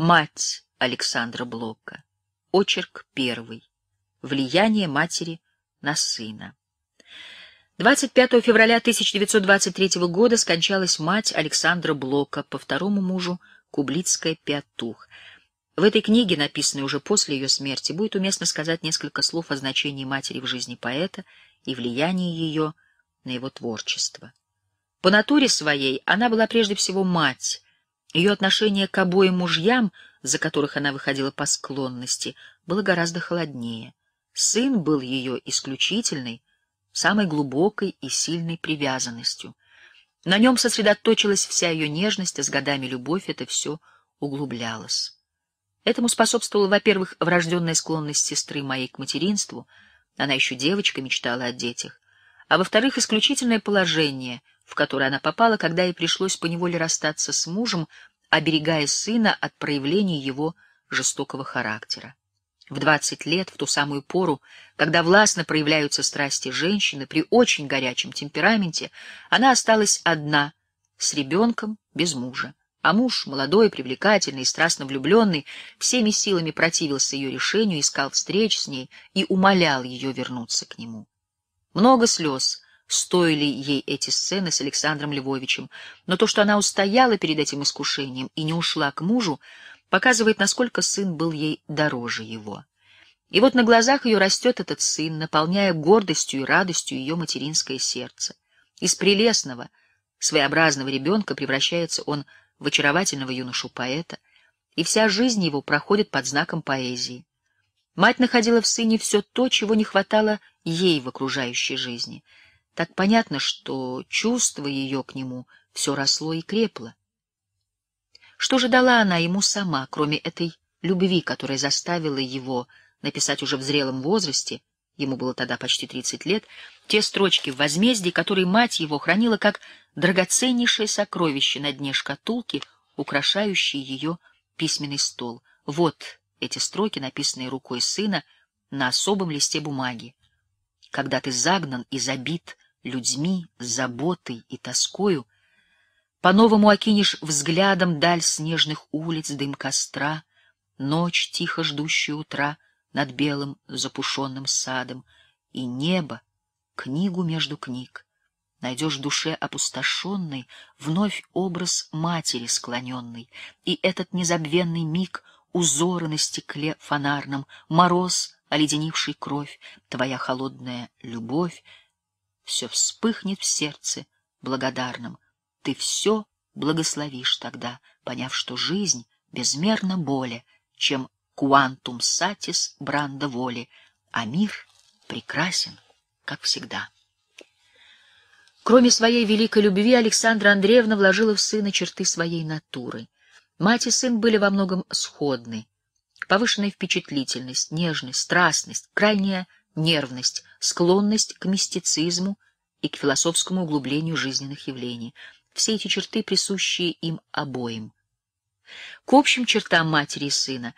Мать Александра Блока. Очерк 1. Влияние матери на сына. 25 февраля 1923 года скончалась мать Александра Блока, по второму мужу Кублицкая Пятух. В этой книге, написанной уже после ее смерти, будет уместно сказать несколько слов о значении матери в жизни поэта и влиянии ее на его творчество. По натуре своей она была прежде всего мать. Ее отношение к обоим мужьям, за которых она выходила по склонности, было гораздо холоднее. Сын был ее исключительной, самой глубокой и сильной привязанностью. На нем сосредоточилась вся ее нежность, а с годами любовь — это все углублялось. Этому способствовала, во-первых, врожденная склонность сестры моей к материнству, она еще девочка мечтала о детях, а во-вторых, исключительное положение, в которое она попала, когда ей пришлось поневоле расстаться с мужем, оберегая сына от проявлений его жестокого характера. В 20 лет, в ту самую пору, когда властно проявляются страсти женщины, при очень горячем темпераменте, она осталась одна, с ребенком, без мужа. А муж, молодой, привлекательный и страстно влюбленный, всеми силами противился ее решению, искал встреч с ней и умолял ее вернуться к нему. Много слез стоили ей эти сцены с Александром Львовичем, но то, что она устояла перед этим искушением и не ушла к мужу, показывает, насколько сын был ей дороже его. И вот на глазах ее растет этот сын, наполняя гордостью и радостью ее материнское сердце. Из прелестного, своеобразного ребенка превращается он в очаровательного юношу-поэта, и вся жизнь его проходит под знаком поэзии. Мать находила в сыне все то, чего не хватало ей в окружающей жизни. Так понятно, что чувство ее к нему все росло и крепло. Что же дала она ему сама, кроме этой любви, которая заставила его написать уже в зрелом возрасте, ему было тогда почти 30 лет, те строчки в «Возмездии», которые мать его хранила как драгоценнейшее сокровище на дне шкатулки, украшающей ее письменный стол. Вот эти строки, написанные рукой сына на особом листе бумаги. «Когда ты загнан и забит людьми, заботой и тоскою, по-новому окинешь взглядом даль снежных улиц, дым костра, ночь, тихо ждущая утра, над белым запушенным садом, и небо, книгу между книг. Найдешь в душе опустошенной вновь образ матери склоненной, и этот незабвенный миг узора на стекле фонарном, мороз, оледенивший кровь, твоя холодная любовь, все вспыхнет в сердце благодарном. Ты все благословишь тогда, поняв, что жизнь безмерно более, чем «Quantum satis» Бранда Воли, а мир прекрасен, как всегда. Кроме своей великой любви, Александра Андреевна вложила в сына черты своей натуры. Мать и сын были во многом сходны. Повышенная впечатлительность, нежность, страстность, крайняя нервность, склонность к мистицизму и к философскому углублению жизненных явлений — все эти черты, присущие им обоим. К общим чертам матери и сына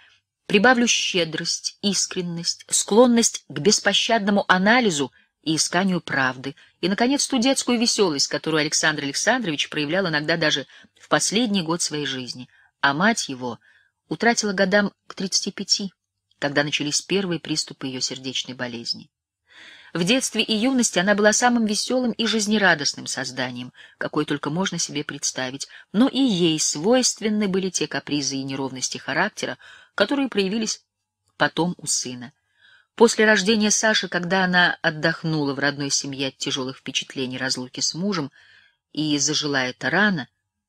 прибавлю щедрость, искренность, склонность к беспощадному анализу и исканию правды, и, наконец, ту детскую веселость, которую Александр Александрович проявлял иногда даже в последний год своей жизни, а мать его утратила годам к 35, когда начались первые приступы ее сердечной болезни. В детстве и юности она была самым веселым и жизнерадостным созданием, какое только можно себе представить, но и ей свойственны были те капризы и неровности характера, которые проявились потом у сына. После рождения Саши, когда она отдохнула в родной семье от тяжелых впечатлений разлуки с мужем, и зажила эта рана,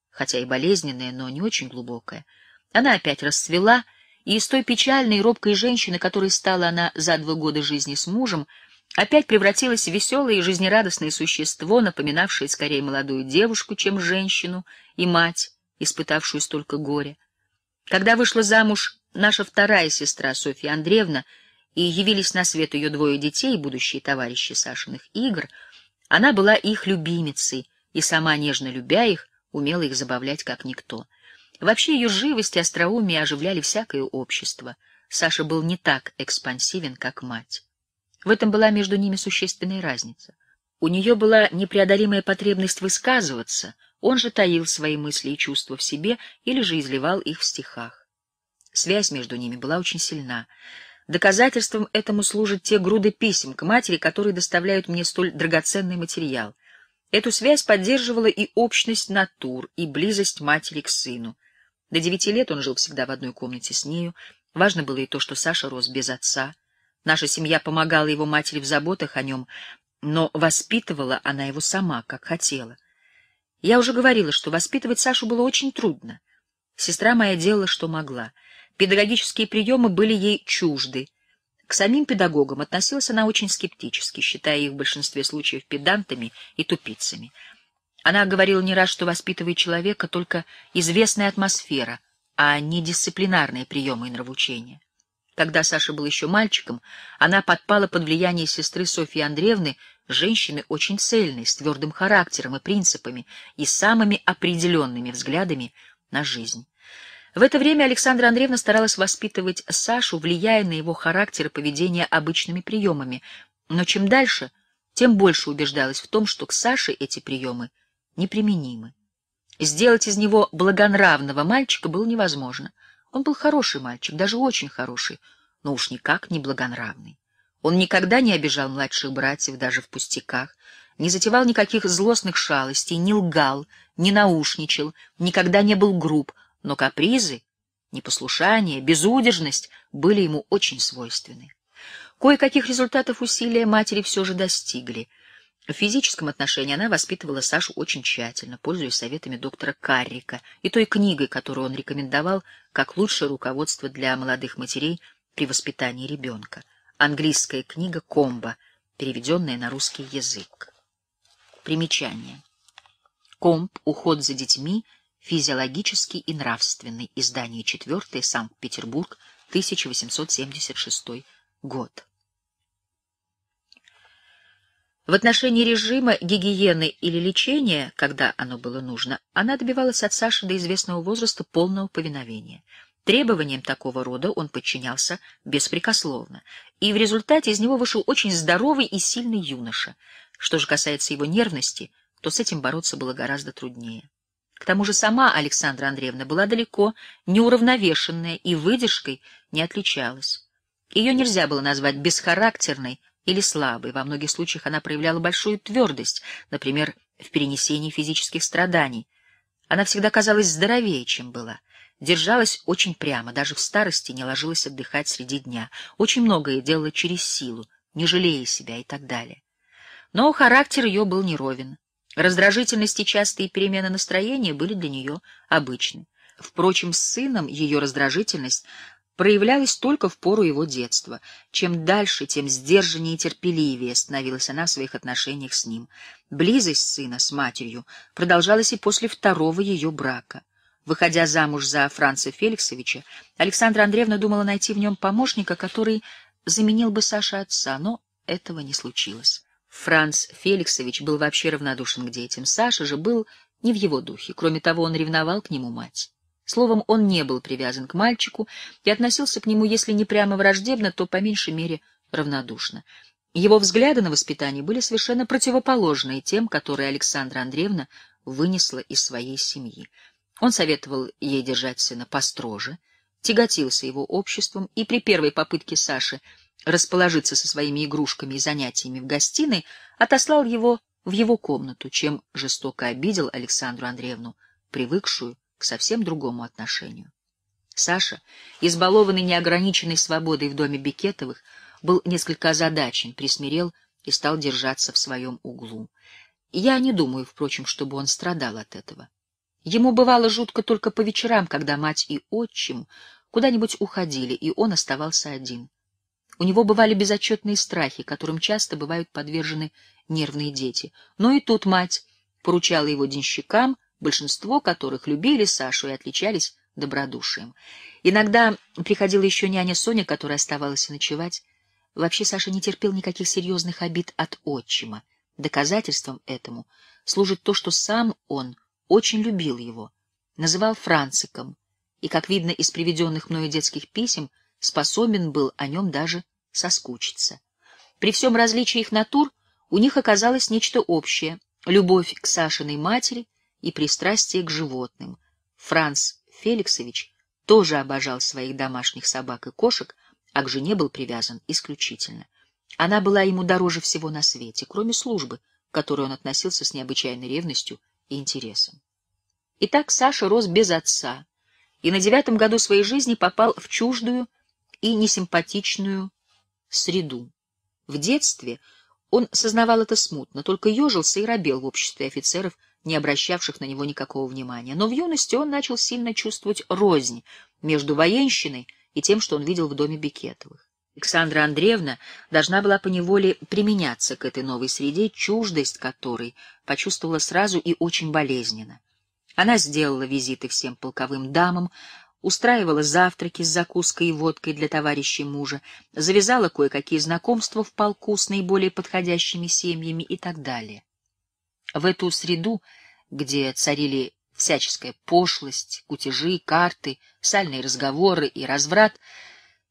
хотя и болезненная, но не очень глубокая, она опять расцвела, и из той печальной и робкой женщины, которой стала она за 2 года жизни с мужем, опять превратилась в веселое и жизнерадостное существо, напоминавшее скорее молодую девушку, чем женщину и мать, испытавшую столько горя. Когда вышла замуж наша вторая сестра Софья Андреевна, и явились на свет ее 2 детей, будущие товарищи Сашиных игр, она была их любимицей, и сама, нежно любя их, умела их забавлять как никто. Вообще ее живость и остроумие оживляли всякое общество. Саша был не так экспансивен, как мать. В этом была между ними существенная разница. У нее была непреодолимая потребность высказываться, он же таил свои мысли и чувства в себе или же изливал их в стихах. Связь между ними была очень сильна. Доказательством этому служат те груды писем к матери, которые доставляют мне столь драгоценный материал. Эту связь поддерживала и общность натур, и близость матери к сыну. До 9 лет он жил всегда в одной комнате с нею. Важно было и то, что Саша рос без отца. Наша семья помогала его матери в заботах о нем, но воспитывала она его сама, как хотела. Я уже говорила, что воспитывать Сашу было очень трудно. Сестра моя делала, что могла. Педагогические приемы были ей чужды. К самим педагогам относилась она очень скептически, считая их в большинстве случаев педантами и тупицами. Она говорила не раз, что воспитывает человека только известная атмосфера, а не дисциплинарные приемы и нравоучения. Когда Саша был еще мальчиком, она подпала под влияние сестры Софьи Андреевны, женщины очень цельной, с твердым характером и принципами, и самыми определенными взглядами на жизнь. В это время Александра Андреевна старалась воспитывать Сашу, влияя на его характер и поведение обычными приемами, но чем дальше, тем больше убеждалась в том, что к Саше эти приемы неприменимы. Сделать из него благонравного мальчика было невозможно. Он был хороший мальчик, даже очень хороший, но уж никак не благонравный. Он никогда не обижал младших братьев, даже в пустяках, не затевал никаких злостных шалостей, не лгал, не наушничал, никогда не был груб, но капризы, непослушание, безудержность были ему очень свойственны. Кое-каких результатов усилия матери все же достигли. В физическом отношении она воспитывала Сашу очень тщательно, пользуясь советами доктора Каррика и той книгой, которую он рекомендовал как лучшее руководство для молодых матерей при воспитании ребенка. Английская книга «Комбо», переведенная на русский язык. Примечание. «Комб. Уход за детьми. Физиологический и нравственный». Издание 4. Санкт-Петербург. 1876 год. В отношении режима, гигиены или лечения, когда оно было нужно, она добивалась от Саши до известного возраста полного повиновения. Требованиям такого рода он подчинялся беспрекословно, и в результате из него вышел очень здоровый и сильный юноша. Что же касается его нервности, то с этим бороться было гораздо труднее. К тому же сама Александра Андреевна была далеко неуравновешенная и выдержкой не отличалась. Ее нельзя было назвать бесхарактерной или слабой. Во многих случаях она проявляла большую твердость, например, в перенесении физических страданий. Она всегда казалась здоровее, чем была. Держалась очень прямо, даже в старости не ложилась отдыхать среди дня. Очень многое делала через силу, не жалея себя и так далее. Но характер ее был неровен. Раздражительность и частые перемены настроения были для нее обычны. Впрочем, с сыном ее раздражительность проявлялась только в пору его детства. Чем дальше, тем сдержаннее и терпеливее становилась она в своих отношениях с ним. Близость сына с матерью продолжалась и после второго ее брака. Выходя замуж за Франца Феликсовича, Александра Андреевна думала найти в нем помощника, который заменил бы Саше отца, но этого не случилось. Франц Феликсович был вообще равнодушен к детям, Саша же был не в его духе, кроме того, он ревновал к нему мать. Словом, он не был привязан к мальчику и относился к нему, если не прямо враждебно, то по меньшей мере равнодушно. Его взгляды на воспитание были совершенно противоположны тем, которые Александра Андреевна вынесла из своей семьи. Он советовал ей держать сына построже, тяготился его обществом, и при первой попытке Саши расположиться со своими игрушками и занятиями в гостиной отослал его в его комнату, чем жестоко обидел Александру Андреевну, привыкшую к совсем другому отношению. Саша, избалованный неограниченной свободой в доме Бекетовых, был несколько озадачен, присмирел и стал держаться в своем углу. Я не думаю, впрочем, чтобы он страдал от этого. Ему бывало жутко только по вечерам, когда мать и отчим куда-нибудь уходили, и он оставался один. У него бывали безотчетные страхи, которым часто бывают подвержены нервные дети. Но и тут мать поручала его денщикам, большинство которых любили Сашу и отличались добродушием. Иногда приходила еще няня Соня, которая оставалась ночевать. Вообще Саша не терпел никаких серьезных обид от отчима. Доказательством этому служит то, что сам он очень любил его, называл Франциком, и, как видно из приведенных мною детских писем, способен был о нем даже соскучиться. При всем различии их натур у них оказалось нечто общее — любовь к Сашиной матери и пристрастие к животным. Франц Феликсович тоже обожал своих домашних собак и кошек, а к жене был привязан исключительно. Она была ему дороже всего на свете, кроме службы, к которой он относился с необычайной ревностью и интересом. Итак, Саша рос без отца и на 9-м году своей жизни попал в чуждую и несимпатичную среду. В детстве он сознавал это смутно, только ежился и робел в обществе офицеров, не обращавших на него никакого внимания. Но в юности он начал сильно чувствовать рознь между военщиной и тем, что он видел в доме Бекетовых. Александра Андреевна должна была поневоле применяться к этой новой среде, чуждость которой почувствовала сразу и очень болезненно. Она сделала визиты всем полковым дамам, устраивала завтраки с закуской и водкой для товарищей мужа, завязала кое-какие знакомства в полку с наиболее подходящими семьями и так далее. В эту среду, где царили всяческая пошлость, кутежи, карты, сальные разговоры и разврат,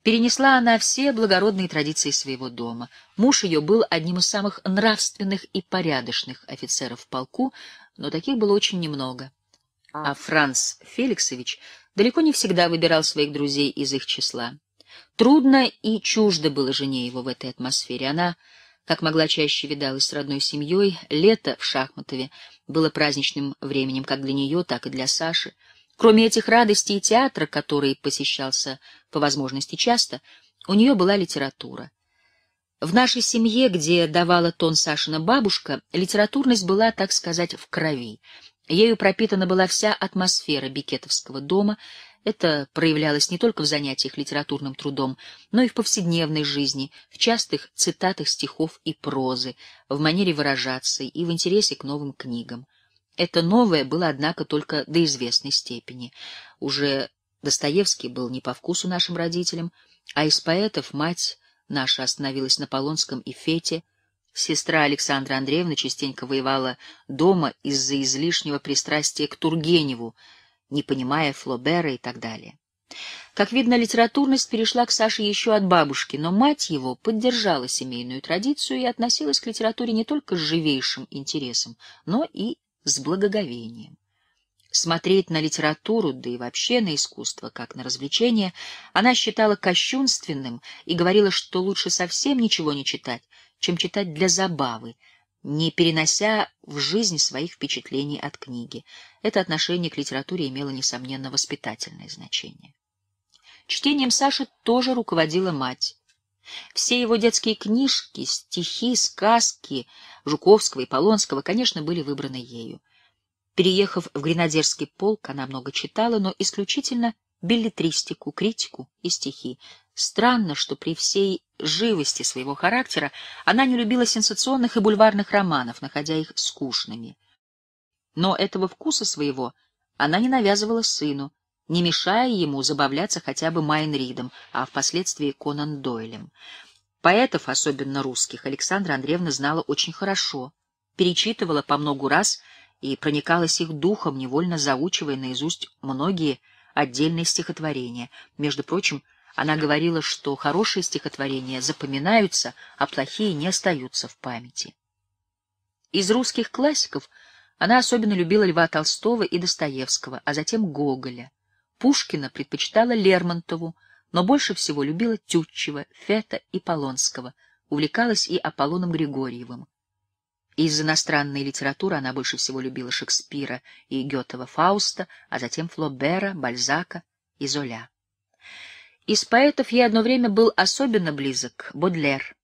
перенесла она все благородные традиции своего дома. Муж ее был одним из самых нравственных и порядочных офицеров в полку, но таких было очень немного. А Франц Феликсович далеко не всегда выбирал своих друзей из их числа. Трудно и чуждо было жене его в этой атмосфере. Она, как могла, чаще видалась с родной семьей. Лето в Шахматове было праздничным временем как для нее, так и для Саши. Кроме этих радостей и театра, который посещался по возможности часто, у нее была литература. В нашей семье, где давала тон Сашина бабушка, литературность была, так сказать, в крови. Ею пропитана была вся атмосфера Бекетовского дома. Это проявлялось не только в занятиях литературным трудом, но и в повседневной жизни, в частых цитатах стихов и прозы, в манере выражаться и в интересе к новым книгам. Это новое было, однако, только до известной степени. Уже Достоевский был не по вкусу нашим родителям, а из поэтов мать наша остановилась на Полонском и Фете. Сестра Александра Андреевна частенько воевала дома из-за излишнего пристрастия к Тургеневу, не понимая Флобера и так далее. Как видно, литературность перешла к Саше еще от бабушки, но мать его поддержала семейную традицию и относилась к литературе не только с живейшим интересом, но и с благоговением. Смотреть на литературу, да и вообще на искусство, как на развлечение, она считала кощунственным и говорила, что лучше совсем ничего не читать, чем читать для забавы, не перенося в жизнь своих впечатлений от книги. Это отношение к литературе имело, несомненно, воспитательное значение. Чтением Саши тоже руководила мать. Все его детские книжки, стихи, сказки Жуковского и Полонского, конечно, были выбраны ею. Переехав в гренадерский полк, она много читала, но исключительно беллетристику, критику и стихи. Странно, что при всей живости своего характера она не любила сенсационных и бульварных романов, находя их скучными. Но этого вкуса своего она не навязывала сыну, не мешая ему забавляться хотя бы Майн Ридом, а впоследствии Конан Дойлем. Поэтов, особенно русских, Александра Андреевна знала очень хорошо, перечитывала по многу раз и проникалась их духом, невольно заучивая наизусть многие отдельные стихотворения. Между прочим, она говорила, что хорошие стихотворения запоминаются, а плохие не остаются в памяти. Из русских классиков она особенно любила Льва Толстого и Достоевского, а затем Гоголя. Пушкина предпочитала Лермонтову, но больше всего любила Тютчева, Фета и Полонского, увлекалась и Аполлоном Григорьевым. Из иностранной литературы она больше всего любила Шекспира и Гётова Фауста, а затем Флобера, Бальзака и Золя. Из поэтов ей одно время был особенно близок Бодлер.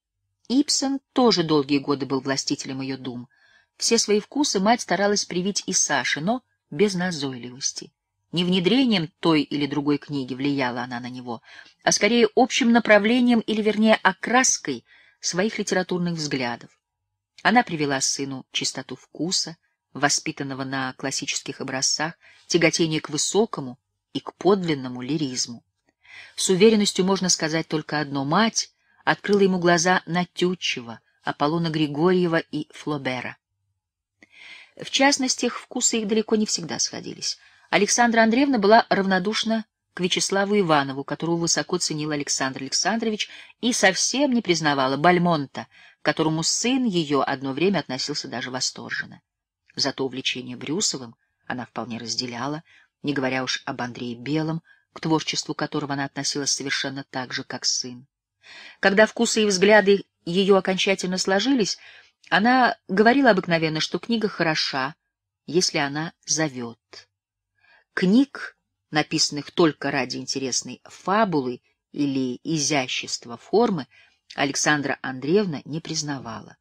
Ибсен тоже долгие годы был властителем ее дум. Все свои вкусы мать старалась привить и Саше, но без назойливости. Не внедрением той или другой книги влияла она на него, а скорее общим направлением или, вернее, окраской своих литературных взглядов. Она привела сыну чистоту вкуса, воспитанного на классических образцах, тяготение к высокому и к подлинному лиризму. С уверенностью можно сказать только одно: мать открыла ему глаза на Тютчева, Аполлона Григорьева и Флобера. В частности, вкусы их далеко не всегда сходились. Александра Андреевна была равнодушна к Вячеславу Иванову, которого высоко ценил Александр Александрович, и совсем не признавала Бальмонта, к которому сын ее одно время относился даже восторженно. Зато увлечение Брюсовым она вполне разделяла, не говоря уж об Андрее Белом, к творчеству которого она относилась совершенно так же, как сын. Когда вкусы и взгляды ее окончательно сложились, она говорила обыкновенно, что книга хороша, если она зовет. Книг, написанных только ради интересной фабулы или изящества формы, Александра Андреевна не признавала.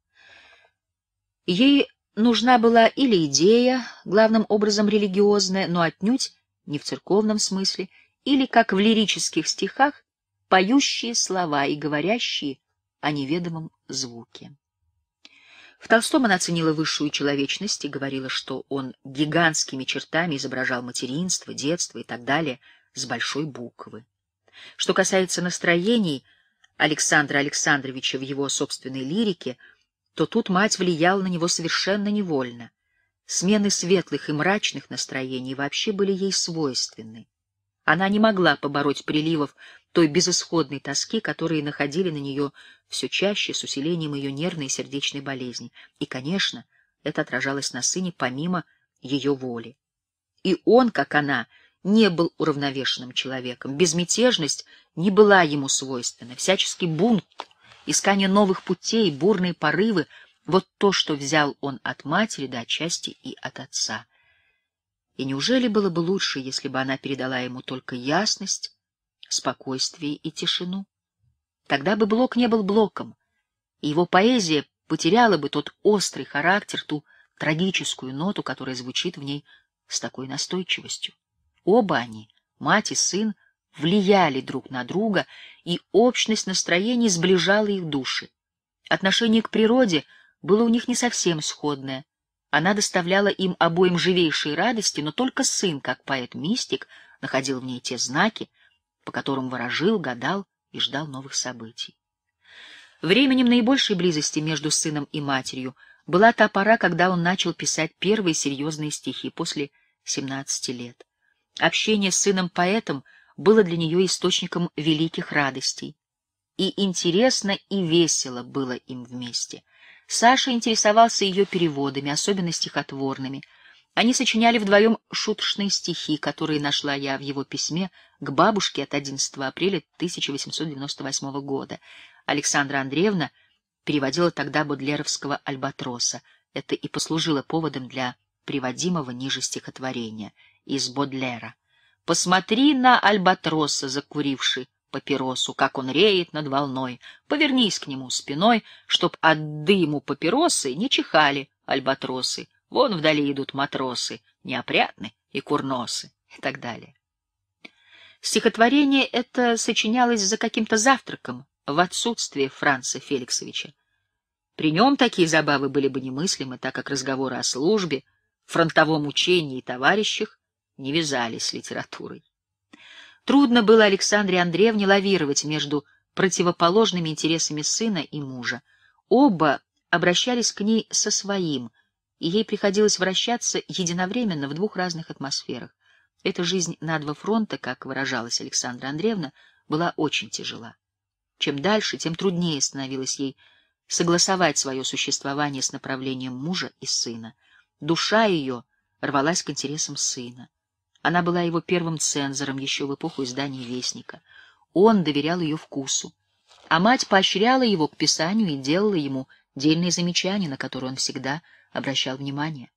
Ей нужна была или идея, главным образом религиозная, но отнюдь не в церковном смысле, или, как в лирических стихах, поющие слова и говорящие о неведомом звуке. В Толстом она ценила высшую человечность и говорила, что он гигантскими чертами изображал материнство, детство и так далее с большой буквы. Что касается настроений Александра Александровича в его собственной лирике, то тут мать влияла на него совершенно невольно. Смены светлых и мрачных настроений вообще были ей свойственны. Она не могла побороть приливов той безысходной тоски, которые находили на нее все чаще с усилением ее нервной и сердечной болезни. И, конечно, это отражалось на сыне помимо ее воли. И он, как она, не был уравновешенным человеком. Безмятежность не была ему свойственна. Всяческий бунт, искание новых путей, бурные порывы — вот то, что взял он от матери, да отчасти и от отца. И неужели было бы лучше, если бы она передала ему только ясность, спокойствие и тишину? Тогда бы Блок не был Блоком, и его поэзия потеряла бы тот острый характер, ту трагическую ноту, которая звучит в ней с такой настойчивостью. Оба они, мать и сын, влияли друг на друга, и общность настроений сближала их души. Отношение к природе было у них не совсем сходное. Она доставляла им обоим живейшие радости, но только сын, как поэт-мистик, находил в ней те знаки, по которым ворожил, гадал и ждал новых событий. Временем наибольшей близости между сыном и матерью была та пора, когда он начал писать первые серьезные стихи после 17 лет. Общение с сыном-поэтом было для нее источником великих радостей. И интересно, и весело было им вместе. Саша интересовался ее переводами, особенно стихотворными. Они сочиняли вдвоем шуточные стихи, которые нашла я в его письме к бабушке от 11 апреля 1898 года. Александра Андреевна переводила тогда бодлеровского «Альбатроса». Это и послужило поводом для приводимого ниже стихотворения из Бодлера. «Посмотри на альбатроса, закуривший папиросу, как он реет над волной. Повернись к нему спиной, чтоб от дыму папиросы не чихали альбатросы. Вон вдали идут матросы, неопрятны и курносы», и так далее. Стихотворение это сочинялось за каким-то завтраком в отсутствие Франца Феликсовича. При нем такие забавы были бы немыслимы, так как разговоры о службе, фронтовом учении и товарищах не вязались с литературой. Трудно было Александре Андреевне лавировать между противоположными интересами сына и мужа. Оба обращались к ней со своим, и ей приходилось вращаться единовременно в двух разных атмосферах. Эта жизнь на два фронта, как выражалась Александра Андреевна, была очень тяжела. Чем дальше, тем труднее становилось ей согласовать свое существование с направлением мужа и сына. Душа ее рвалась к интересам сына. Она была его первым цензором еще в эпоху издания «Вестника». Он доверял ее вкусу, а мать поощряла его к писанию и делала ему дельные замечания, на которые он всегда обращал внимание.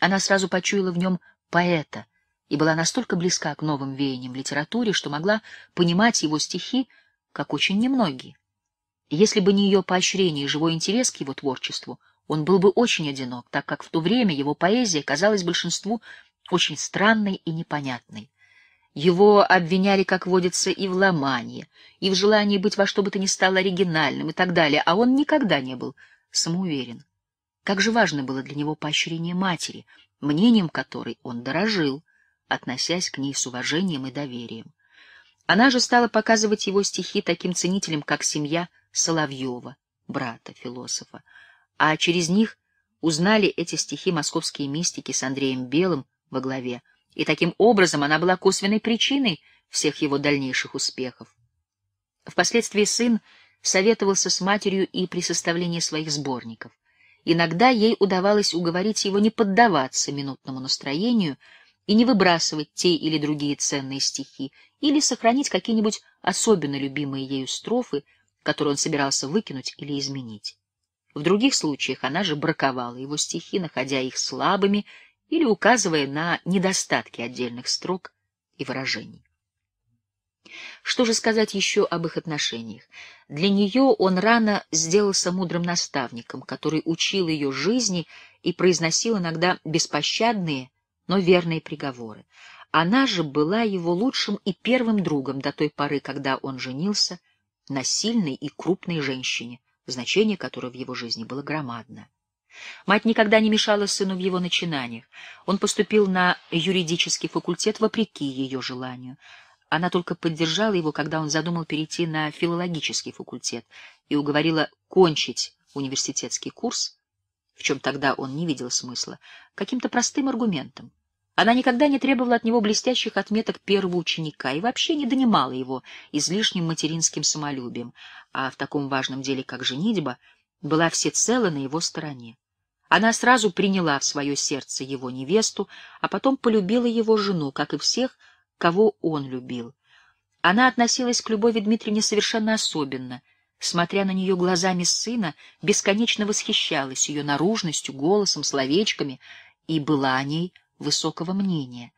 Она сразу почуяла в нем поэта и была настолько близка к новым веяниям литературе, что могла понимать его стихи, как очень немногие. Если бы не ее поощрение и живой интерес к его творчеству, он был бы очень одинок, так как в то время его поэзия казалась большинству очень странной и непонятной. Его обвиняли, как водится, и в ломании, и в желании быть во что бы то ни стало оригинальным и так далее, а он никогда не был самоуверен. Как же важно было для него поощрение матери, мнением которой он дорожил, относясь к ней с уважением и доверием. Она же стала показывать его стихи таким ценителям, как семья Соловьева, брата-философа, а через них узнали эти стихи московские мистики с Андреем Белым во главе, и таким образом она была косвенной причиной всех его дальнейших успехов. Впоследствии сын советовался с матерью и при составлении своих сборников. Иногда ей удавалось уговорить его не поддаваться минутному настроению и не выбрасывать те или другие ценные стихи, или сохранить какие-нибудь особенно любимые ею строфы, которые он собирался выкинуть или изменить. В других случаях она же браковала его стихи, находя их слабыми или указывая на недостатки отдельных строк и выражений. Что же сказать еще об их отношениях? Для нее он рано сделался мудрым наставником, который учил ее жизни и произносил иногда беспощадные, но верные приговоры. Она же была его лучшим и первым другом до той поры, когда он женился на сильной и крупной женщине, значение которой в его жизни было громадно. Мать никогда не мешала сыну в его начинаниях. Он поступил на юридический факультет вопреки ее желанию. Она только поддержала его, когда он задумал перейти на филологический факультет, и уговорила кончить университетский курс, в чем тогда он не видел смысла, каким-то простым аргументом. Она никогда не требовала от него блестящих отметок первого ученика и вообще не донимала его излишним материнским самолюбием, а в таком важном деле, как женитьба, была всецело на его стороне. Она сразу приняла в свое сердце его невесту, а потом полюбила его жену, как и всех, кого он любил. Она относилась к Любови Дмитриевне совершенно особенно. Смотря на нее глазами сына, бесконечно восхищалась ее наружностью, голосом, словечками, и была о ней высокого мнения.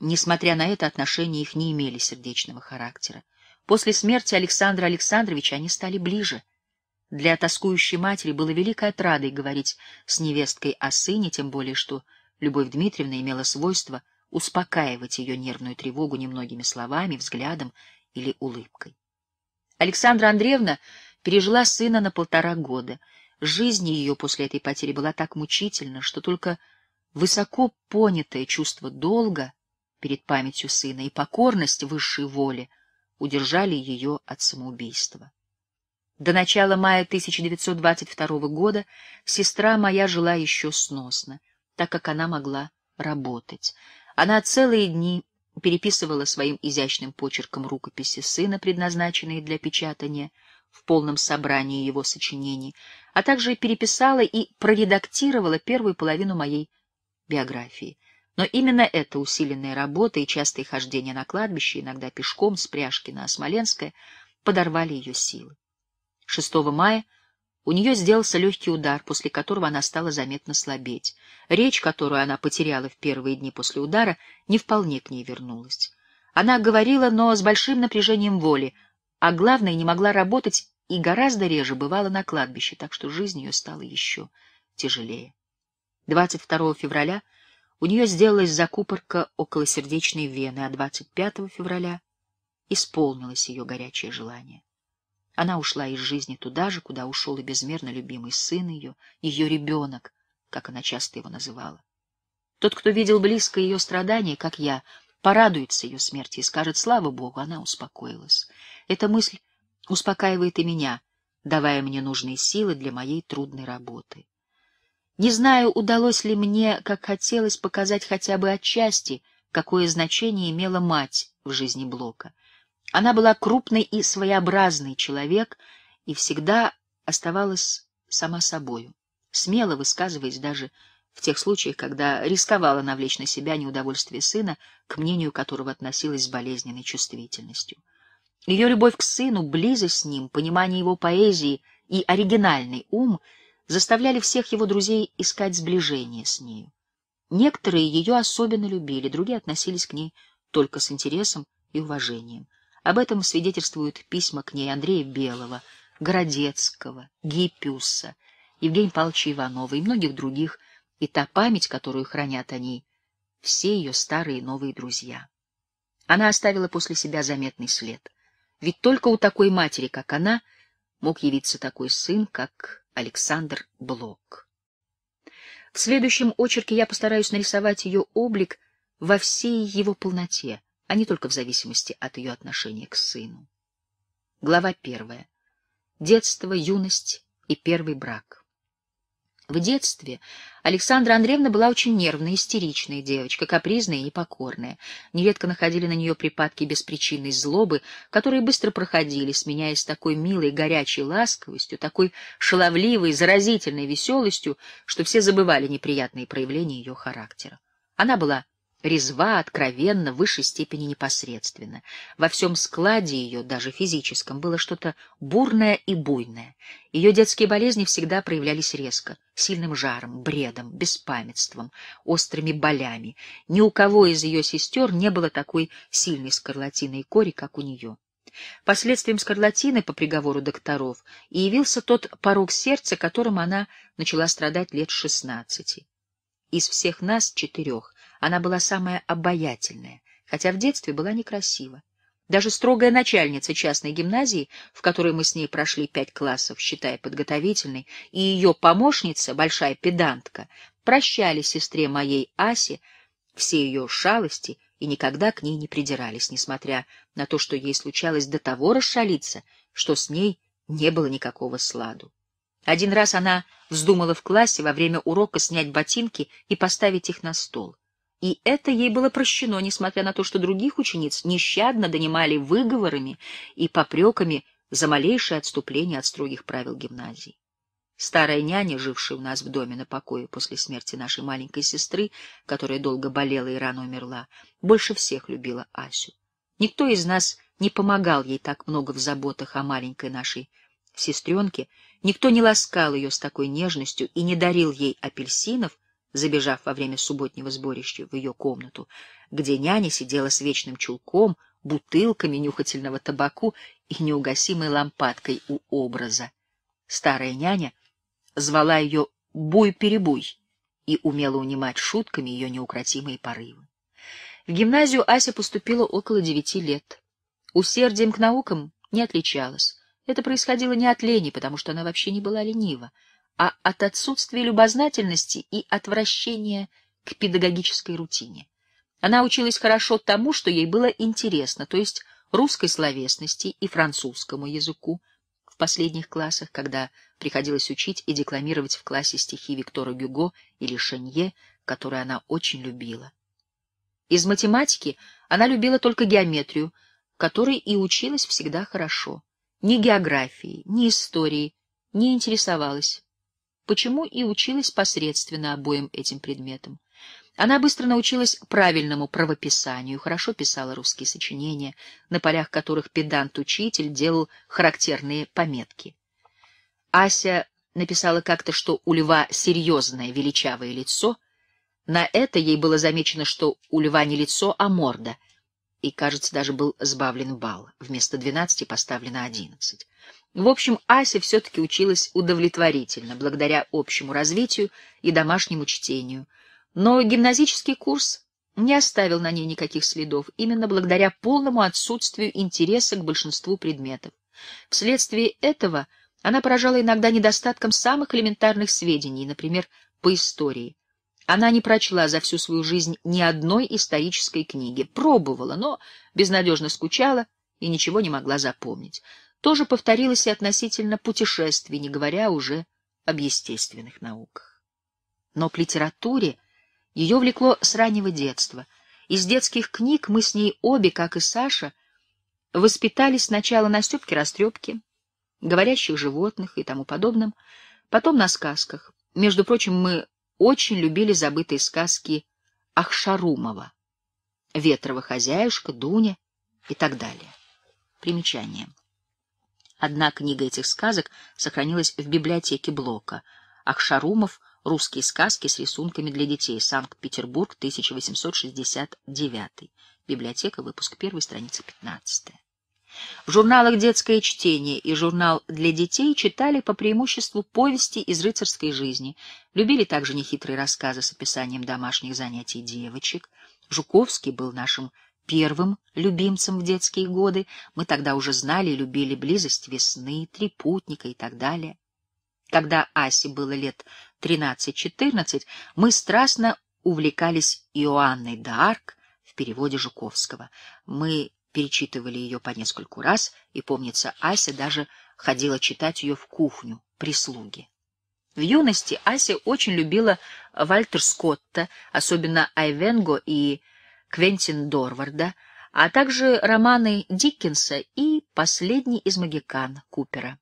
Несмотря на это, отношения их не имели сердечного характера. После смерти Александра Александровича они стали ближе. Для тоскующей матери было великой отрадой говорить с невесткой о сыне, тем более что Любовь Дмитриевна имела свойство успокаивать ее нервную тревогу немногими словами, взглядом или улыбкой. Александра Андреевна пережила сына на 1,5 года. Жизнь ее после этой потери была так мучительна, что только высоко понятое чувство долга перед памятью сына и покорность высшей воле удержали ее от самоубийства. До начала мая 1922 года сестра моя жила еще сносно, так как она могла работать. Она целые дни переписывала своим изящным почерком рукописи сына, предназначенные для печатания в полном собрании его сочинений, а также переписала и проредактировала первую половину моей биографии. Но именно эта усиленная работа и частые хождения на кладбище, иногда пешком с Пряшкина на Смоленское, подорвали ее силы. 6 мая у нее сделался легкий удар, после которого она стала заметно слабеть. Речь, которую она потеряла в первые дни после удара, не вполне к ней вернулась. Она говорила, но с большим напряжением воли, а главное, не могла работать и гораздо реже бывала на кладбище, так что жизнь ее стала еще тяжелее. 22 февраля у нее сделалась закупорка околосердечной вены, а 25 февраля исполнилось ее горячее желание. Она ушла из жизни туда же, куда ушел и безмерно любимый сын ее, ее ребенок, как она часто его называла. Тот, кто видел близко ее страдания, как я, порадуется ее смерти и скажет: слава Богу, она успокоилась. Эта мысль успокаивает и меня, давая мне нужные силы для моей трудной работы. Не знаю, удалось ли мне, как хотелось, показать хотя бы отчасти, какое значение имела мать в жизни Блока. Она была крупный и своеобразный человек и всегда оставалась сама собою, смело высказываясь даже в тех случаях, когда рисковала навлечь на себя неудовольствие сына, к мнению которого относилась с болезненной чувствительностью. Ее любовь к сыну, близость с ним, понимание его поэзии и оригинальный ум заставляли всех его друзей искать сближение с нею. Некоторые ее особенно любили, другие относились к ней только с интересом и уважением. Об этом свидетельствуют письма к ней Андрея Белого, Городецкого, Гиппиуса, Евгения Павловича Иванова и многих других, и та память, которую хранят о ней все ее старые и новые друзья. Она оставила после себя заметный след. Ведь только у такой матери, как она, мог явиться такой сын, как Александр Блок. В следующем очерке я постараюсь нарисовать ее облик во всей его полноте, а не только в зависимости от ее отношения к сыну. Глава 1. Детство, юность и первый брак. В детстве Александра Андреевна была очень нервная, истеричная девочка, капризная и непокорная. Нередко находили на нее припадки беспричинной злобы, которые быстро проходили, сменяясь такой милой, горячей ласковостью, такой шаловливой, заразительной веселостью, что все забывали неприятные проявления ее характера. Она была резва, откровенно, в высшей степени непосредственно. Во всем складе ее, даже физическом, было что-то бурное и буйное. Ее детские болезни всегда проявлялись резко, сильным жаром, бредом, беспамятством, острыми болями. Ни у кого из ее сестер не было такой сильной скарлатины и кори, как у нее. Последствием скарлатины, по приговору докторов, и явился тот порок сердца, которым она начала страдать лет 16. Из всех нас, 4, она была самая обаятельная, хотя в детстве была некрасива. Даже строгая начальница частной гимназии, в которой мы с ней прошли 5 классов, считая подготовительной, и ее помощница, большая педантка, прощали сестре моей Асе все ее шалости и никогда к ней не придирались, несмотря на то, что ей случалось до того расшалиться, что с ней не было никакого сладу. Один раз она вздумала в классе во время урока снять ботинки и поставить их на стол. И это ей было прощено, несмотря на то, что других учениц нещадно донимали выговорами и попреками за малейшее отступление от строгих правил гимназии. Старая няня, жившая у нас в доме на покое после смерти нашей маленькой сестры, которая долго болела и рано умерла, больше всех любила Асю. Никто из нас не помогал ей так много в заботах о маленькой нашей сестренке, никто не ласкал ее с такой нежностью и не дарил ей апельсинов, забежав во время субботнего сборища в ее комнату, где няня сидела с вечным чулком, бутылками нюхательного табаку и неугасимой лампадкой у образа. Старая няня звала ее «буй-перебуй» и умела унимать шутками ее неукротимые порывы. В гимназию Ася поступила около 9 лет. Усердием к наукам не отличалась. Это происходило не от лени, потому что она вообще не была ленива, а от отсутствия любознательности и отвращения к педагогической рутине. Она училась хорошо тому, что ей было интересно, то есть русской словесности и французскому языку. В последних классах, когда приходилось учить и декламировать в классе стихи Виктора Гюго или Шенье, которые она очень любила. Из математики она любила только геометрию, которой и училась всегда хорошо. Ни географии, ни истории не интересовалась, почему и училась посредственно обоим этим предметам. Она быстро научилась правильному правописанию, хорошо писала русские сочинения, на полях которых педант-учитель делал характерные пометки. Ася написала как-то, что у льва серьезное величавое лицо. На это ей было замечено, что у льва не лицо, а морда. И, кажется, даже был сбавлен балл. Вместо 12 поставлено 11. В общем, Ася все-таки училась удовлетворительно, благодаря общему развитию и домашнему чтению. Но гимназический курс не оставил на ней никаких следов, именно благодаря полному отсутствию интереса к большинству предметов. Вследствие этого она поражала иногда недостатком самых элементарных сведений, например, по истории. Она не прочла за всю свою жизнь ни одной исторической книги, пробовала, но безнадежно скучала и ничего не могла запомнить. То же повторилось и относительно путешествий, не говоря уже об естественных науках. Но к литературе ее влекло с раннего детства. Из детских книг мы с ней обе, как и Саша, воспитались сначала на Степке-растрепке, говорящих животных и тому подобном, потом на сказках. Между прочим, мы очень любили забытые сказки Ахшарумова, «Ветрова хозяюшка», «Дуня» и так далее. Примечание. Одна книга этих сказок сохранилась в библиотеке Блока. Ахшарумов, «Русские сказки с рисунками для детей», Санкт-Петербург, 1869. Библиотека, выпуск 1, страница 15. В журналах «Детское чтение» и «Журнал для детей» читали по преимуществу повести из рыцарской жизни, любили также нехитрые рассказы с описанием домашних занятий девочек. Жуковский был нашим первым любимцем в детские годы, мы тогда уже знали и любили близость весны, Трипутника и так далее. Когда Асе было лет 13-14, мы страстно увлекались Иоанной д'Арк в переводе Жуковского. Мы перечитывали ее по нескольку раз, и, помнится, Ася даже ходила читать ее в кухню, прислуги. В юности Ася очень любила Вальтер Скотта, особенно Айвенго и Квентин Дорварда, а также романы Диккенса и «Последний из могикан» Купера.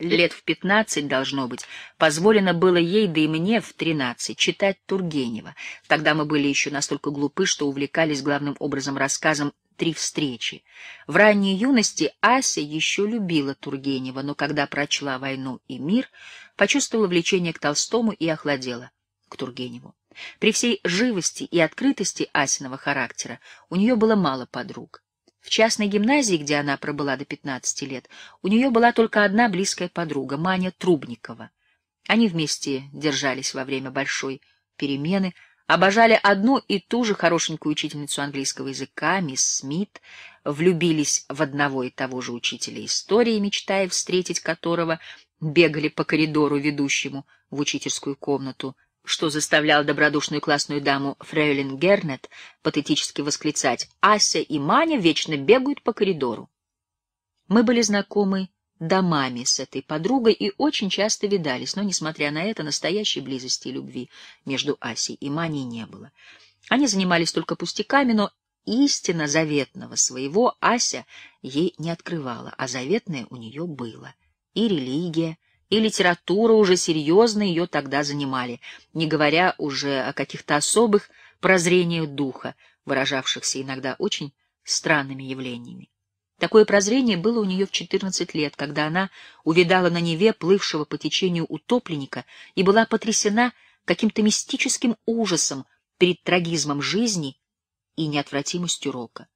Лет в 15, должно быть, позволено было ей, да и мне в 13, читать Тургенева. Тогда мы были еще настолько глупы, что увлекались главным образом рассказом «Три встречи». В ранней юности Ася еще любила Тургенева, но когда прочла «Войну и мир», почувствовала влечение к Толстому и охладела к Тургеневу. При всей живости и открытости Асиного характера у нее было мало подруг. В частной гимназии, где она пробыла до 15 лет, у нее была только одна близкая подруга, Маня Трубникова. Они вместе держались во время большой перемены, обожали одну и ту же хорошенькую учительницу английского языка, мисс Смит, влюбились в одного и того же учителя истории, мечтая встретить которого, бегали по коридору, ведущему в учительскую комнату, что заставлял добродушную классную даму фрейлин Гернет патетически восклицать: «Ася и Маня вечно бегают по коридору». Мы были знакомы домами с этой подругой и очень часто видались, но, несмотря на это, настоящей близости и любви между Асей и Маней не было. Они занимались только пустяками, но истинно заветного своего Ася ей не открывала, а заветное у нее было. И религия, и литература уже серьезно ее тогда занимали, не говоря уже о каких-то особых прозрениях духа, выражавшихся иногда очень странными явлениями. Такое прозрение было у нее в 14 лет, когда она увидала на Неве плывшего по течению утопленника и была потрясена каким-то мистическим ужасом перед трагизмом жизни и неотвратимостью рока.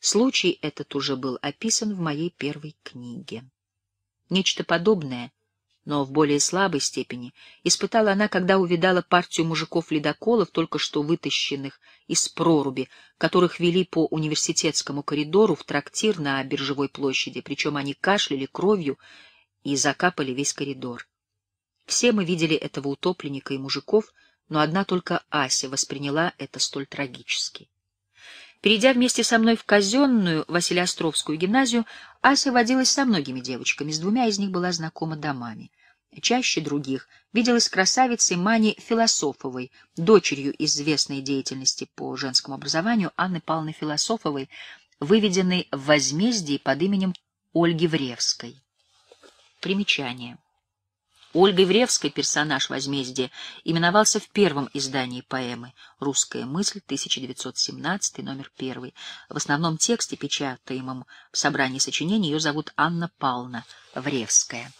Случай этот уже был описан в моей первой книге. Нечто подобное, но в более слабой степени, испытала она, когда увидала партию мужиков-ледоколов, только что вытащенных из проруби, которых вели по университетскому коридору в трактир на Биржевой площади, причем они кашляли кровью и закапали весь коридор. Все мы видели этого утопленника и мужиков, но одна только Ася восприняла это столь трагически. Перейдя вместе со мной в казенную Василеостровскую гимназию, Ася водилась со многими девочками, с двумя из них была знакома домами. Чаще других виделась красавицей Мани Философовой, дочерью известной деятельности по женскому образованию Анны Павловны Философовой, выведенной в «Возмездии» под именем Ольги Вревской. Примечание. Ольгой Вревской персонаж «Возмездия» именовался в первом издании поэмы «Русская мысль», 1917, номер 1. В основном тексте, печатаемом в собрании сочинений, ее зовут Анна Павловна Вревская.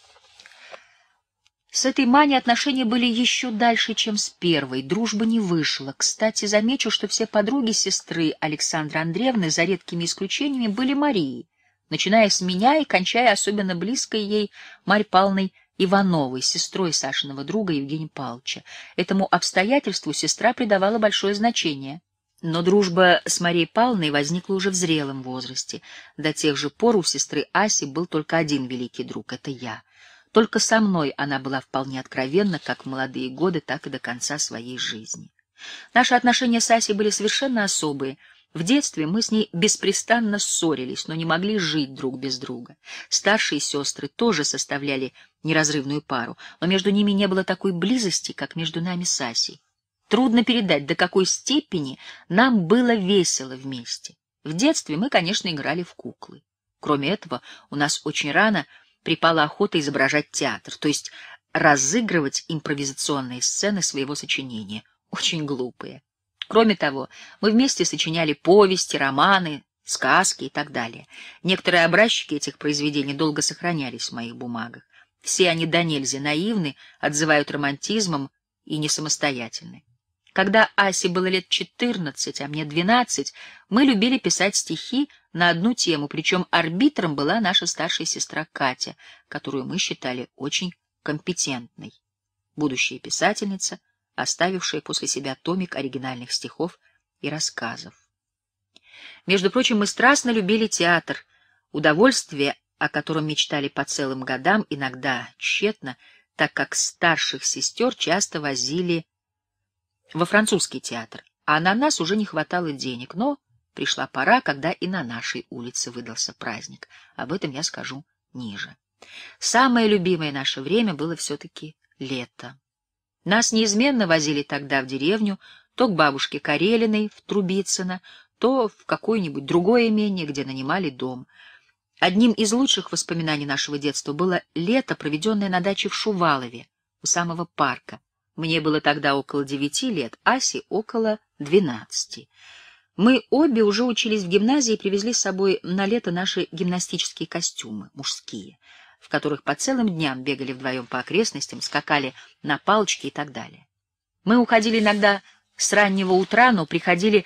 С этой Маней отношения были еще дальше, чем с первой. Дружба не вышла. Кстати, замечу, что все подруги сестры Александры Андреевны, за редкими исключениями, были Марии, начиная с меня и кончая особенно близкой ей Марь Павловной Ивановой, сестрой Сашиного друга Евгения Павловича. Этому обстоятельству сестра придавала большое значение. Но дружба с Марией Павловной возникла уже в зрелом возрасте. До тех же пор у сестры Аси был только один великий друг — это я. Только со мной она была вполне откровенна как в молодые годы, так и до конца своей жизни. Наши отношения с Асей были совершенно особые. В детстве мы с ней беспрестанно ссорились, но не могли жить друг без друга. Старшие сестры тоже составляли неразрывную пару, но между ними не было такой близости, как между нами с Асей. Трудно передать, до какой степени нам было весело вместе. В детстве мы, конечно, играли в куклы. Кроме этого, у нас очень рано припала охота изображать театр, то есть разыгрывать импровизационные сцены своего сочинения, очень глупые. Кроме того, мы вместе сочиняли повести, романы, сказки и так далее. Некоторые образчики этих произведений долго сохранялись в моих бумагах. Все они до нельзя наивны, отзывают романтизмом и не самостоятельны. Когда Асе было лет 14, а мне 12, мы любили писать стихи на одну тему, причем арбитром была наша старшая сестра Катя, которую мы считали очень компетентной. Будущая писательница, оставившая после себя томик оригинальных стихов и рассказов. Между прочим, мы страстно любили театр. Удовольствие, о котором мечтали по целым годам, иногда тщетно, так как старших сестер часто возили во французский театр, а на нас уже не хватало денег, но пришла пора, когда и на нашей улице выдался праздник. Об этом я скажу ниже. Самое любимое наше время было все-таки лето. Нас неизменно возили тогда в деревню, то к бабушке Карелиной в Трубицыно, то в какое-нибудь другое имение, где нанимали дом. Одним из лучших воспоминаний нашего детства было лето, проведенное на даче в Шувалове, у самого парка. Мне было тогда около 9 лет, Асе около 12. Мы обе уже учились в гимназии и привезли с собой на лето наши гимнастические костюмы, мужские, в которых по целым дням бегали вдвоем по окрестностям, скакали на палочки и так далее. Мы уходили иногда с раннего утра, но приходили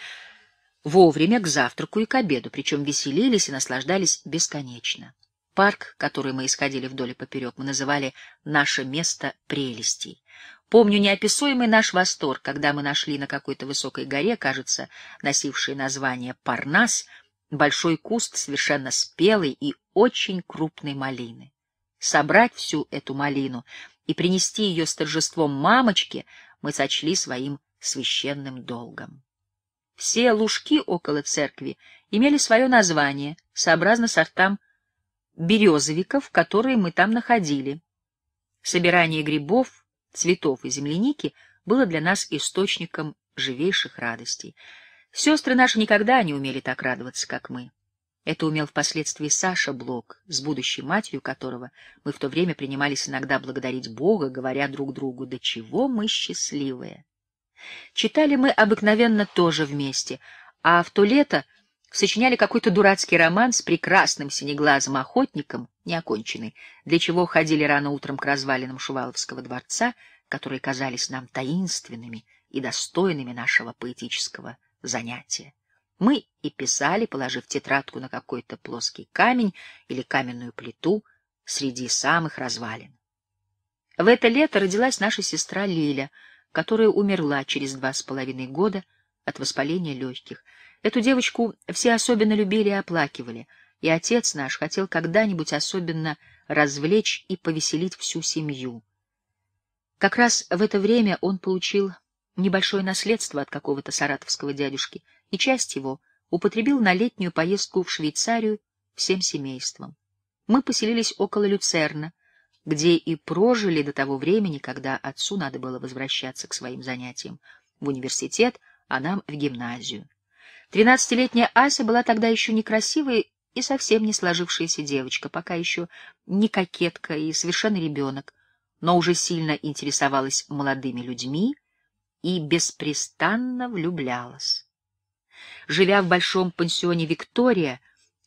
вовремя к завтраку и к обеду, причем веселились и наслаждались бесконечно. Парк, который мы исходили вдоль и поперек, мы называли «наше место прелестей». Помню неописуемый наш восторг, когда мы нашли на какой-то высокой горе, кажется, носившей название Парнас, большой куст совершенно спелой и очень крупной малины. Собрать всю эту малину и принести ее с торжеством мамочке мы сочли своим священным долгом. Все лужки около церкви имели свое название, сообразно сортам березовиков, которые мы там находили. Собирание грибов, цветов и земляники было для нас источником живейших радостей. Сестры наши никогда не умели так радоваться, как мы. Это умел впоследствии Саша Блок, с будущей матерью которого мы в то время принимались иногда благодарить Бога, говоря друг другу: «Да чего мы счастливые!» Читали мы обыкновенно тоже вместе, а в то лето сочиняли какой-то дурацкий роман с прекрасным синеглазым охотником, неоконченный, для чего ходили рано утром к развалинам Шуваловского дворца, которые казались нам таинственными и достойными нашего поэтического занятия. Мы и писали, положив тетрадку на какой-то плоский камень или каменную плиту среди самых развалин. В это лето родилась наша сестра Лиля, которая умерла через 2,5 года от воспаления легких. Эту девочку все особенно любили и оплакивали, и отец наш хотел когда-нибудь особенно развлечь и повеселить всю семью. Как раз в это время он получил небольшое наследство от какого-то саратовского дядюшки, и часть его употребил на летнюю поездку в Швейцарию всем семейством. Мы поселились около Люцерна, где и прожили до того времени, когда отцу надо было возвращаться к своим занятиям в университет, а нам в гимназию. 13-летняя Ася была тогда еще некрасивая и совсем не сложившаяся девочка, пока еще не кокетка и совершенно ребенок, но уже сильно интересовалась молодыми людьми и беспрестанно влюблялась. Живя в большом пансионе «Виктория»,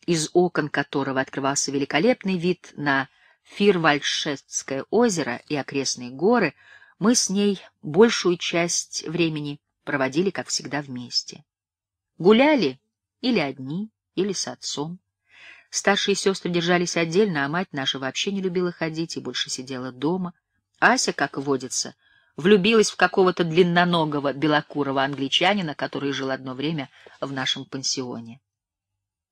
из окон которого открывался великолепный вид на Фирвальдшетское озеро и окрестные горы, мы с ней большую часть времени проводили, как всегда, вместе. Гуляли или одни, или с отцом. Старшие сестры держались отдельно, а мать наша вообще не любила ходить и больше сидела дома. Ася, как водится, влюбилась в какого-то длинноногого белокурого англичанина, который жил одно время в нашем пансионе.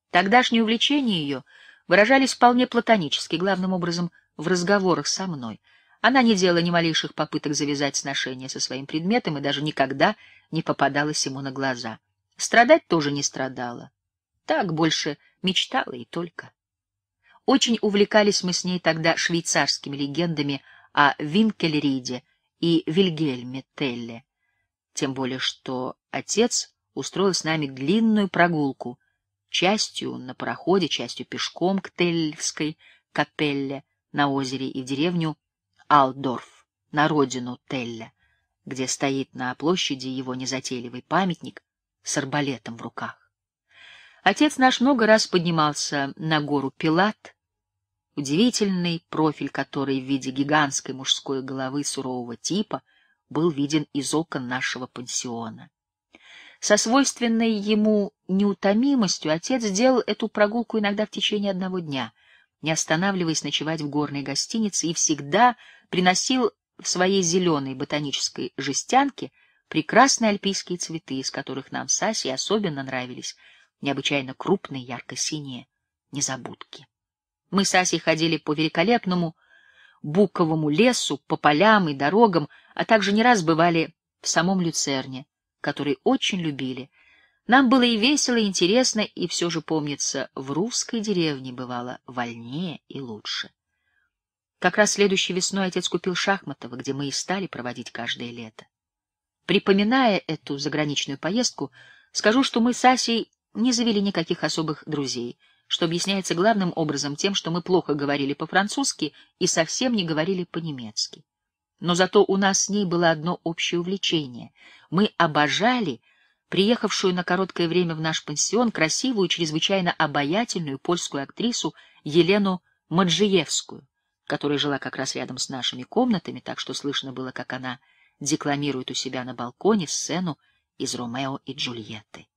Тогдашние увлечения ее выражались вполне платонически, главным образом в разговорах со мной. Она не делала ни малейших попыток завязать сношения со своим предметом и даже никогда не попадалась ему на глаза. Страдать тоже не страдала. Так больше мечтала и только. Очень увлекались мы с ней тогда швейцарскими легендами о Винкельриде и Вильгельме Телле. Тем более, что отец устроил с нами длинную прогулку, частью на пароходе, частью пешком к Телльской капелле на озере и в деревню Алдорф, на родину Телля, где стоит на площади его незатейливый памятник с арбалетом в руках. Отец наш много раз поднимался на гору Пилат, удивительный профиль которой в виде гигантской мужской головы сурового типа был виден из окон нашего пансиона. Со свойственной ему неутомимостью отец делал эту прогулку иногда в течение одного дня, не останавливаясь ночевать в горной гостинице, и всегда приносил в своей зеленой ботанической жестянке прекрасные альпийские цветы, из которых нам с Асей особенно нравились необычайно крупные ярко-синие незабудки. Мы с Асей ходили по великолепному буковому лесу, по полям и дорогам, а также не раз бывали в самом Люцерне, который очень любили. Нам было и весело, и интересно, и все же, помнится, в русской деревне бывало вольнее и лучше. Как раз следующей весной отец купил Шахматово, где мы и стали проводить каждое лето. Припоминая эту заграничную поездку, скажу, что мы с Асей не завели никаких особых друзей, что объясняется главным образом тем, что мы плохо говорили по-французски и совсем не говорили по-немецки. Но зато у нас с ней было одно общее увлечение. Мы обожали приехавшую на короткое время в наш пансион красивую, чрезвычайно обаятельную польскую актрису Елену Маджиевскую, которая жила как раз рядом с нашими комнатами, так что слышно было, как она декламирует у себя на балконе сцену из «Ромео и Джульетты».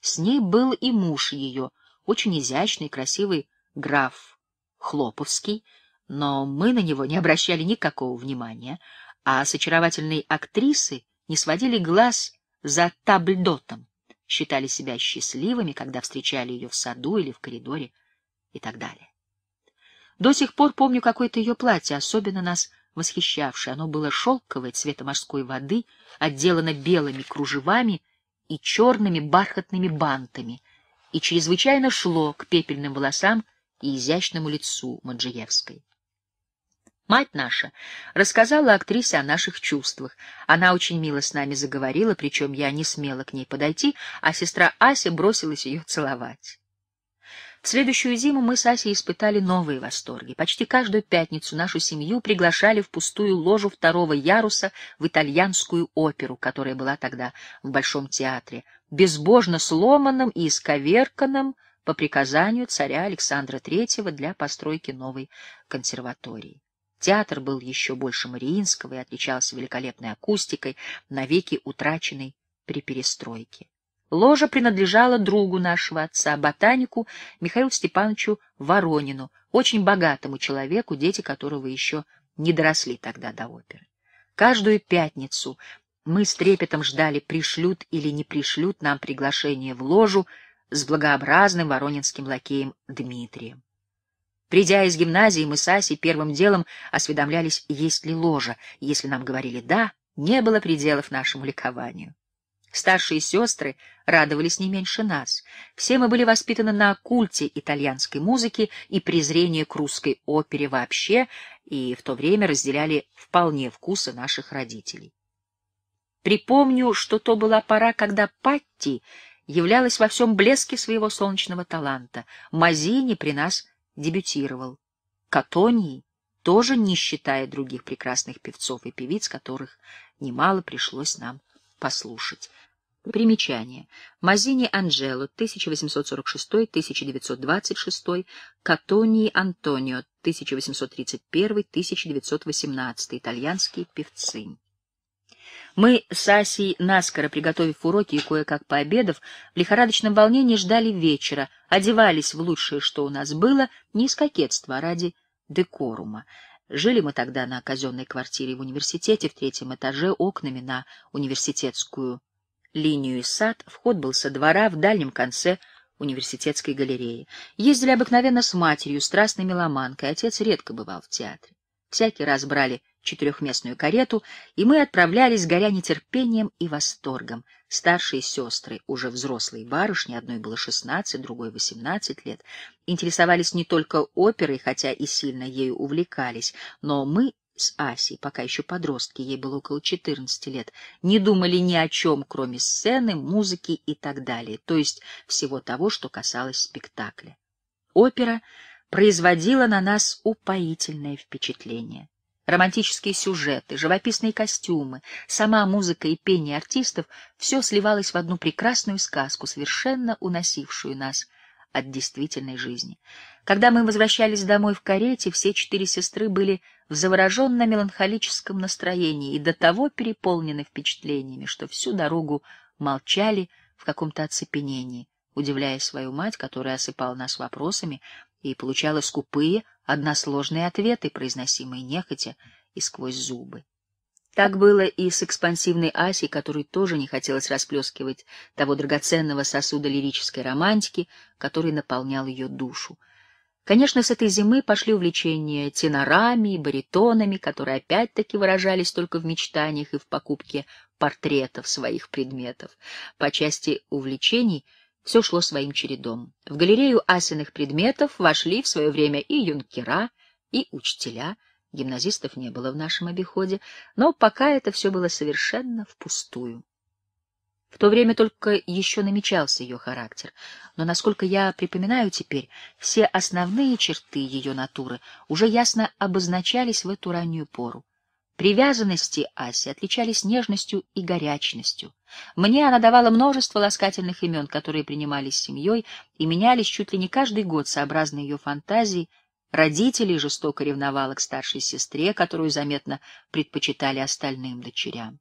С ней был и муж ее, очень изящный, красивый граф Хлоповский, но мы на него не обращали никакого внимания, а с очаровательной актрисы не сводили глаз за табльдотом, считали себя счастливыми, когда встречали ее в саду или в коридоре и так далее. До сих пор помню какое-то ее платье, особенно нас восхищавшее. Оно было шелковое, цвета морской воды, отделано белыми кружевами и черными бархатными бантами, и чрезвычайно шло к пепельным волосам и изящному лицу Маджиевской. Мать наша рассказала актрисе о наших чувствах. Она очень мило с нами заговорила, причем я не смела к ней подойти, а сестра Ася бросилась ее целовать. В следующую зиму мы с Асей испытали новые восторги. Почти каждую пятницу нашу семью приглашали в пустую ложу второго яруса в итальянскую оперу, которая была тогда в Большом театре, безбожно сломанном и исковерканном по приказанию царя Александра III для постройки новой консерватории. Театр был еще больше Мариинского и отличался великолепной акустикой, навеки утраченной при перестройке. Ложа принадлежала другу нашего отца, ботанику Михаилу Степановичу Воронину, очень богатому человеку, дети которого еще не доросли тогда до оперы. Каждую пятницу мы с трепетом ждали, пришлют или не пришлют нам приглашение в ложу с благообразным воронинским лакеем Дмитрием. Придя из гимназии, мы с Асей первым делом осведомлялись, есть ли ложа. Если нам говорили «да», не было пределов нашему ликованию. Старшие сестры радовались не меньше нас. Все мы были воспитаны на культе итальянской музыки и презрении к русской опере вообще, и в то время разделяли вполне вкусы наших родителей. Припомню, что то была пора, когда Патти являлась во всем блеске своего солнечного таланта. Мазини при нас дебютировал. Катоньи, тоже не считая других прекрасных певцов и певиц, которых немало пришлось нам послушать. Примечание. Мазини Анджело, 1846-1926, Катоньи Антонио, 1831-1918, итальянские певцы. Мы с Асей, наскоро приготовив уроки и кое-как пообедав, в лихорадочном волнении ждали вечера, одевались в лучшее, что у нас было, не из кокетства, а ради декорума. Жили мы тогда на казенной квартире в университете, в третьем этаже, окнами на университетскую линию и сад, вход был со двора в дальнем конце университетской галереи. Ездили обыкновенно с матерью, страстной меломанкой, отец редко бывал в театре. Всякий раз брали четырехместную карету, и мы отправлялись, горя нетерпением и восторгом. Старшие сестры, уже взрослые барышни, одной было 16, другой 18 лет, интересовались не только оперой, хотя и сильно ею увлекались, но мы с Асей, пока еще подростки, ей было около 14 лет, не думали ни о чем, кроме сцены, музыки и так далее, то есть всего того, что касалось спектакля. Опера производила на нас упоительное впечатление. Романтические сюжеты, живописные костюмы, сама музыка и пение артистов — все сливалось в одну прекрасную сказку, совершенно уносившую нас от действительной жизни. Когда мы возвращались домой в карете, все четыре сестры были в завороженно-меланхолическом настроении и до того переполнены впечатлениями, что всю дорогу молчали в каком-то оцепенении, удивляя свою мать, которая осыпала нас вопросами и получала скупые, односложные ответы, произносимые нехотя и сквозь зубы. Так было и с экспансивной Асей, которой тоже не хотелось расплескивать того драгоценного сосуда лирической романтики, который наполнял ее душу. Конечно, с этой зимы пошли увлечения тенорами и баритонами, которые опять-таки выражались только в мечтаниях и в покупке портретов своих предметов. По части увлечений — все шло своим чередом. В галерею Асиных предметов вошли в свое время и юнкера, и учителя. Гимназистов не было в нашем обиходе, но пока это все было совершенно впустую. В то время только еще намечался ее характер, но, насколько я припоминаю теперь, все основные черты ее натуры уже ясно обозначались в эту раннюю пору. Привязанности Аси отличались нежностью и горячностью. Мне она давала множество ласкательных имен, которые принимались семьей и менялись чуть ли не каждый год сообразно ее фантазии. Родителей жестоко ревновала к старшей сестре, которую заметно предпочитали остальным дочерям.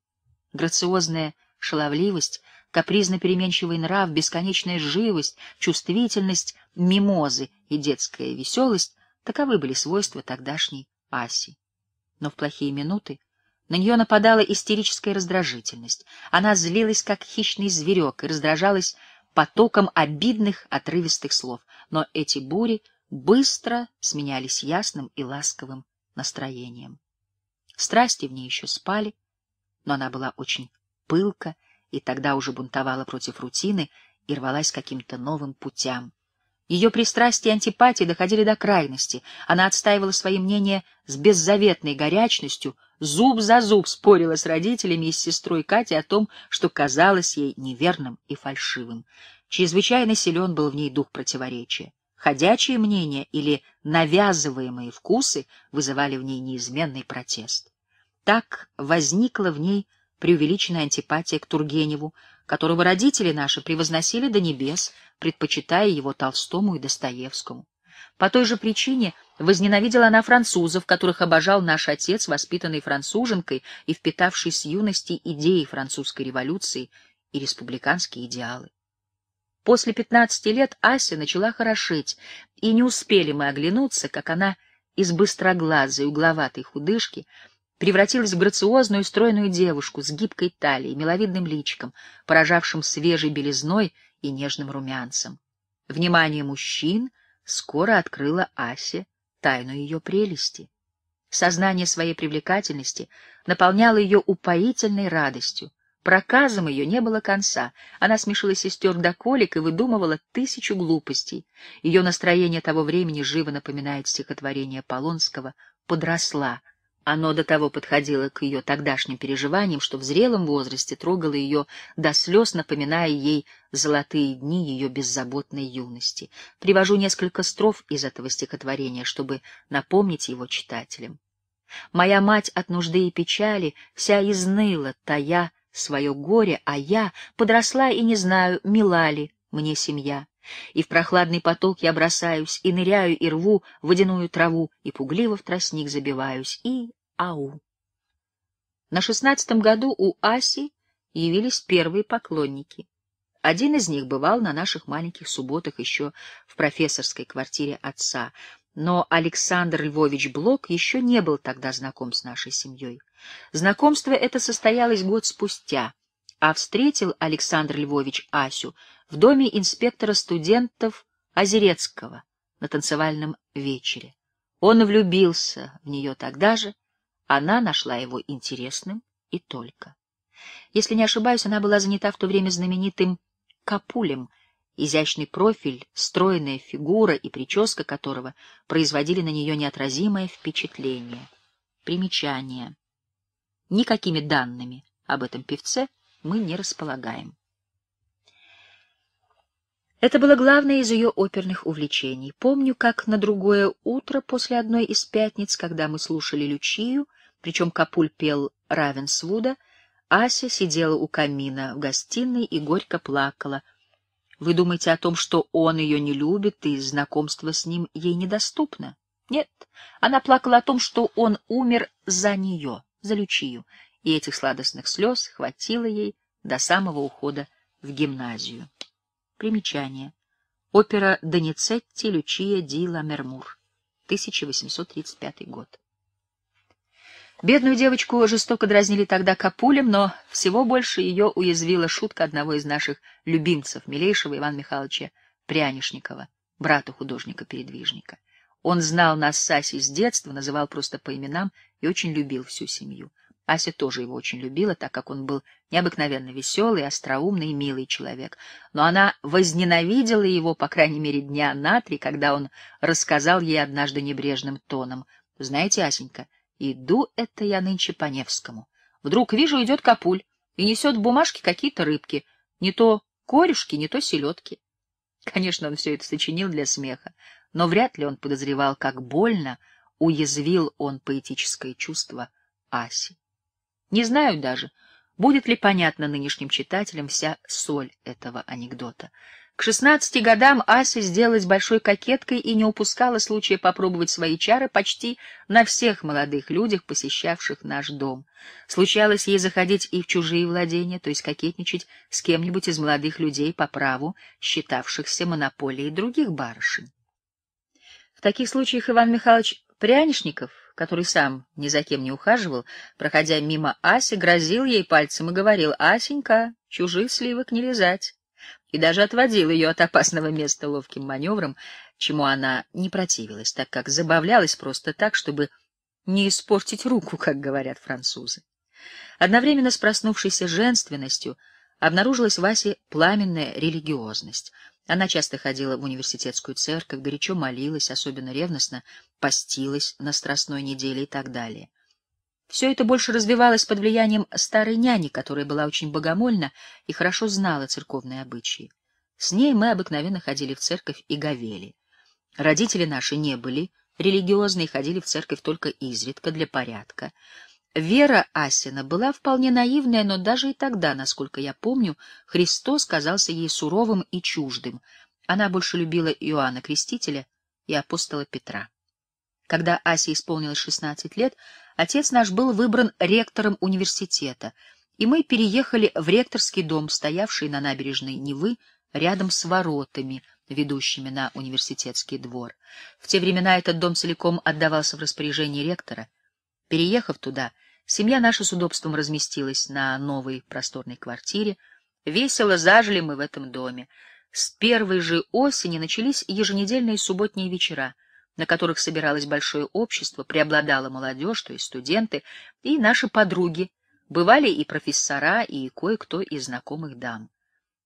Грациозная шаловливость, капризно-переменчивый нрав, бесконечная живость, чувствительность, мимозы и детская веселость — таковы были свойства тогдашней Аси. Но в плохие минуты на нее нападала истерическая раздражительность. Она злилась, как хищный зверек, и раздражалась потоком обидных, отрывистых слов. Но эти бури быстро сменялись ясным и ласковым настроением. Страсти в ней еще спали, но она была очень пылка, и тогда уже бунтовала против рутины и рвалась к каким-то новым путям. Ее пристрастия и антипатии доходили до крайности. Она отстаивала свои мнения с беззаветной горячностью, зуб за зуб спорила с родителями и с сестрой Катей о том, что казалось ей неверным и фальшивым. Чрезвычайно силен был в ней дух противоречия. Ходячие мнения или навязываемые вкусы вызывали в ней неизменный протест. Так возникла в ней преувеличенная антипатия к Тургеневу, которого родители наши превозносили до небес, предпочитая его Толстому и Достоевскому. По той же причине возненавидела она французов, которых обожал наш отец, воспитанный француженкой и впитавший с юности идеи французской революции и республиканские идеалы. После 15 лет Ася начала хорошеть, и не успели мы оглянуться, как она из быстроглазой угловатой худышки превратилась в грациозную стройную девушку с гибкой талией, миловидным личиком, поражавшим свежей белизной и нежным румянцем. Внимание мужчин скоро открыло Асе тайну ее прелести. Сознание своей привлекательности наполняло ее упоительной радостью. Проказам ее не было конца. Она смешила сестер до колик и выдумывала тысячу глупостей. Ее настроение того времени живо напоминает стихотворение Полонского «Подросла». Оно до того подходило к ее тогдашним переживаниям, что в зрелом возрасте трогало ее до слез, напоминая ей золотые дни ее беззаботной юности. Привожу несколько строф из этого стихотворения, чтобы напомнить его читателям. «Моя мать от нужды и печали вся изныла, тая свое горе, а я подросла и не знаю, мила ли мне семья. И в прохладный поток я бросаюсь, и ныряю, и рву водяную траву, и пугливо в тростник забиваюсь, и ау». На 16-м году у Аси явились первые поклонники. Один из них бывал на наших маленьких субботах еще в профессорской квартире отца, но Александр Львович Блок еще не был тогда знаком с нашей семьей. Знакомство это состоялось год спустя, а встретил Александр Львович Асю в доме инспектора студентов Озерецкого на танцевальном вечере. Он влюбился в нее тогда же, она нашла его интересным и только. Если не ошибаюсь, она была занята в то время знаменитым Капулем, изящный профиль, стройная фигура и прическа которого производили на нее неотразимое впечатление. Примечание. Никакими данными об этом певце мы не располагаем. Это было главное из ее оперных увлечений. Помню, как на другое утро после одной из пятниц, когда мы слушали Лючию, причем Капуль пел Равенсвуда, Ася сидела у камина в гостиной и горько плакала. Вы думаете о том, что он ее не любит и знакомство с ним ей недоступно? Нет, она плакала о том, что он умер за нее, за Лючию, и этих сладостных слез хватило ей до самого ухода в гимназию. Примечание. Опера Доницетти «Лючия ди Ламермур», 1835 год. Бедную девочку жестоко дразнили тогда Капулем, но всего больше ее уязвила шутка одного из наших любимцев, милейшего Ивана Михайловича Прянишникова, брата художника-передвижника. Он знал нас с Асей с детства, называл просто по именам и очень любил всю семью. Ася тоже его очень любила, так как он был необыкновенно веселый, остроумный и милый человек. Но она возненавидела его, по крайней мере, дня на три, когда он рассказал ей однажды небрежным тоном: «Знаете, Асенька, иду это я нынче по Невскому. Вдруг вижу, идет Капуль и несет в бумажке какие-то рыбки. Не то корешки, не то селедки. Конечно, он все это сочинил для смеха, но вряд ли он подозревал, как больно уязвил он поэтическое чувство Аси. Не знаю даже, будет ли понятна нынешним читателям вся соль этого анекдота. К 16 годам Ася сделалась большой кокеткой и не упускала случая попробовать свои чары почти на всех молодых людях, посещавших наш дом. Случалось ей заходить и в чужие владения, то есть кокетничать с кем-нибудь из молодых людей по праву, считавшихся монополией других барышень. В таких случаях Иван Михайлович Прянишников, который сам ни за кем не ухаживал, проходя мимо Аси, грозил ей пальцем и говорил: «Асенька, чужих сливок не лизать», и даже отводил ее от опасного места ловким маневром, чему она не противилась, так как забавлялась просто так, чтобы не испортить руку, как говорят французы. Одновременно с проснувшейся женственностью обнаружилась в Асе пламенная религиозность. Она часто ходила в университетскую церковь, горячо молилась, особенно ревностно постилась на Страстной неделе и так далее. Все это больше развивалось под влиянием старой няни, которая была очень богомольна и хорошо знала церковные обычаи. С ней мы обыкновенно ходили в церковь и говели. Родители наши не были религиозны и ходили в церковь только изредка для порядка. Вера Асина была вполне наивная, но даже и тогда, насколько я помню, Христос казался ей суровым и чуждым. Она больше любила Иоанна Крестителя и апостола Петра. Когда Асе исполнилось 16 лет, отец наш был выбран ректором университета, и мы переехали в ректорский дом, стоявший на набережной Невы, рядом с воротами, ведущими на университетский двор. В те времена этот дом целиком отдавался в распоряжение ректора. Переехав туда, семья наша с удобством разместилась на новой просторной квартире. Весело зажили мы в этом доме. С первой же осени начались еженедельные субботние вечера, на которых собиралось большое общество, преобладала молодежь, то есть студенты, и наши подруги, бывали и профессора, и кое-кто из знакомых дам.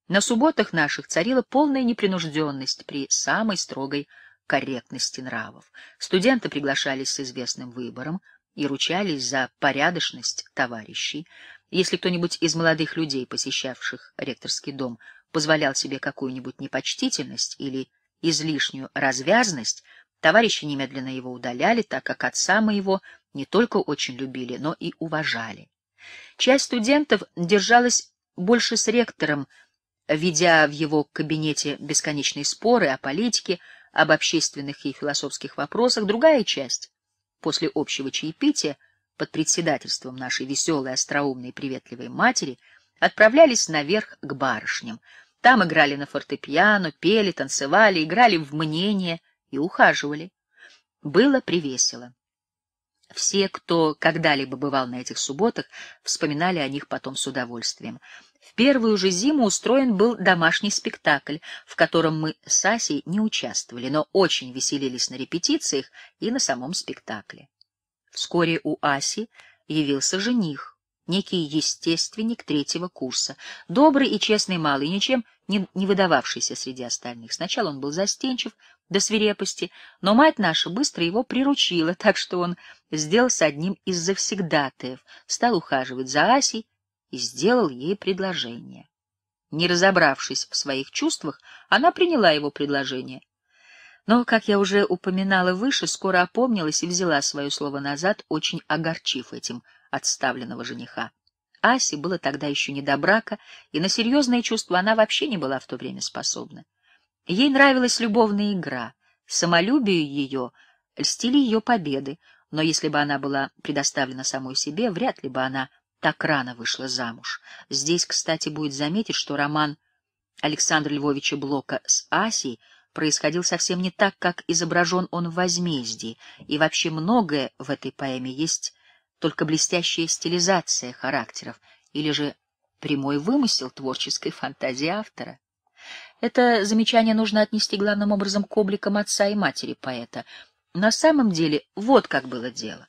На субботах наших царила полная непринужденность при самой строгой корректности нравов. Студенты приглашались с известным выбором и ручались за порядочность товарищей. Если кто-нибудь из молодых людей, посещавших ректорский дом, позволял себе какую-нибудь непочтительность или излишнюю развязность, товарищи немедленно его удаляли, так как отца моего не только очень любили, но и уважали. Часть студентов держалась больше с ректором, ведя в его кабинете бесконечные споры о политике, об общественных и философских вопросах. Другая часть, после общего чаепития, под председательством нашей веселой, остроумной и приветливой матери, отправлялись наверх к барышням. Там играли на фортепиано, пели, танцевали, играли в мнение и ухаживали. Было привесело. Все, кто когда-либо бывал на этих субботах, вспоминали о них потом с удовольствием. В первую же зиму устроен был домашний спектакль, в котором мы с Асей не участвовали, но очень веселились на репетициях и на самом спектакле. Вскоре у Аси явился жених, некий естественник третьего курса, добрый и честный малый, ничем не выдававшийся среди остальных. Сначала он был застенчив до свирепости, но мать наша быстро его приручила, так что он сделался одним из завсегдатаев, стал ухаживать за Асей и сделал ей предложение. Не разобравшись в своих чувствах, она приняла его предложение. Но, как я уже упоминала выше, скоро опомнилась и взяла свое слово назад, очень огорчив этим отставленного жениха. Асе было тогда еще не до брака, и на серьезные чувства она вообще не была в то время способна. Ей нравилась любовная игра, самолюбию ее льстили ее победы, но если бы она была предоставлена самой себе, вряд ли бы она так рано вышла замуж. Здесь, кстати, будет заметить, что роман Александра Львовича Блока с Асей происходил совсем не так, как изображен он в «Возмездии», и вообще многое в этой поэме есть только блестящая стилизация характеров или же прямой вымысел творческой фантазии автора. Это замечание нужно отнести главным образом к обликам отца и матери поэта. На самом деле, вот как было дело.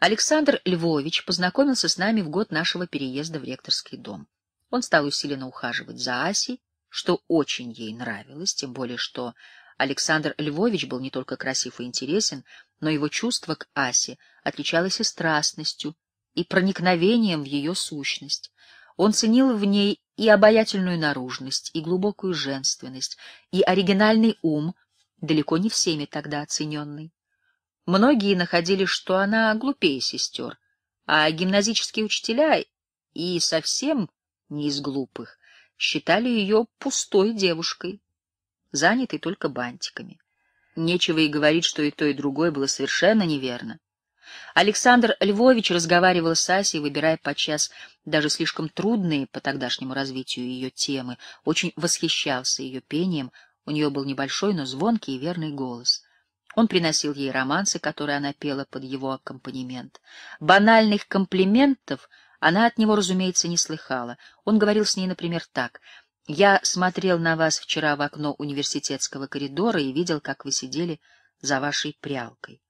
Александр Львович познакомился с нами в год нашего переезда в ректорский дом. Он стал усиленно ухаживать за Асей, что очень ей нравилось, тем более что Александр Львович был не только красив и интересен, но его чувство к Асе отличалось и страстностью, и проникновением в ее сущность. Он ценил в ней и обаятельную наружность, и глубокую женственность, и оригинальный ум, далеко не всеми тогда оцененный. Многие находили, что она глупее сестер, а гимназические учителя, и совсем не из глупых, считали ее пустой девушкой, занятой только бантиками. Нечего и говорить, что и другое было совершенно неверно. Александр Львович разговаривал с Асей, выбирая подчас даже слишком трудные по тогдашнему развитию ее темы, очень восхищался ее пением, у нее был небольшой, но звонкий и верный голос. Он приносил ей романсы, которые она пела под его аккомпанемент. Банальных комплиментов она от него, разумеется, не слыхала. Он говорил с ней, например, так: «Я смотрел на вас вчера в окно университетского коридора и видел, как вы сидели за вашей прялкой».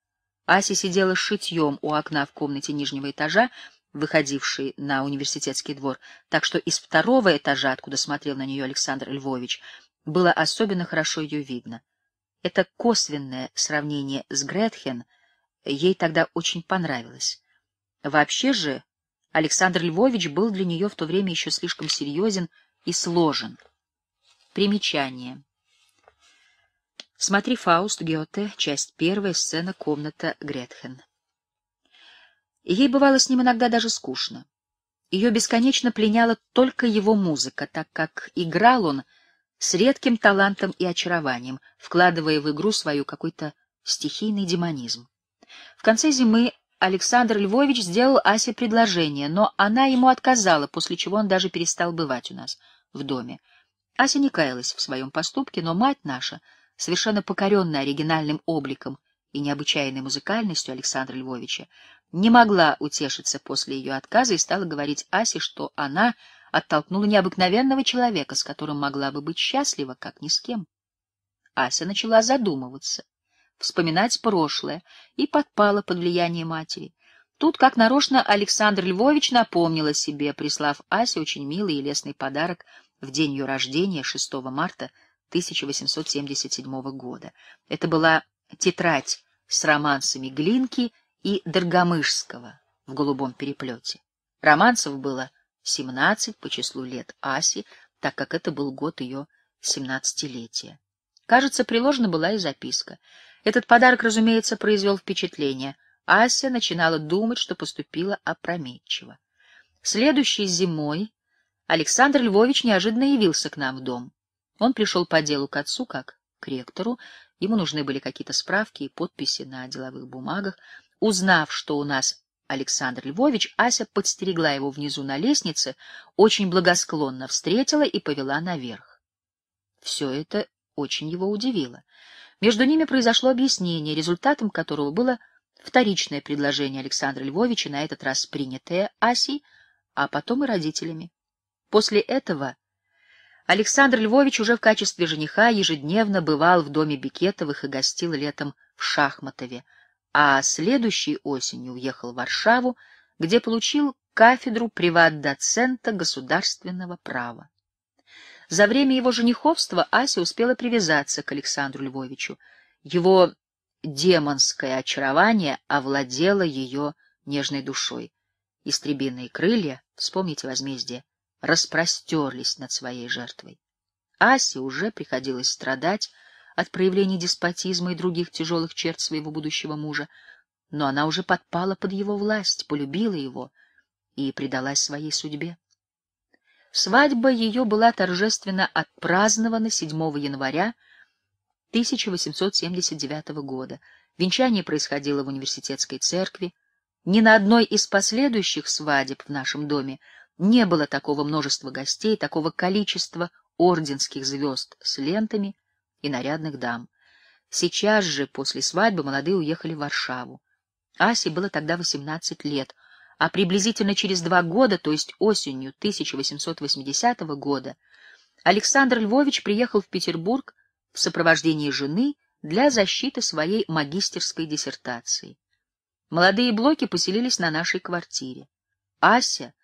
Ася сидела шитьем у окна в комнате нижнего этажа, выходившей на университетский двор, так что из второго этажа, откуда смотрел на нее Александр Львович, было особенно хорошо ее видно. Это косвенное сравнение с Гретхен ей тогда очень понравилось. Вообще же Александр Львович был для нее в то время еще слишком серьезен и сложен. Примечание. Смотри «Фауст», Гёте, часть первая, сцена «Комната Гретхен». Ей бывало с ним иногда даже скучно. Ее бесконечно пленяла только его музыка, так как играл он с редким талантом и очарованием, вкладывая в игру свою какой-то стихийный демонизм. В конце зимы Александр Львович сделал Асе предложение, но она ему отказала, после чего он даже перестал бывать у нас в доме. Ася не каялась в своем поступке, но мать наша, совершенно покоренная оригинальным обликом и необычайной музыкальностью Александра Львовича, не могла утешиться после ее отказа и стала говорить Асе, что она оттолкнула необыкновенного человека, с которым могла бы быть счастлива, как ни с кем. Ася начала задумываться, вспоминать прошлое, и подпала под влияние матери. Тут, как нарочно, Александр Львович напомнил о себе, прислав Асе очень милый и лестный подарок в день ее рождения, 6 марта 1877 года. Это была тетрадь с романсами Глинки и Доргомышского в голубом переплете. Романсов было 17 по числу лет Аси, так как это был год ее 17-летия. Кажется, приложена была и записка. Этот подарок, разумеется, произвел впечатление. Ася начинала думать, что поступила опрометчиво. Следующей зимой Александр Львович неожиданно явился к нам в дом. Он пришел по делу к отцу, как к ректору. Ему нужны были какие-то справки и подписи на деловых бумагах. Узнав, что у нас Александр Львович, Ася подстерегла его внизу на лестнице, очень благосклонно встретила и повела наверх. Все это очень его удивило. Между ними произошло объяснение, результатом которого было вторичное предложение Александра Львовича, на этот раз принятое Асей, а потом и родителями. После этого Александр Львович уже в качестве жениха ежедневно бывал в доме Бекетовых и гостил летом в Шахматове, а следующей осенью уехал в Варшаву, где получил кафедру приват-доцента государственного права. За время его жениховства Ася успела привязаться к Александру Львовичу. Его демонское очарование овладело ее нежной душой. Истребиные крылья, вспомните возмездие, распростерлись над своей жертвой. Асе уже приходилось страдать от проявлений деспотизма и других тяжелых черт своего будущего мужа, но она уже подпала под его власть, полюбила его и предалась своей судьбе. Свадьба ее была торжественно отпразднована 7 января 1879 года. Венчание происходило в университетской церкви. Ни на одной из последующих свадеб в нашем доме не было такого множества гостей, такого количества орденских звезд с лентами и нарядных дам. Сейчас же, после свадьбы, молодые уехали в Варшаву. Асе было тогда 18 лет, а приблизительно через 2 года, то есть осенью 1880 года, Александр Львович приехал в Петербург в сопровождении жены для защиты своей магистерской диссертации. Молодые блоки поселились на нашей квартире. Ася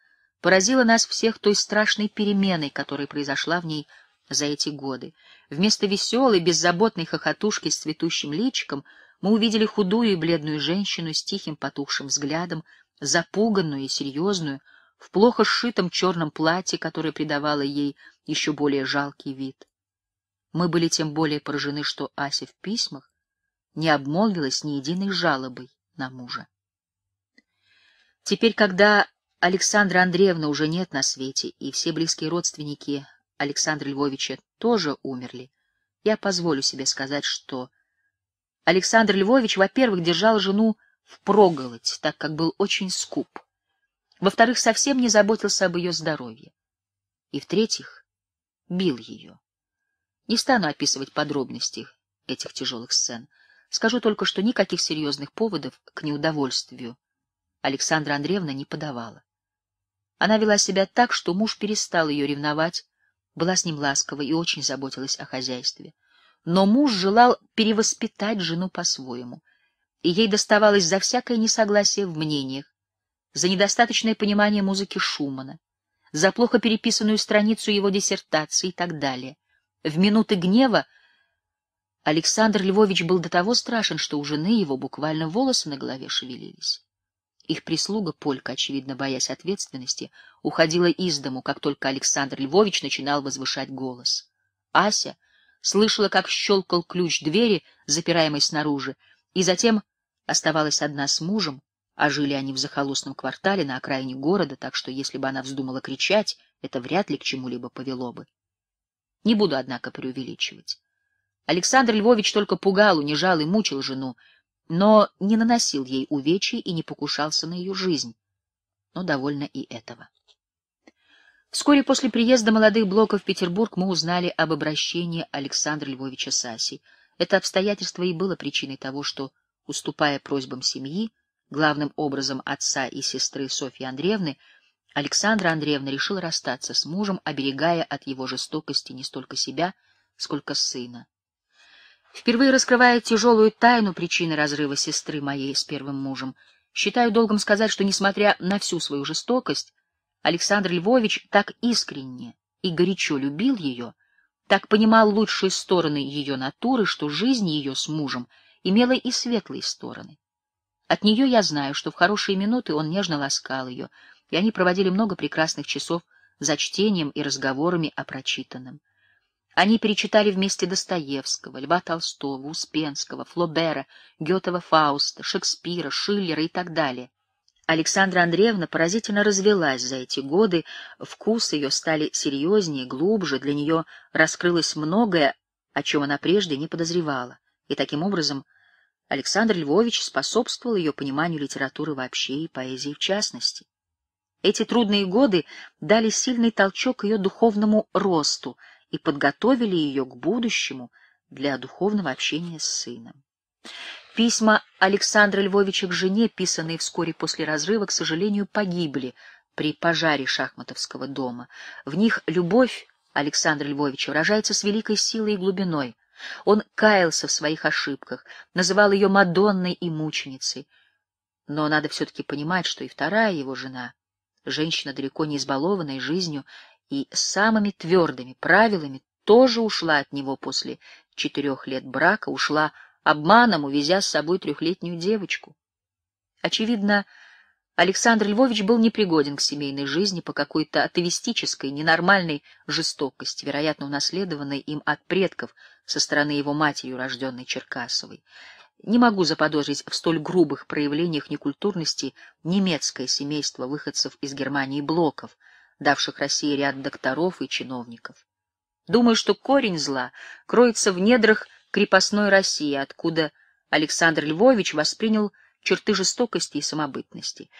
поразила нас всех той страшной переменой, которая произошла в ней за эти годы. Вместо веселой, беззаботной хохотушки с цветущим личиком мы увидели худую и бледную женщину с тихим потухшим взглядом, запуганную и серьезную, в плохо сшитом черном платье, которое придавало ей еще более жалкий вид. Мы были тем более поражены, что Ася в письмах не обмолвилась ни единой жалобой на мужа. Теперь, когда Александра Андреевна уже нет на свете, и все близкие родственники Александра Львовича тоже умерли, я позволю себе сказать, что Александр Львович, во-первых, держал жену впроголодь, так как был очень скуп, во-вторых, совсем не заботился об ее здоровье, и, в-третьих, бил ее. Не стану описывать подробности этих тяжелых сцен. Скажу только, что никаких серьезных поводов к неудовольствию Александра Андреевна не подавала. Она вела себя так, что муж перестал ее ревновать, была с ним ласкова и очень заботилась о хозяйстве. Но муж желал перевоспитать жену по-своему, и ей доставалось за всякое несогласие в мнениях, за недостаточное понимание музыки Шумана, за плохо переписанную страницу его диссертации и так далее. В минуты гнева Александр Львович был до того страшен, что у жены его буквально волосы на голове шевелились. Их прислуга, полька, очевидно, боясь ответственности, уходила из дому, как только Александр Львович начинал возвышать голос. Ася слышала, как щелкал ключ двери, запираемой снаружи, и затем оставалась одна с мужем, а жили они в захолустном квартале на окраине города, так что если бы она вздумала кричать, это вряд ли к чему-либо повело бы. Не буду, однако, преувеличивать. Александр Львович только пугал, унижал и мучил жену, но не наносил ей увечий и не покушался на ее жизнь. Но довольно и этого. Вскоре после приезда молодых Блоков в Петербург мы узнали об обращении Александра Львовича с Асей. Это обстоятельство и было причиной того, что, уступая просьбам семьи, главным образом отца и сестры Софьи Андреевны, Александра Андреевна решила расстаться с мужем, оберегая от его жестокости не столько себя, сколько сына. Впервые раскрывая тяжелую тайну причины разрыва сестры моей с первым мужем, считаю долгом сказать, что, несмотря на всю свою жестокость, Александр Львович так искренне и горячо любил ее, так понимал лучшие стороны ее натуры, что жизнь ее с мужем имела и светлые стороны. От нее я знаю, что в хорошие минуты он нежно ласкал ее, и они проводили много прекрасных часов за чтением и разговорами о прочитанном. Они перечитали вместе Достоевского, Льва Толстого, Успенского, Флобера, Гётова Фауста, Шекспира, Шиллера и так далее. Александра Андреевна поразительно развилась за эти годы, вкусы ее стали серьезнее, глубже, для нее раскрылось многое, о чем она прежде не подозревала, и таким образом Александр Львович способствовал ее пониманию литературы вообще и поэзии в частности. Эти трудные годы дали сильный толчок ее духовному росту и подготовили ее к будущему для духовного общения с сыном. Письма Александра Львовича к жене, писанные вскоре после разрыва, к сожалению, погибли при пожаре Шахматовского дома. В них любовь Александра Львовича выражается с великой силой и глубиной. Он каялся в своих ошибках, называл ее Мадонной и мученицей. Но надо все-таки понимать, что и вторая его жена — женщина, далеко не избалованная жизнью и самыми твердыми правилами, тоже ушла от него после 4 лет брака, ушла обманом, увезя с собой 3-летнюю девочку. Очевидно, Александр Львович был непригоден к семейной жизни по какой-то атовистической, ненормальной жестокости, вероятно, унаследованной им от предков со стороны его матерью, рожденной Черкасовой. Не могу заподозрить в столь грубых проявлениях некультурности немецкое семейство выходцев из Германии Блоков, давших России ряд докторов и чиновников. Думаю, что корень зла кроется в недрах крепостной России, откуда Александр Львович воспринял черты жестокости и самобытности.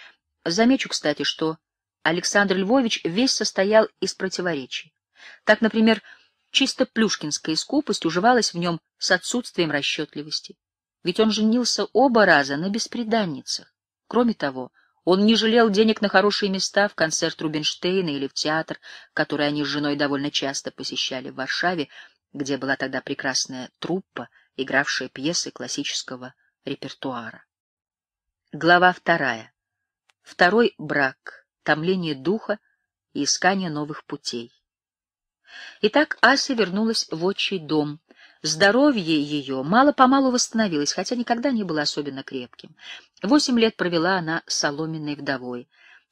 Замечу, кстати, что Александр Львович весь состоял из противоречий. Так, например, чисто плюшкинская скупость уживалась в нем с отсутствием расчетливости. Ведь он женился оба раза на бесприданницах. Кроме того, он не жалел денег на хорошие места в концерт Рубинштейна или в театр, который они с женой довольно часто посещали в Варшаве, где была тогда прекрасная труппа, игравшая пьесы классического репертуара. Глава 2. Второй брак. Томление духа и искание новых путей. Итак, Ася вернулась в отчий дом. Здоровье ее мало-помалу восстановилось, хотя никогда не было особенно крепким. 8 лет провела она соломенной вдовой.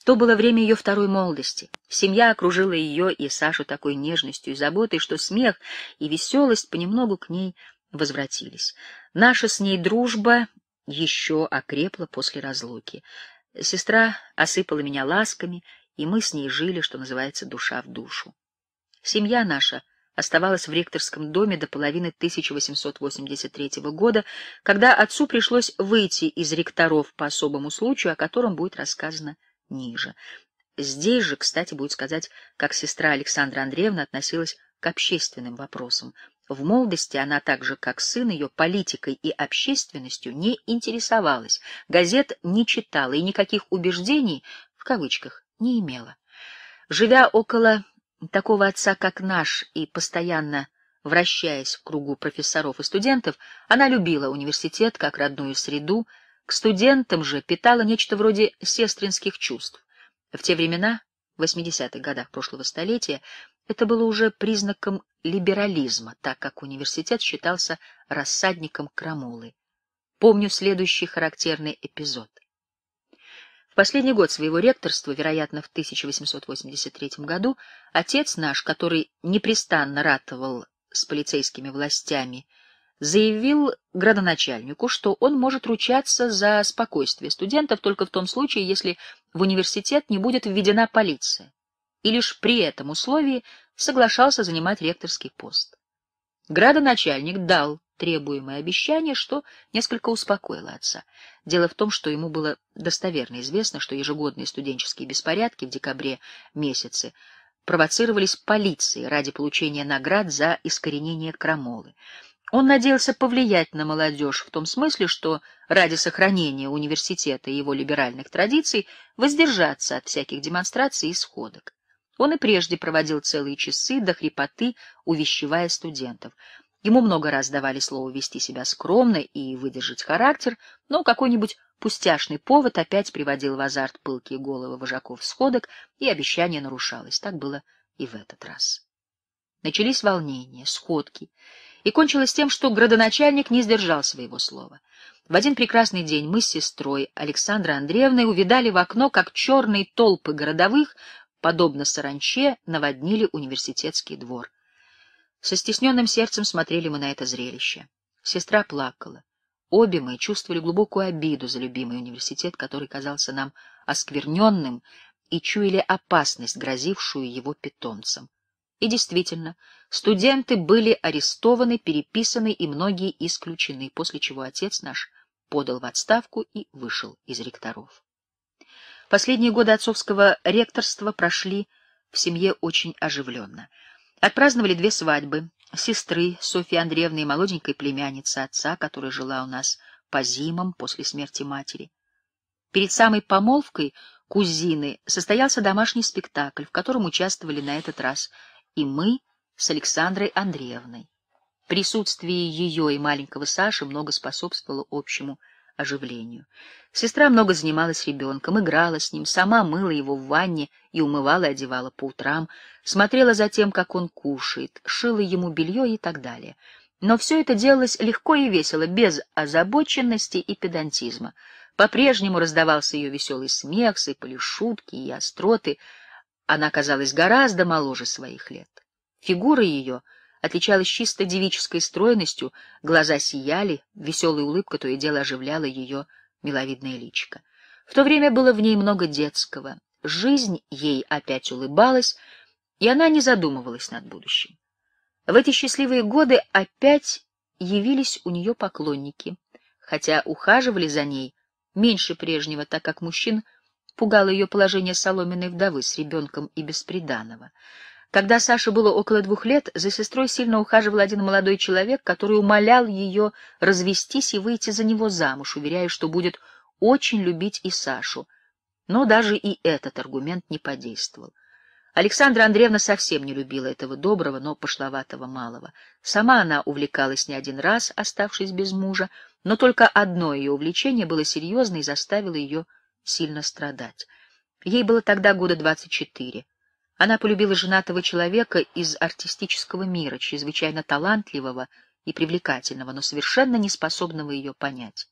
То было время ее второй молодости. Семья окружила ее и Сашу такой нежностью и заботой, что смех и веселость понемногу к ней возвратились. Наша с ней дружба еще окрепла после разлуки. Сестра осыпала меня ласками, и мы с ней жили, что называется, душа в душу. Семья наша оставалась в ректорском доме до половины 1883 года, когда отцу пришлось выйти из ректоров по особому случаю, о котором будет рассказано ниже. Здесь же, кстати, будет сказать, как сестра Александра Андреевна относилась к общественным вопросам. В молодости она, так же как сын ее, политикой и общественностью не интересовалась, газет не читала и никаких убеждений, в кавычках, не имела. Живя около такого отца, как наш, и постоянно вращаясь в кругу профессоров и студентов, она любила университет как родную среду. К студентам же питала нечто вроде сестринских чувств. В те времена, в 80-х годах прошлого столетия, это было уже признаком либерализма, так как университет считался рассадником крамолы. Помню следующий характерный эпизод. В последний год своего ректорства, вероятно, в 1883 году, отец наш, который непрестанно ратовал с полицейскими властями, заявил градоначальнику, что он может ручаться за спокойствие студентов только в том случае, если в университет не будет введена полиция, и лишь при этом условии соглашался занимать ректорский пост. Градоначальник дал требуемое обещание, что несколько успокоило отца. Дело в том, что ему было достоверно известно, что ежегодные студенческие беспорядки в декабре месяце провоцировались полицией ради получения наград за искоренение крамолы. Он надеялся повлиять на молодежь в том смысле, что ради сохранения университета и его либеральных традиций воздержаться от всяких демонстраций и сходок. Он и прежде проводил целые часы до хрипоты, увещевая студентов. Ему много раз давали слово вести себя скромно и выдержать характер, но какой-нибудь пустяшный повод опять приводил в азарт пылкие головы вожаков сходок, и обещание нарушалось. Так было и в этот раз. Начались волнения, сходки. И кончилось тем, что градоначальник не сдержал своего слова. В один прекрасный день мы с сестрой Александрой Андреевной увидали в окно, как черные толпы городовых, подобно саранче, наводнили университетский двор. Со стесненным сердцем смотрели мы на это зрелище. Сестра плакала. Обе мы чувствовали глубокую обиду за любимый университет, который казался нам оскверненным, и чуяли опасность, грозившую его питомцам. И действительно, студенты были арестованы, переписаны и многие исключены, после чего отец наш подал в отставку и вышел из ректоров. Последние годы отцовского ректорства прошли в семье очень оживленно. Отпраздновали две свадьбы — сестры Софьи Андреевны и молоденькой племянницы отца, которая жила у нас по зимам после смерти матери. Перед самой помолвкой кузины состоялся домашний спектакль, в котором участвовали на этот раз и мы с Александрой Андреевной. Присутствие ее и маленького Саши много способствовало общему оживлению. Сестра много занималась ребенком, играла с ним, сама мыла его в ванне и умывала и одевала по утрам, смотрела за тем, как он кушает, шила ему белье и так далее. Но все это делалось легко и весело, без озабоченности и педантизма. По-прежнему раздавался ее веселый смех, сыпали шутки и остроты. Она казалась гораздо моложе своих лет. Фигура ее отличалась чисто девической стройностью, глаза сияли, веселая улыбка то и дело оживляла ее миловидное личико. В то время было в ней много детского. Жизнь ей опять улыбалась, и она не задумывалась над будущим. В эти счастливые годы опять явились у нее поклонники, хотя ухаживали за ней меньше прежнего, так как мужчин пугало ее положение соломенной вдовы с ребенком и бесприданого. Когда Саше было около 2 лет, за сестрой сильно ухаживал один молодой человек, который умолял ее развестись и выйти за него замуж, уверяя, что будет очень любить и Сашу. Но даже и этот аргумент не подействовал. Александра Андреевна совсем не любила этого доброго, но пошловатого малого. Сама она увлекалась не один раз, оставшись без мужа, но только одно ее увлечение было серьезно и заставило ее сильно страдать. Ей было тогда года 24. Она полюбила женатого человека из артистического мира, чрезвычайно талантливого и привлекательного, но совершенно не способного ее понять.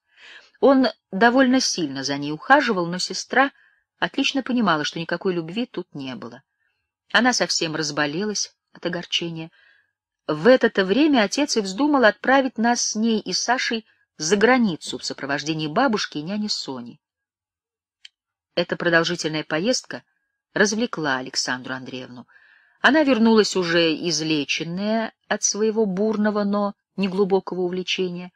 Он довольно сильно за ней ухаживал, но сестра отлично понимала, что никакой любви тут не было. Она совсем разболелась от огорчения. В это-то время отец и вздумал отправить нас с ней и Сашей за границу в сопровождении бабушки и няни Сони. Эта продолжительная поездка развлекла Александру Андреевну. Она вернулась уже излеченная от своего бурного, но неглубокого увлечения.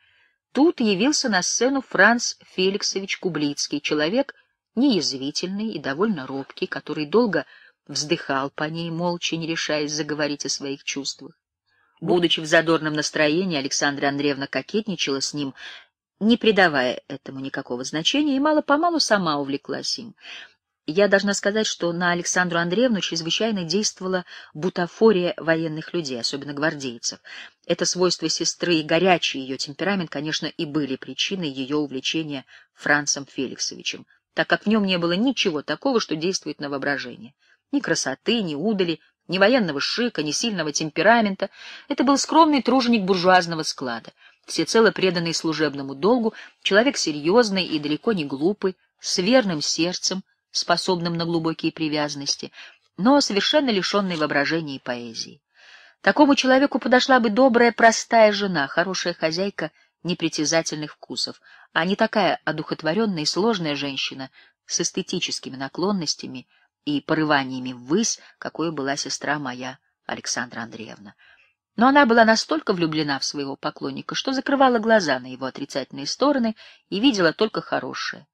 Тут явился на сцену Франц Феликсович Кублицкий, человек неязвительный и довольно робкий, который долго вздыхал по ней, молча, не решаясь заговорить о своих чувствах. Будучи в задорном настроении, Александра Андреевна кокетничала с ним, не придавая этому никакого значения, и мало-помалу сама увлеклась им. Я должна сказать, что на Александру Андреевну чрезвычайно действовала бутафория военных людей, особенно гвардейцев. Это свойство сестры и горячий ее темперамент, конечно, и были причиной ее увлечения Францем Феликсовичем, так как в нем не было ничего такого, что действует на воображение. Ни красоты, ни удали, ни военного шика, ни сильного темперамента. Это был скромный труженик буржуазного склада, всецело преданный служебному долгу, человек серьезный и далеко не глупый, с верным сердцем, способным на глубокие привязанности, но совершенно лишенный воображения и поэзии. Такому человеку подошла бы добрая, простая жена, хорошая хозяйка непритязательных вкусов, а не такая одухотворенная и сложная женщина с эстетическими наклонностями и порываниями ввысь, какой была сестра моя Александра Андреевна. Но она была настолько влюблена в своего поклонника, что закрывала глаза на его отрицательные стороны и видела только хорошее.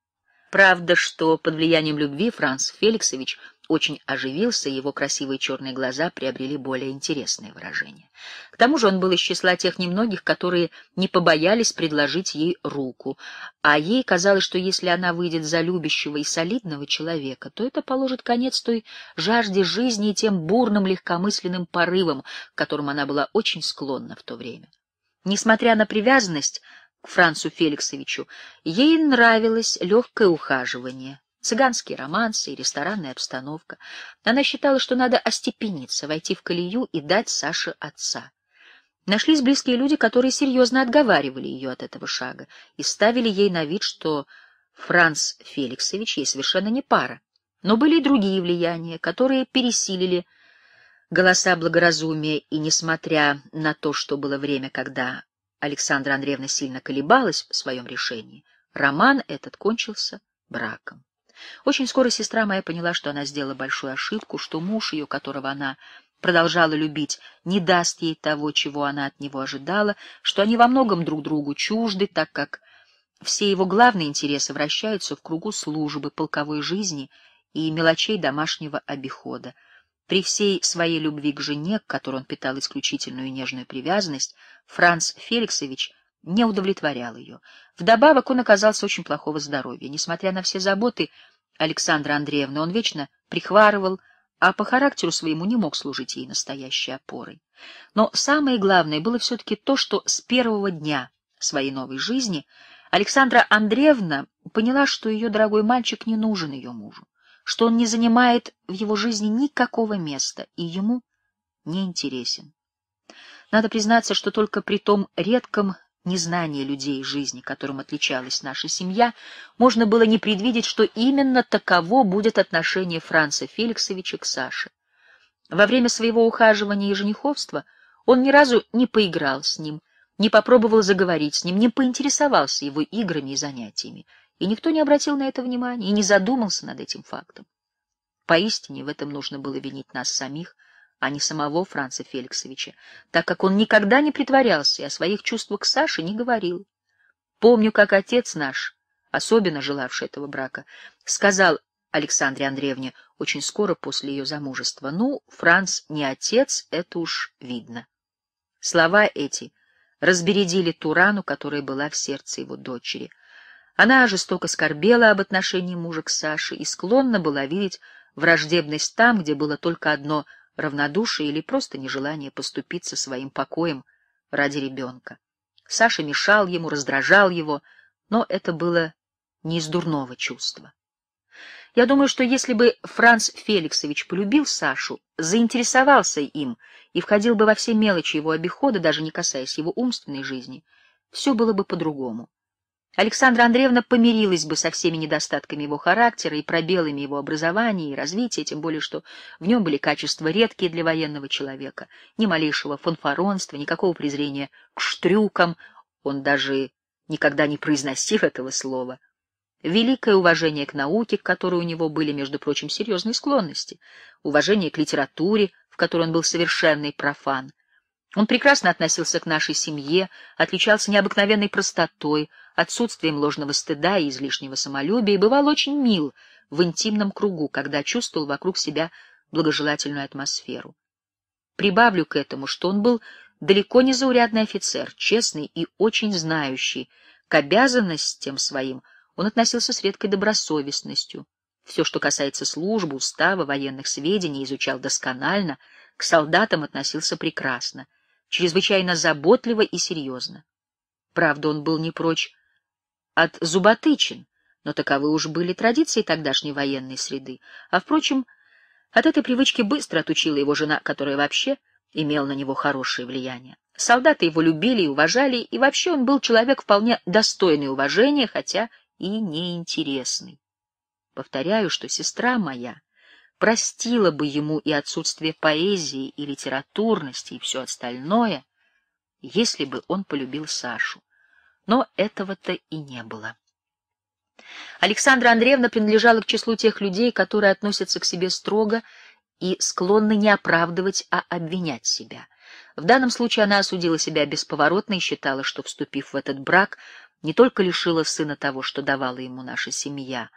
Правда, что под влиянием любви Франц Феликсович очень оживился, и его красивые черные глаза приобрели более интересное выражение. К тому же он был из числа тех немногих, которые не побоялись предложить ей руку, а ей казалось, что если она выйдет за любящего и солидного человека, то это положит конец той жажде жизни и тем бурным легкомысленным порывам, к которым она была очень склонна в то время. Несмотря на привязанность к Францу Феликсовичу, ей нравилось легкое ухаживание, цыганские романсы и ресторанная обстановка. Она считала, что надо остепениться, войти в колею и дать Саше отца. Нашлись близкие люди, которые серьезно отговаривали ее от этого шага и ставили ей на вид, что Франц Феликсович ей совершенно не пара. Но были и другие влияния, которые пересилили голоса благоразумия, и, несмотря на то, что было время, когда Александра Андреевна сильно колебалась в своем решении, роман этот кончился браком. Очень скоро сестра моя поняла, что она сделала большую ошибку, что муж ее, которого она продолжала любить, не даст ей того, чего она от него ожидала, что они во многом друг другу чужды, так как все его главные интересы вращаются в кругу службы, полковой жизни и мелочей домашнего обихода. При всей своей любви к жене, к которой он питал исключительную нежную привязанность, Франц Феликсович не удовлетворял ее. Вдобавок он оказался очень плохого здоровья. Несмотря на все заботы Александры Андреевны, он вечно прихварывал, а по характеру своему не мог служить ей настоящей опорой. Но самое главное было все-таки то, что с первого дня своей новой жизни Александра Андреевна поняла, что ее дорогой мальчик не нужен ее мужу, что он не занимает в его жизни никакого места и ему не интересен. Надо признаться, что только при том редком незнании людей жизни, которым отличалась наша семья, можно было не предвидеть, что именно таково будет отношение Франца Феликсовича к Саше. Во время своего ухаживания и жениховства он ни разу не поиграл с ним, не попробовал заговорить с ним, не поинтересовался его играми и занятиями. И никто не обратил на это внимания и не задумался над этим фактом. Поистине в этом нужно было винить нас самих, а не самого Франца Феликсовича, так как он никогда не притворялся и о своих чувствах к Саше не говорил. Помню, как отец наш, особенно желавший этого брака, сказал Александре Андреевне очень скоро после ее замужества: «Ну, Франц не отец, это уж видно». Слова эти разбередили ту рану, которая была в сердце его дочери. Она жестоко скорбела об отношении мужа к Саше и склонна была видеть враждебность там, где было только одно равнодушие или просто нежелание поступиться своим покоем ради ребенка. Саша мешал ему, раздражал его, но это было не из дурного чувства. Я думаю, что если бы Франц Феликсович полюбил Сашу, заинтересовался им и входил бы во все мелочи его обихода, даже не касаясь его умственной жизни, все было бы по-другому. Александра Андреевна помирилась бы со всеми недостатками его характера и пробелами его образования и развития, тем более, что в нем были качества редкие для военного человека. Ни малейшего фанфаронства, никакого презрения к штрюкам, он даже никогда не произносил этого слова. Великое уважение к науке, к которой у него были, между прочим, серьезные склонности, уважение к литературе, в которой он был совершенный профан. Он прекрасно относился к нашей семье, отличался необыкновенной простотой, отсутствием ложного стыда и излишнего самолюбия, и бывал очень мил в интимном кругу, когда чувствовал вокруг себя благожелательную атмосферу. Прибавлю к этому, что он был далеко не заурядный офицер, честный и очень знающий. К обязанностям своим он относился с редкой добросовестностью. Все, что касается службы, устава, военных сведений, изучал досконально, к солдатам относился прекрасно, чрезвычайно заботливо и серьезно. Правда, он был не прочь от зуботычин, но таковы уж были традиции тогдашней военной среды. А, впрочем, от этой привычки быстро отучила его жена, которая вообще имела на него хорошее влияние. Солдаты его любили и уважали, и вообще он был человек вполне достойный уважения, хотя и неинтересный. Повторяю, что сестра моя простила бы ему и отсутствие поэзии, и литературности, и все остальное, если бы он полюбил Сашу. Но этого-то и не было. Александра Андреевна принадлежала к числу тех людей, которые относятся к себе строго и склонны не оправдывать, а обвинять себя. В данном случае она осудила себя бесповоротно и считала, что, вступив в этот брак, не только лишила сына того, что давала ему наша семья,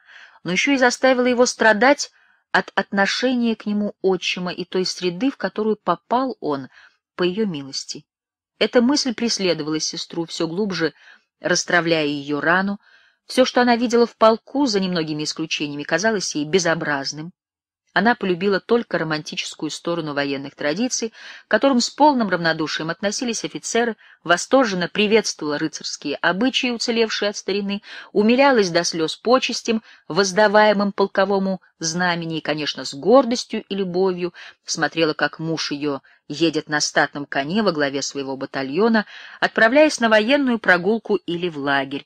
но еще и заставила его страдать от отношения к нему отчима и той среды, в которую попал он по ее милости. Эта мысль преследовала сестру, все глубже расстравляя ее рану. Все, что она видела в полку, за немногими исключениями, казалось ей безобразным. Она полюбила только романтическую сторону военных традиций, к которым с полным равнодушием относились офицеры, восторженно приветствовала рыцарские обычаи, уцелевшие от старины, умилялась до слез почестям, воздаваемым полковому знамени, и, конечно, с гордостью и любовью смотрела, как муж ее едет на статном коне во главе своего батальона, отправляясь на военную прогулку или в лагерь.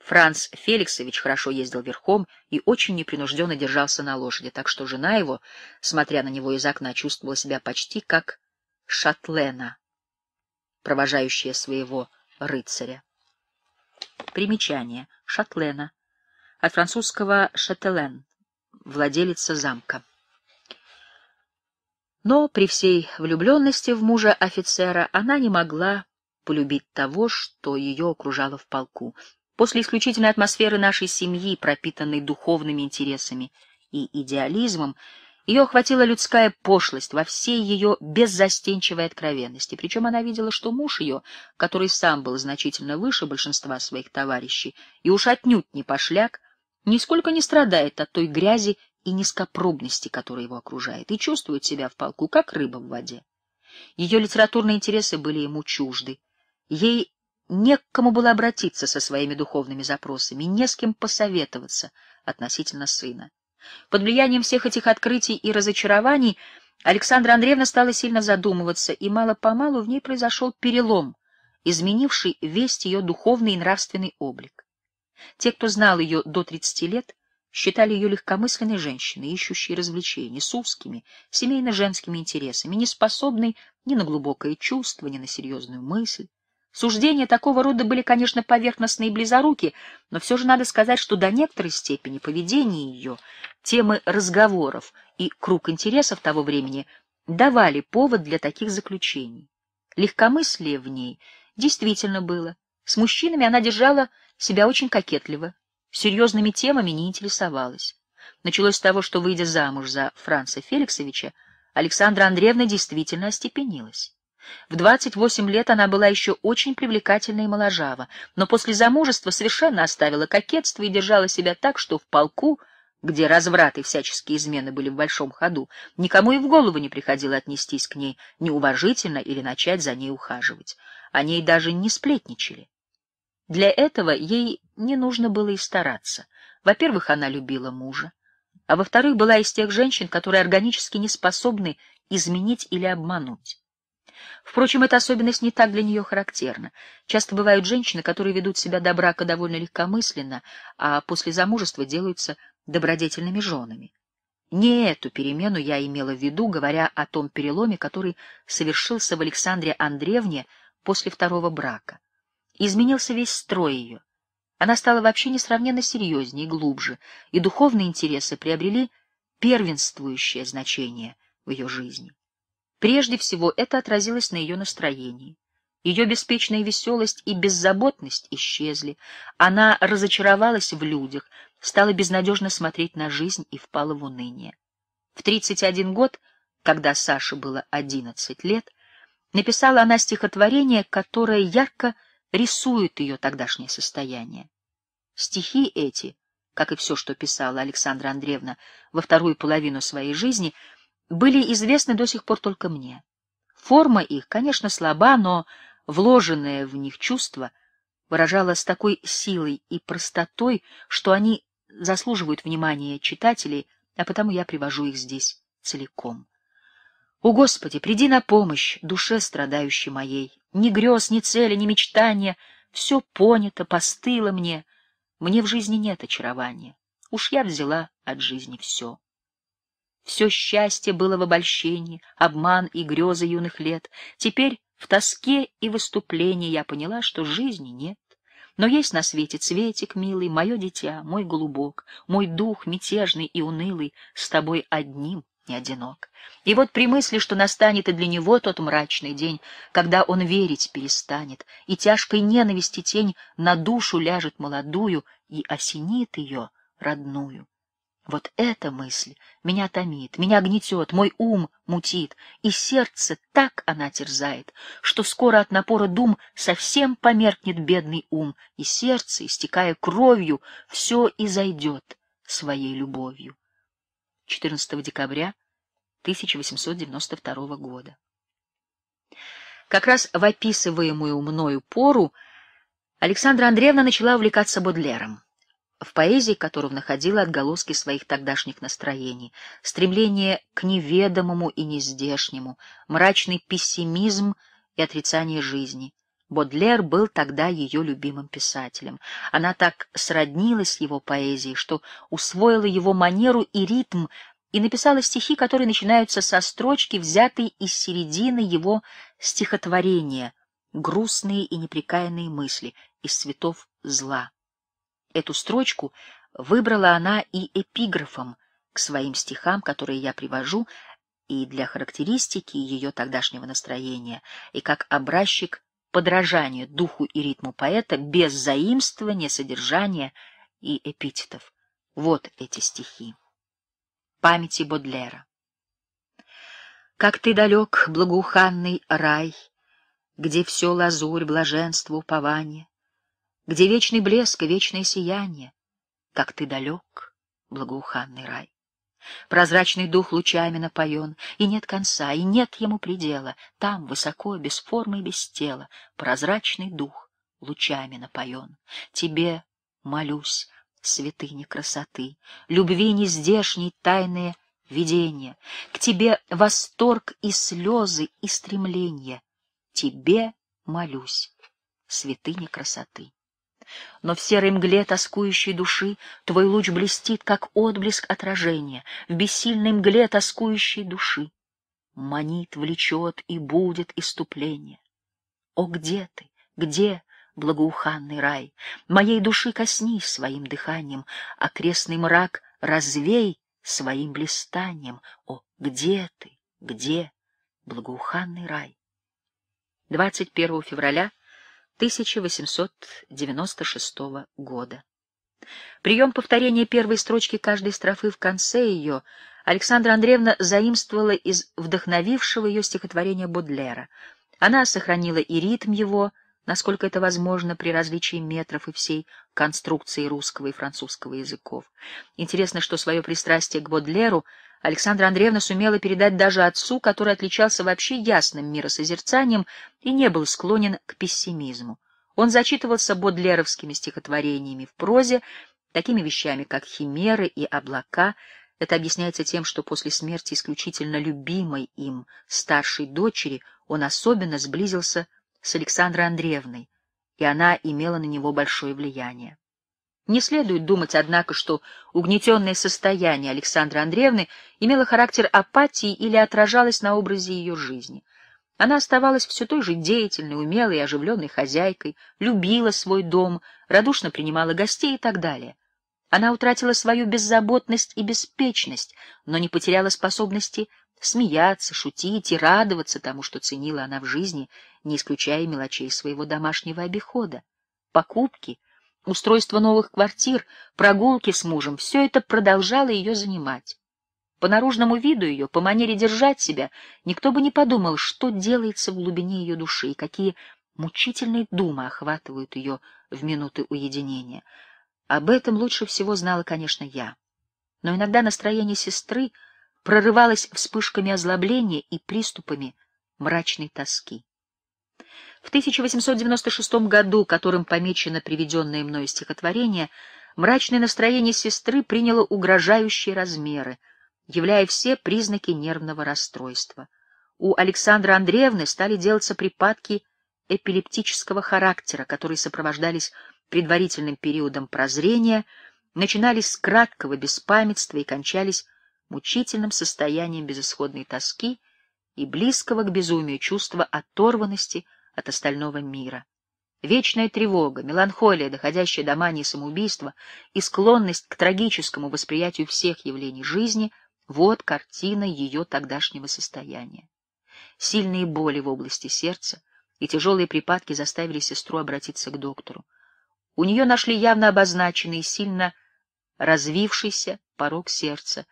Франц Феликсович хорошо ездил верхом и очень непринужденно держался на лошади, так что жена его, смотря на него из окна, чувствовала себя почти как шатлена, провожающая своего рыцаря. Примечание. Шатлена. От французского «шателен», владелица замка. Но при всей влюбленности в мужа офицера она не могла полюбить того, что ее окружало в полку. После исключительной атмосферы нашей семьи, пропитанной духовными интересами и идеализмом, ее охватила людская пошлость во всей ее беззастенчивой откровенности. Причем она видела, что муж ее, который сам был значительно выше большинства своих товарищей, и уж отнюдь не пошляк, нисколько не страдает от той грязи и низкопробности, которая его окружает, и чувствует себя в полку, как рыба в воде. Ее литературные интересы были ему чужды. Ей не к кому было обратиться со своими духовными запросами, не с кем посоветоваться относительно сына. Под влиянием всех этих открытий и разочарований Александра Андреевна стала сильно задумываться, и мало-помалу в ней произошел перелом, изменивший весь ее духовный и нравственный облик. Те, кто знал ее до 30 лет, считали ее легкомысленной женщиной, ищущей развлечений, с узкими, семейно-женскими интересами, не способной ни на глубокое чувство, ни на серьезную мысль. Суждения такого рода были, конечно, поверхностные и близоруки, но все же надо сказать, что до некоторой степени поведение ее, темы разговоров и круг интересов того времени давали повод для таких заключений. Легкомыслие в ней действительно было. С мужчинами она держала себя очень кокетливо, серьезными темами не интересовалась. Началось с того, что, выйдя замуж за Франца Феликсовича, Александра Андреевна действительно остепенилась. В 28 лет она была еще очень привлекательна и моложава, но после замужества совершенно оставила кокетство и держала себя так, что в полку, где разврат и всяческие измены были в большом ходу, никому и в голову не приходило отнестись к ней неуважительно или начать за ней ухаживать. О ней даже не сплетничали. Для этого ей не нужно было и стараться. Во-первых, она любила мужа, а во-вторых, была из тех женщин, которые органически не способны изменить или обмануть. Впрочем, эта особенность не так для нее характерна. Часто бывают женщины, которые ведут себя до брака довольно легкомысленно, а после замужества делаются добродетельными женами. Не эту перемену я имела в виду, говоря о том переломе, который совершился в Александре Андреевне после второго брака. Изменился весь строй ее. Она стала вообще несравненно серьезнее и глубже, и духовные интересы приобрели первенствующее значение в ее жизни. Прежде всего, это отразилось на ее настроении. Ее беспечная веселость и беззаботность исчезли. Она разочаровалась в людях, стала безнадежно смотреть на жизнь и впала в уныние. В 31 год, когда Саше было 11 лет, написала она стихотворение, которое ярко рисует ее тогдашнее состояние. Стихи эти, как и все, что писала Александра Андреевна во вторую половину своей жизни, были известны до сих пор только мне. Форма их, конечно, слаба, но вложенное в них чувство выражало с такой силой и простотой, что они заслуживают внимания читателей, а потому я привожу их здесь целиком. «О, Господи, приди на помощь душе страдающей моей! Ни грез, ни цели, ни мечтания, все понято, постыло мне. Мне в жизни нет очарования. Уж я взяла от жизни все». Все счастье было в обольщении, обман и грезы юных лет. Теперь в тоске и выступлении я поняла, что жизни нет. Но есть на свете цветик, милый, мое дитя, мой голубок, мой дух мятежный и унылый, с тобой одним не одинок. И вот при мысли, что настанет и для него тот мрачный день, когда он верить перестанет, и тяжкой ненависти тень на душу ляжет молодую и осенит ее родную. Вот эта мысль меня томит, меня гнетет, мой ум мутит, и сердце так она терзает, что скоро от напора дум совсем померкнет бедный ум, и сердце, истекая кровью, все и зайдет своей любовью. 14 декабря 1892 года. Как раз в описываемую мною пору Александра Андреевна начала увлекаться Бодлером, в поэзии которого находила отголоски своих тогдашних настроений, стремление к неведомому и нездешнему, мрачный пессимизм и отрицание жизни. Бодлер был тогда ее любимым писателем. Она так сроднилась с его поэзией, что усвоила его манеру и ритм, и написала стихи, которые начинаются со строчки, взятой из середины его стихотворения «Грустные и непрекаянные мысли» из «Цветов зла». Эту строчку выбрала она и эпиграфом к своим стихам, которые я привожу, и для характеристики ее тогдашнего настроения, и как образчик подражания духу и ритму поэта без заимствования, содержания и эпитетов. Вот эти стихи. Памяти Бодлера. «Как ты далек, благоуханный рай, где все лазурь, блаженство, упование, где вечный блеск и вечное сияние, как ты далек, благоуханный рай. Прозрачный дух лучами напоен, и нет конца, и нет ему предела, там, высоко, без формы и без тела, прозрачный дух лучами напоен. Тебе молюсь, святыня красоты, любви нездешней тайное видение, к тебе восторг и слезы, и стремление, тебе молюсь, святыня красоты. Но в серой мгле тоскующей души твой луч блестит, как отблеск отражения, в бессильной мгле тоскующей души манит, влечет и будет иступление. О, где ты, где, благоуханный рай? Моей души коснись своим дыханием, а крестный мрак развей своим блистанием. О, где ты, где, благоуханный рай?» 21 февраля 1896 года. Прием повторения первой строчки каждой строфы в конце ее Александра Андреевна заимствовала из вдохновившего ее стихотворения Бодлера. Она сохранила и ритм его, насколько это возможно при различии метров и всей конструкции русского и французского языков. Интересно, что свое пристрастие к Бодлеру Александра Андреевна сумела передать даже отцу, который отличался вообще ясным миросозерцанием и не был склонен к пессимизму. Он зачитывался бодлеровскими стихотворениями в прозе, такими вещами, как «Химеры» и «Облака». Это объясняется тем, что после смерти исключительно любимой им старшей дочери он особенно сблизился с Александрой Андреевной, и она имела на него большое влияние. Не следует думать, однако, что угнетенное состояние Александры Андреевны имело характер апатии или отражалось на образе ее жизни. Она оставалась все той же деятельной, умелой и оживленной хозяйкой, любила свой дом, радушно принимала гостей и так далее. Она утратила свою беззаботность и беспечность, но не потеряла способности смеяться, шутить и радоваться тому, что ценила она в жизни, не исключая мелочей своего домашнего обихода. Покупки, устройство новых квартир, прогулки с мужем — все это продолжало ее занимать. По наружному виду ее, по манере держать себя, никто бы не подумал, что делается в глубине ее души и какие мучительные думы охватывают ее в минуты уединения. Об этом лучше всего знала, конечно, я. Но иногда настроение сестры прорывалось вспышками озлобления и приступами мрачной тоски. В 1896 году, которым помечено приведенное мною стихотворение, мрачное настроение сестры приняло угрожающие размеры, являя все признаки нервного расстройства. У Александры Андреевны стали делаться припадки эпилептического характера, которые сопровождались предварительным периодом прозрения, начинались с краткого беспамятства и кончались мучительным состоянием безысходной тоски и близкого к безумию чувства оторванности от остального мира. Вечная тревога, меланхолия, доходящая до мании самоубийства, и склонность к трагическому восприятию всех явлений жизни — вот картина ее тогдашнего состояния. Сильные боли в области сердца и тяжелые припадки заставили сестру обратиться к доктору. У нее нашли явно обозначенный и сильно развившийся порок сердца,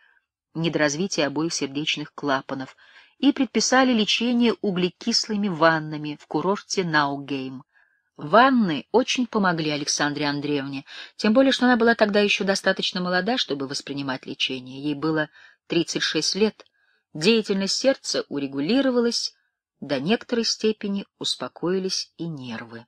недоразвитие обоих сердечных клапанов, и предписали лечение углекислыми ваннами в курорте Наугейм. Ванны очень помогли Александре Андреевне, тем более, что она была тогда еще достаточно молода, чтобы воспринимать лечение. Ей было 36 лет, деятельность сердца урегулировалась, до некоторой степени успокоились и нервы.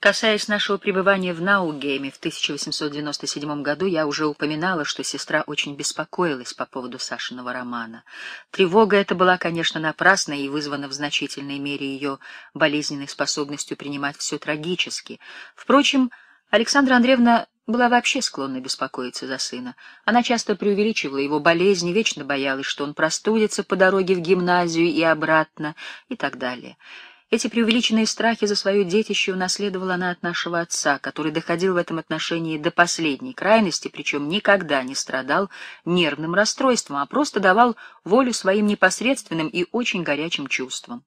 Касаясь нашего пребывания в Наугейме в 1897 году, я уже упоминала, что сестра очень беспокоилась по поводу Сашиного романа. Тревога эта была, конечно, напрасна и вызвана в значительной мере ее болезненной способностью принимать все трагически. Впрочем, Александра Андреевна была вообще склонна беспокоиться за сына. Она часто преувеличивала его болезни, вечно боялась, что он простудится по дороге в гимназию и обратно, и так далее. Эти преувеличенные страхи за свое детище унаследовала она от нашего отца, который доходил в этом отношении до последней крайности, причем никогда не страдал нервным расстройством, а просто давал волю своим непосредственным и очень горячим чувствам.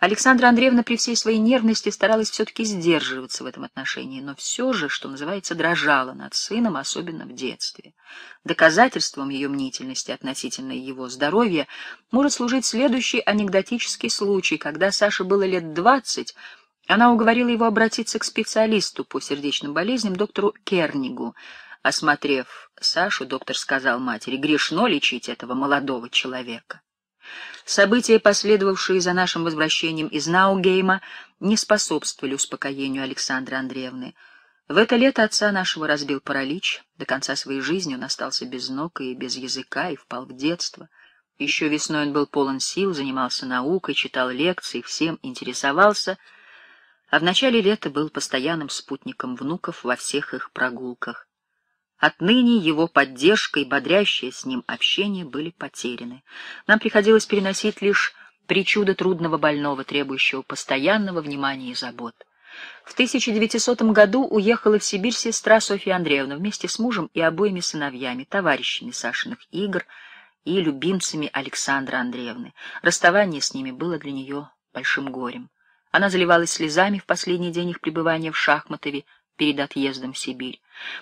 Александра Андреевна при всей своей нервности старалась все-таки сдерживаться в этом отношении, но все же, что называется, дрожала над сыном, особенно в детстве. Доказательством ее мнительности относительно его здоровья может служить следующий анекдотический случай, когда Саше было лет 20, она уговорила его обратиться к специалисту по сердечным болезням, доктору Кернигу. Осмотрев Сашу, доктор сказал матери: «Грешно лечить этого молодого человека». События, последовавшие за нашим возвращением из Наугейма, не способствовали успокоению Александры Андреевны. В это лето отца нашего разбил паралич, до конца своей жизни он остался без ног и без языка и впал в детство. Еще весной он был полон сил, занимался наукой, читал лекции, всем интересовался, а в начале лета был постоянным спутником внуков во всех их прогулках. Отныне его поддержка и бодрящее с ним общение были потеряны. Нам приходилось переносить лишь причуды трудного больного, требующего постоянного внимания и забот. В 1900 году уехала в Сибирь сестра Софья Андреевна вместе с мужем и обоими сыновьями, товарищами Сашиных игр и любимцами Александры Андреевны. Расставание с ними было для нее большим горем. Она заливалась слезами в последний день их пребывания в Шахматове, перед отъездом в Сибирь.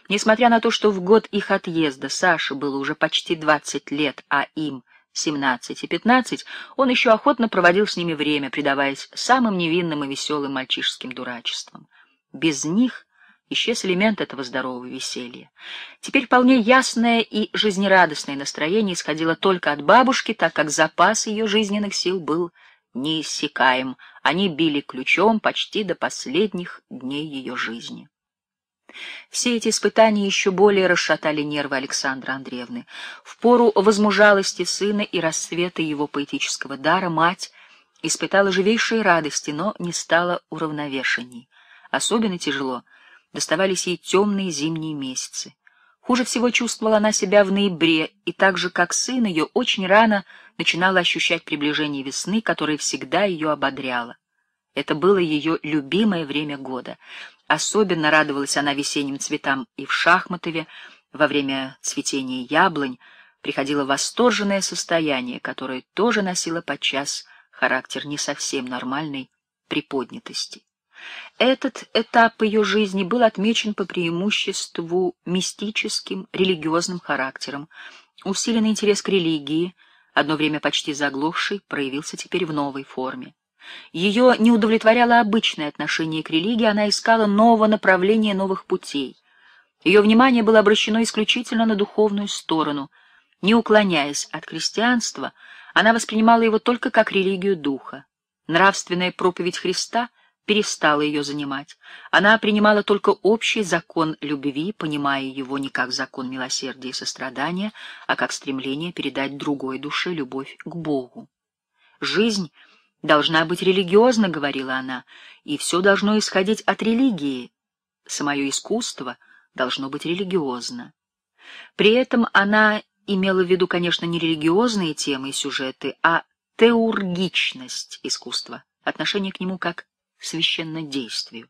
Несмотря на то, что в год их отъезда Саше было уже почти 20 лет, а им 17 и 15, он еще охотно проводил с ними время, предаваясь самым невинным и веселым мальчишеским дурачествам. Без них исчез элемент этого здорового веселья. Теперь вполне ясное и жизнерадостное настроение исходило только от бабушки, так как запас ее жизненных сил был неиссякаем. Они били ключом почти до последних дней ее жизни. Все эти испытания еще более расшатали нервы Александры Андреевны. В пору возмужалости сына и расцвета его поэтического дара мать испытала живейшие радости, но не стала уравновешенней. Особенно тяжело доставались ей темные зимние месяцы. Хуже всего чувствовала она себя в ноябре, и так же, как сын ее, очень рано начинала ощущать приближение весны, которая всегда ее ободряла. Это было ее любимое время года. Особенно радовалась она весенним цветам и в Шахматове. Во время цветения яблонь приходило восторженное состояние, которое тоже носило подчас характер не совсем нормальной приподнятости. Этот этап ее жизни был отмечен по преимуществу мистическим, религиозным характером. Усиленный интерес к религии, одно время почти заглохший, проявился теперь в новой форме. Ее не удовлетворяло обычное отношение к религии, она искала нового направления, новых путей. Ее внимание было обращено исключительно на духовную сторону. Не уклоняясь от христианства, она воспринимала его только как религию духа. Нравственная проповедь Христа перестала ее занимать. Она принимала только общий закон любви, понимая его не как закон милосердия и сострадания, а как стремление передать другой душе любовь к Богу. «Жизнь должна быть религиозна», — говорила она, — «и все должно исходить от религии. Самое искусство должно быть религиозно». При этом она имела в виду, конечно, не религиозные темы и сюжеты, а теургичность искусства, отношение к нему как к священнодействию.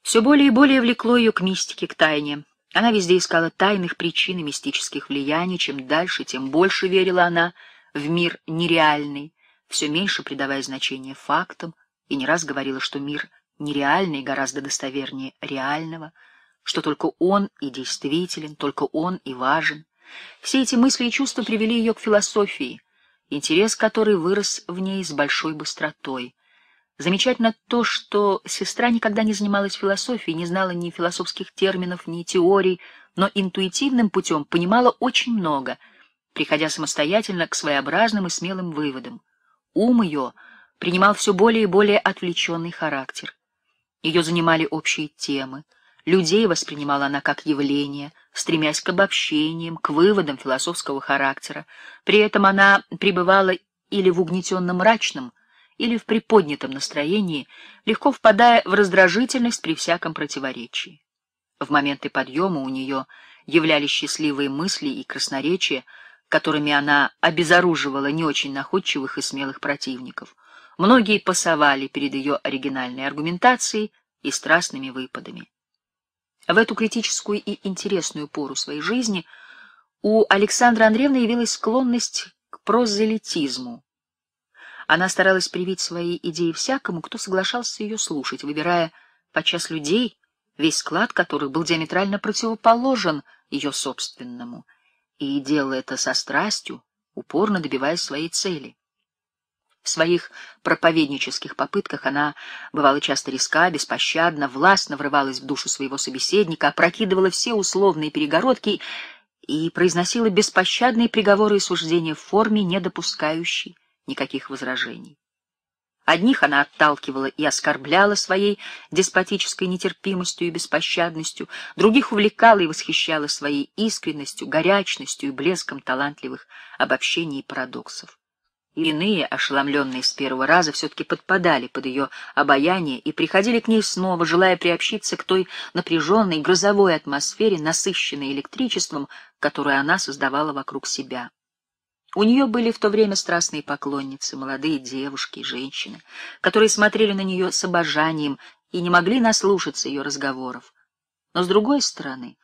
Все более и более влекло ее к мистике, к тайне. Она везде искала тайных причин и мистических влияний. Чем дальше, тем больше верила она в мир нереальный, все меньше придавая значение фактам, и не раз говорила, что мир нереальный гораздо достовернее реального, что только он и действителен, только он и важен. Все эти мысли и чувства привели ее к философии, интерес которой вырос в ней с большой быстротой. Замечательно то, что сестра никогда не занималась философией, не знала ни философских терминов, ни теорий, но интуитивным путем понимала очень много, приходя самостоятельно к своеобразным и смелым выводам. Ум ее принимал все более и более отвлеченный характер. Ее занимали общие темы. Людей воспринимала она как явление, стремясь к обобщениям, к выводам философского характера. При этом она пребывала или в угнетенном мрачном, или в приподнятом настроении, легко впадая в раздражительность при всяком противоречии. В моменты подъема у нее являлись счастливые мысли и красноречие, которыми она обезоруживала не очень находчивых и смелых противников. Многие пасовали перед ее оригинальной аргументацией и страстными выпадами. В эту критическую и интересную пору своей жизни у Александры Андреевны явилась склонность к прозелитизму. Она старалась привить свои идеи всякому, кто соглашался ее слушать, выбирая подчас людей, весь склад которых был диаметрально противоположен ее собственному, и делала это со страстью, упорно добиваясь своей цели. В своих проповеднических попытках она бывала часто резка, беспощадно, властно врывалась в душу своего собеседника, опрокидывала все условные перегородки и произносила беспощадные приговоры и суждения в форме, не допускающей никаких возражений. Одних она отталкивала и оскорбляла своей деспотической нетерпимостью и беспощадностью, других увлекала и восхищала своей искренностью, горячностью и блеском талантливых обобщений и парадоксов. Иные, ошеломленные с первого раза, все-таки подпадали под ее обаяние и приходили к ней снова, желая приобщиться к той напряженной, грозовой атмосфере, насыщенной электричеством, которую она создавала вокруг себя. У нее были в то время страстные поклонницы, молодые девушки и женщины, которые смотрели на нее с обожанием и не могли наслушаться ее разговоров. Но, с другой стороны,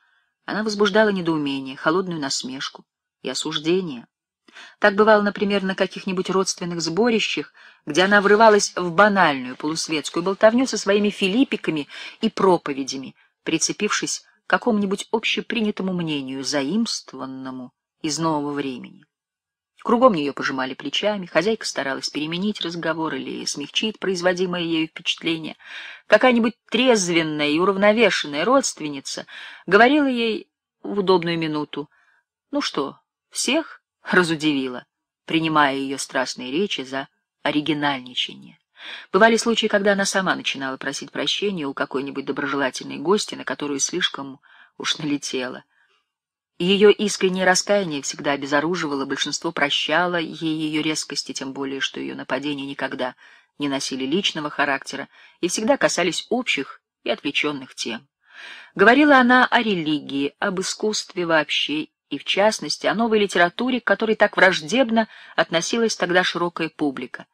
она возбуждала недоумение, холодную насмешку и осуждение. Так бывало, например, на каких-нибудь родственных сборищах, где она врывалась в банальную полусветскую болтовню со своими филиппиками и проповедями, прицепившись к какому-нибудь общепринятому мнению, заимствованному из нового времени. Кругом ее пожимали плечами, хозяйка старалась переменить разговор или смягчить производимое ею впечатление. Какая-нибудь трезвенная и уравновешенная родственница говорила ей в удобную минуту: «Ну что, всех?» разудивила, принимая ее страстные речи за оригинальничание. Бывали случаи, когда она сама начинала просить прощения у какой-нибудь доброжелательной гости, на которую слишком уж налетела. Ее искреннее раскаяние всегда обезоруживало, большинство прощало ей ее резкости, тем более, что ее нападения никогда не носили личного характера и всегда касались общих и отвлеченных тем. Говорила она о религии, об искусстве вообще и, в частности, о новой литературе, к которой так враждебно относилась тогда широкая публика.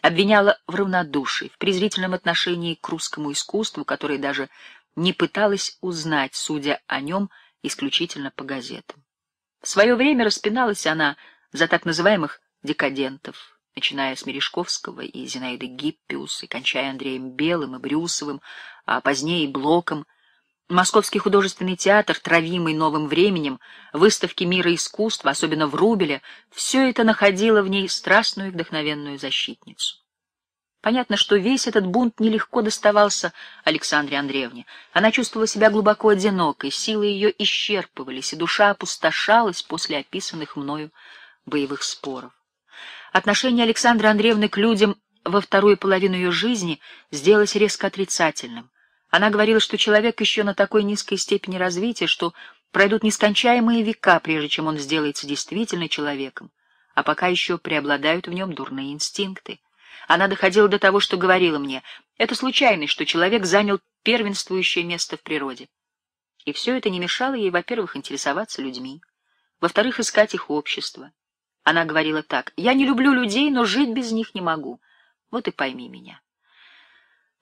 Обвиняла в равнодушии, в презрительном отношении к русскому искусству, которое даже не пыталась узнать, судя о нем, исключительно по газетам. В свое время распиналась она за так называемых «декадентов», начиная с Мережковского и Зинаиды Гиппиус, и кончая Андреем Белым и Брюсовым, а позднее и Блоком. Московский художественный театр, травимый новым временем, выставки мира искусства, особенно в Рубеле, все это находило в ней страстную и вдохновенную защитницу. Понятно, что весь этот бунт нелегко доставался Александре Андреевне. Она чувствовала себя глубоко одинокой, силы ее исчерпывались, и душа опустошалась после описанных мною боевых споров. Отношение Александры Андреевны к людям во вторую половину ее жизни сделалось резко отрицательным. Она говорила, что человек еще на такой низкой степени развития, что пройдут нескончаемые века, прежде чем он сделается действительно человеком, а пока еще преобладают в нем дурные инстинкты. Она доходила до того, что говорила мне: это случайность, что человек занял первенствующее место в природе. И все это не мешало ей, во-первых, интересоваться людьми, во-вторых, искать их общество. Она говорила так: я не люблю людей, но жить без них не могу. Вот и пойми меня.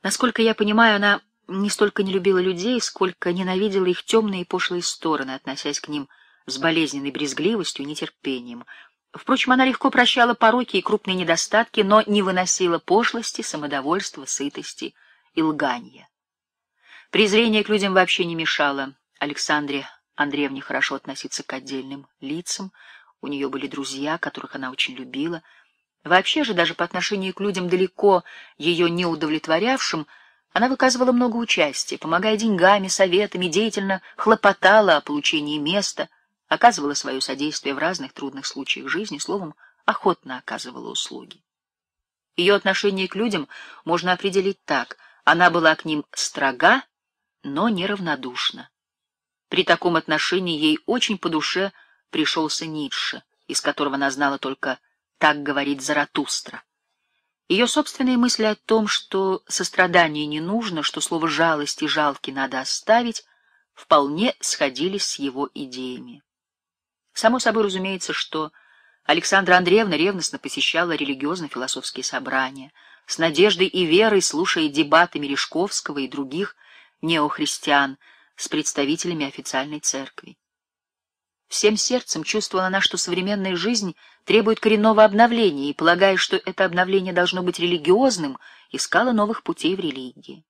Насколько я понимаю, она не столько не любила людей, сколько ненавидела их темные и пошлые стороны, относясь к ним с болезненной брезгливостью и нетерпением. Впрочем, она легко прощала пороки и крупные недостатки, но не выносила пошлости, самодовольства, сытости и лганья. Презрение к людям вообще не мешало Александре Андреевне хорошо относиться к отдельным лицам. У нее были друзья, которых она очень любила. Вообще же, даже по отношению к людям, далеко ее не удовлетворявшим, она выказывала много участия, помогая деньгами, советами, деятельно хлопотала о получении места, оказывала свое содействие в разных трудных случаях жизни, словом, охотно оказывала услуги. Ее отношение к людям можно определить так: она была к ним строга, но неравнодушна. При таком отношении ей очень по душе пришелся Ницше, из которого она знала только «так говорит Заратустра». Ее собственные мысли о том, что сострадание не нужно, что слово «жалость» и «жалки» надо оставить, вполне сходились с его идеями. Само собой разумеется, что Александра Андреевна ревностно посещала религиозно-философские собрания, с надеждой и верой слушая дебаты Мережковского и других неохристиан с представителями официальной церкви. Всем сердцем чувствовала она, что современная жизнь требует коренного обновления, и, полагая, что это обновление должно быть религиозным, искала новых путей в религии.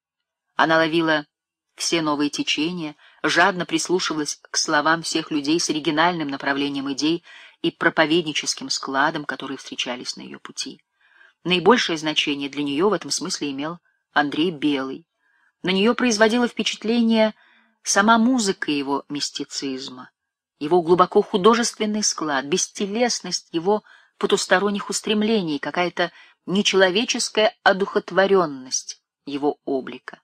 Она ловила все новые течения, жадно прислушивалась к словам всех людей с оригинальным направлением идей и проповедническим складом, которые встречались на ее пути. Наибольшее значение для нее в этом смысле имел Андрей Белый. На нее производило впечатление сама музыка его мистицизма, его глубоко художественный склад, бестелесность его потусторонних устремлений, какая-то нечеловеческая одухотворенность его облика.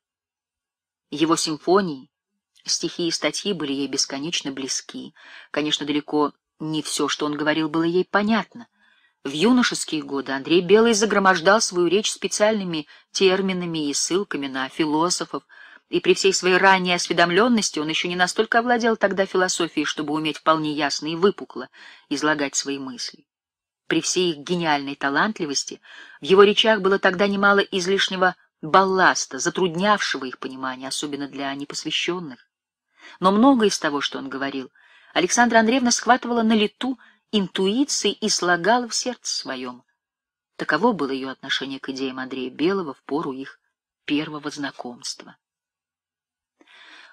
Его симфонии, стихи и статьи были ей бесконечно близки. Конечно, далеко не все, что он говорил, было ей понятно. В юношеские годы Андрей Белый загромождал свою речь специальными терминами и ссылками на философов, и при всей своей ранней осведомленности он еще не настолько овладел тогда философией, чтобы уметь вполне ясно и выпукло излагать свои мысли. При всей их гениальной талантливости в его речах было тогда немало излишнего балласта, затруднявшего их понимание, особенно для непосвященных. Но многое из того, что он говорил, Александра Андреевна схватывала на лету интуиции и слагала в сердце своем. Таково было ее отношение к идеям Андрея Белого в пору их первого знакомства.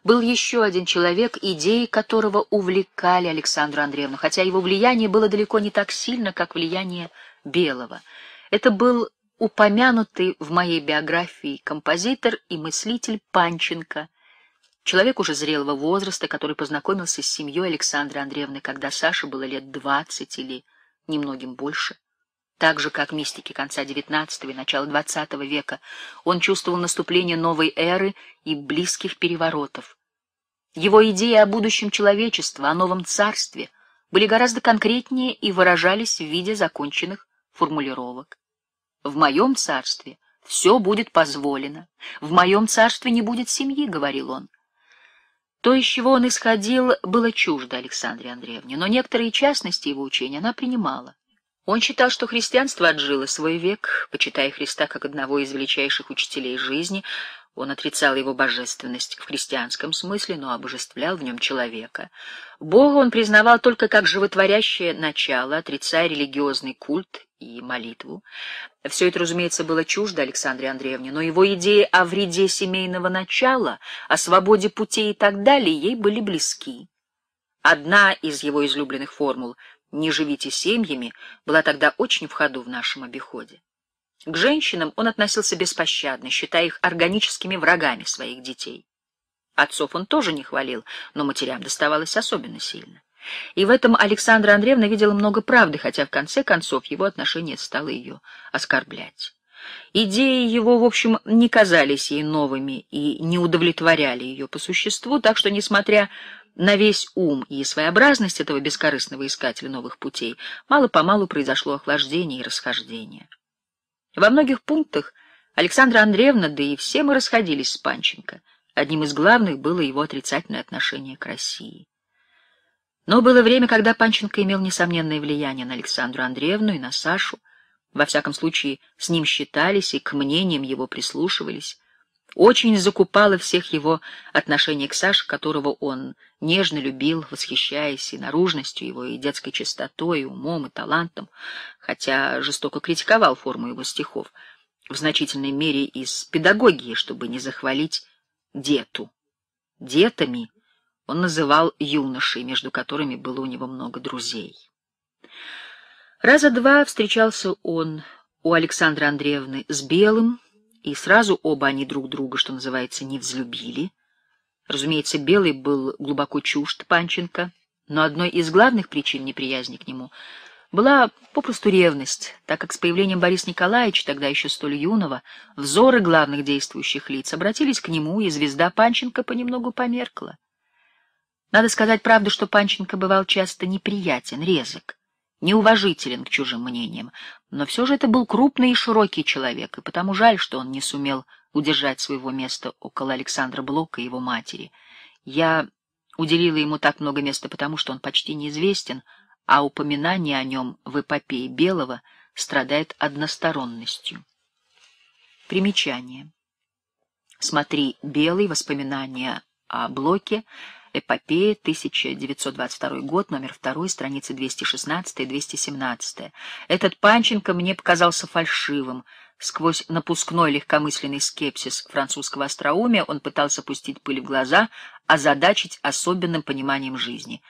Был еще один человек, идеи которого увлекали Александру Андреевну, хотя его влияние было далеко не так сильно, как влияние Белого. Это был упомянутый в моей биографии композитор и мыслитель Панченко, человек уже зрелого возраста, который познакомился с семьей Александры Андреевны, когда Саше было лет 20 или немногим больше. Так же, как мистики конца XIX и начала XX века, он чувствовал наступление новой эры и близких переворотов. Его идеи о будущем человечества, о новом царстве были гораздо конкретнее и выражались в виде законченных формулировок. «В моем царстве все будет позволено. В моем царстве не будет семьи», — говорил он. То, из чего он исходил, было чуждо Александре Андреевне, но некоторые частности его учения она принимала. Он считал, что христианство отжило свой век, почитая Христа как одного из величайших учителей жизни. Он отрицал его божественность в христианском смысле, но обожествлял в нем человека. Бога он признавал только как животворящее начало, отрицая религиозный культ и молитву. Все это, разумеется, было чуждо Александре Андреевне, но его идеи о вреде семейного начала, о свободе путей и так далее ей были близки. Одна из его излюбленных формул — «не живите семьями» была тогда очень в ходу в нашем обиходе. К женщинам он относился беспощадно, считая их органическими врагами своих детей. Отцов он тоже не хвалил, но матерям доставалось особенно сильно. И в этом Александра Андреевна видела много правды, хотя в конце концов его отношение стало ее оскорблять. Идеи его, в общем, не казались ей новыми и не удовлетворяли ее по существу, так что, несмотря на весь ум и своеобразность этого бескорыстного искателя новых путей, мало-помалу произошло охлаждение и расхождение. Во многих пунктах Александра Андреевна, да и все мы расходились с Панченко. Одним из главных было его отрицательное отношение к России. Но было время, когда Панченко имел несомненное влияние на Александру Андреевну и на Сашу. Во всяком случае, с ним считались и к мнениям его прислушивались. Очень закупало всех его отношение к Саше, которого он нежно любил, восхищаясь и наружностью его, и детской чистотой, и умом, и талантом, хотя жестоко критиковал форму его стихов, в значительной мере из педагогии, чтобы не захвалить дету. Детами он называл юношей, между которыми было у него много друзей. Раза два встречался он у Александры Андреевны с Белым, и сразу оба они друг друга, что называется, не взлюбили. Разумеется, Белый был глубоко чужд Панченко, но одной из главных причин неприязни к нему была попросту ревность, так как с появлением Бориса Николаевича, тогда еще столь юного, взоры главных действующих лиц обратились к нему, и звезда Панченко понемногу померкла. Надо сказать правду, что Панченко бывал часто неприятен, резок, неуважителен к чужим мнениям, но все же это был крупный и широкий человек, и потому жаль, что он не сумел удержать своего места около Александра Блока и его матери. Я уделила ему так много места, потому что он почти неизвестен, а упоминание о нем в эпопее Белого страдает односторонностью. Примечание. Смотри «Белый. Воспоминания о Блоке», эпопея, 1922 год, номер 2, страницы 216 и 217. Этот Панченко мне показался фальшивым. Сквозь напускной легкомысленный скепсис французского остроумия он пытался пустить пыль в глаза, озадачить особенным пониманием жизни.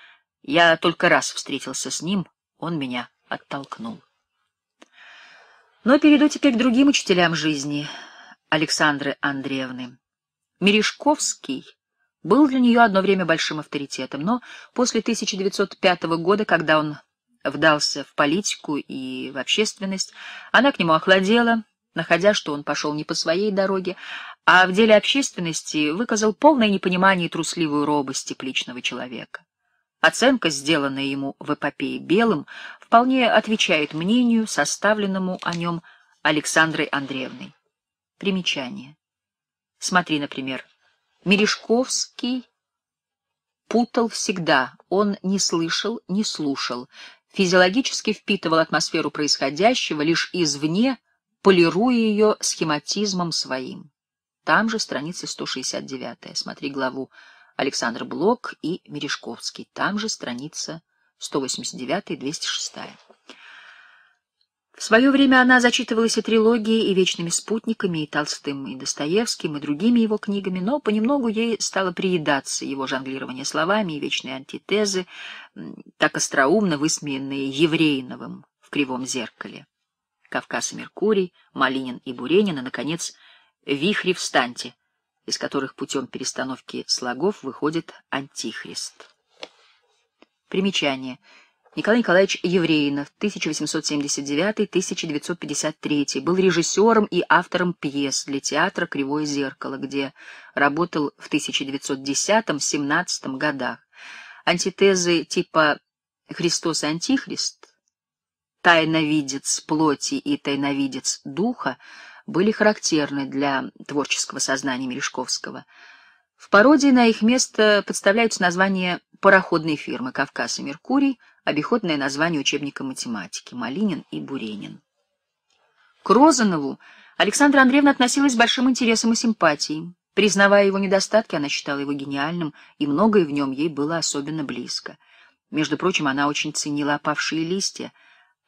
Я только раз встретился с ним, он меня оттолкнул. Но перейду теперь к другим учителям жизни Александры Андреевны. Мережковский был для нее одно время большим авторитетом, но после 1905 года, когда он вдался в политику и в общественность, она к нему охладела, находя, что он пошел не по своей дороге, а в деле общественности выказал полное непонимание и трусливую робость тепличного человека. Оценка, сделанная ему в эпопее «Белым», вполне отвечает мнению, составленному о нем Александрой Андреевной. Примечание. Смотри, например, Мережковский путал всегда, он не слышал, не слушал, физиологически впитывал атмосферу происходящего лишь извне, полируя ее схематизмом своим. Там же страница 169, смотри главу Александр Блок и Мережковский, там же страница 189 и 206. В свое время она зачитывалась и трилогией, и «Вечными спутниками», и Толстым, и Достоевским, и другими его книгами, но понемногу ей стало приедаться его жонглирование словами и вечные антитезы, так остроумно высмеянные Еврейновым в «Кривом зеркале». «Кавказ и Меркурий», «Малинин и Буренин» и, наконец, «Вихри встаньте», из которых путем перестановки слогов выходит «Антихрист». Примечание. Николай Николаевич Еврейнов, 1879-1953, был режиссером и автором пьес для театра «Кривое зеркало», где работал в 1910-1917 годах. Антитезы типа «Христос и Антихрист», «Тайновидец плоти» и «Тайновидец духа» были характерны для творческого сознания Мережковского. В пародии на их место подставляются названия пароходной фирмы «Кавказ и Меркурий», обиходное название учебника математики «Малинин и Буренин». К Розанову Александра Андреевна относилась с большим интересом и симпатией. Признавая его недостатки, она считала его гениальным, и многое в нем ей было особенно близко. Между прочим, она очень ценила «Опавшие листья»,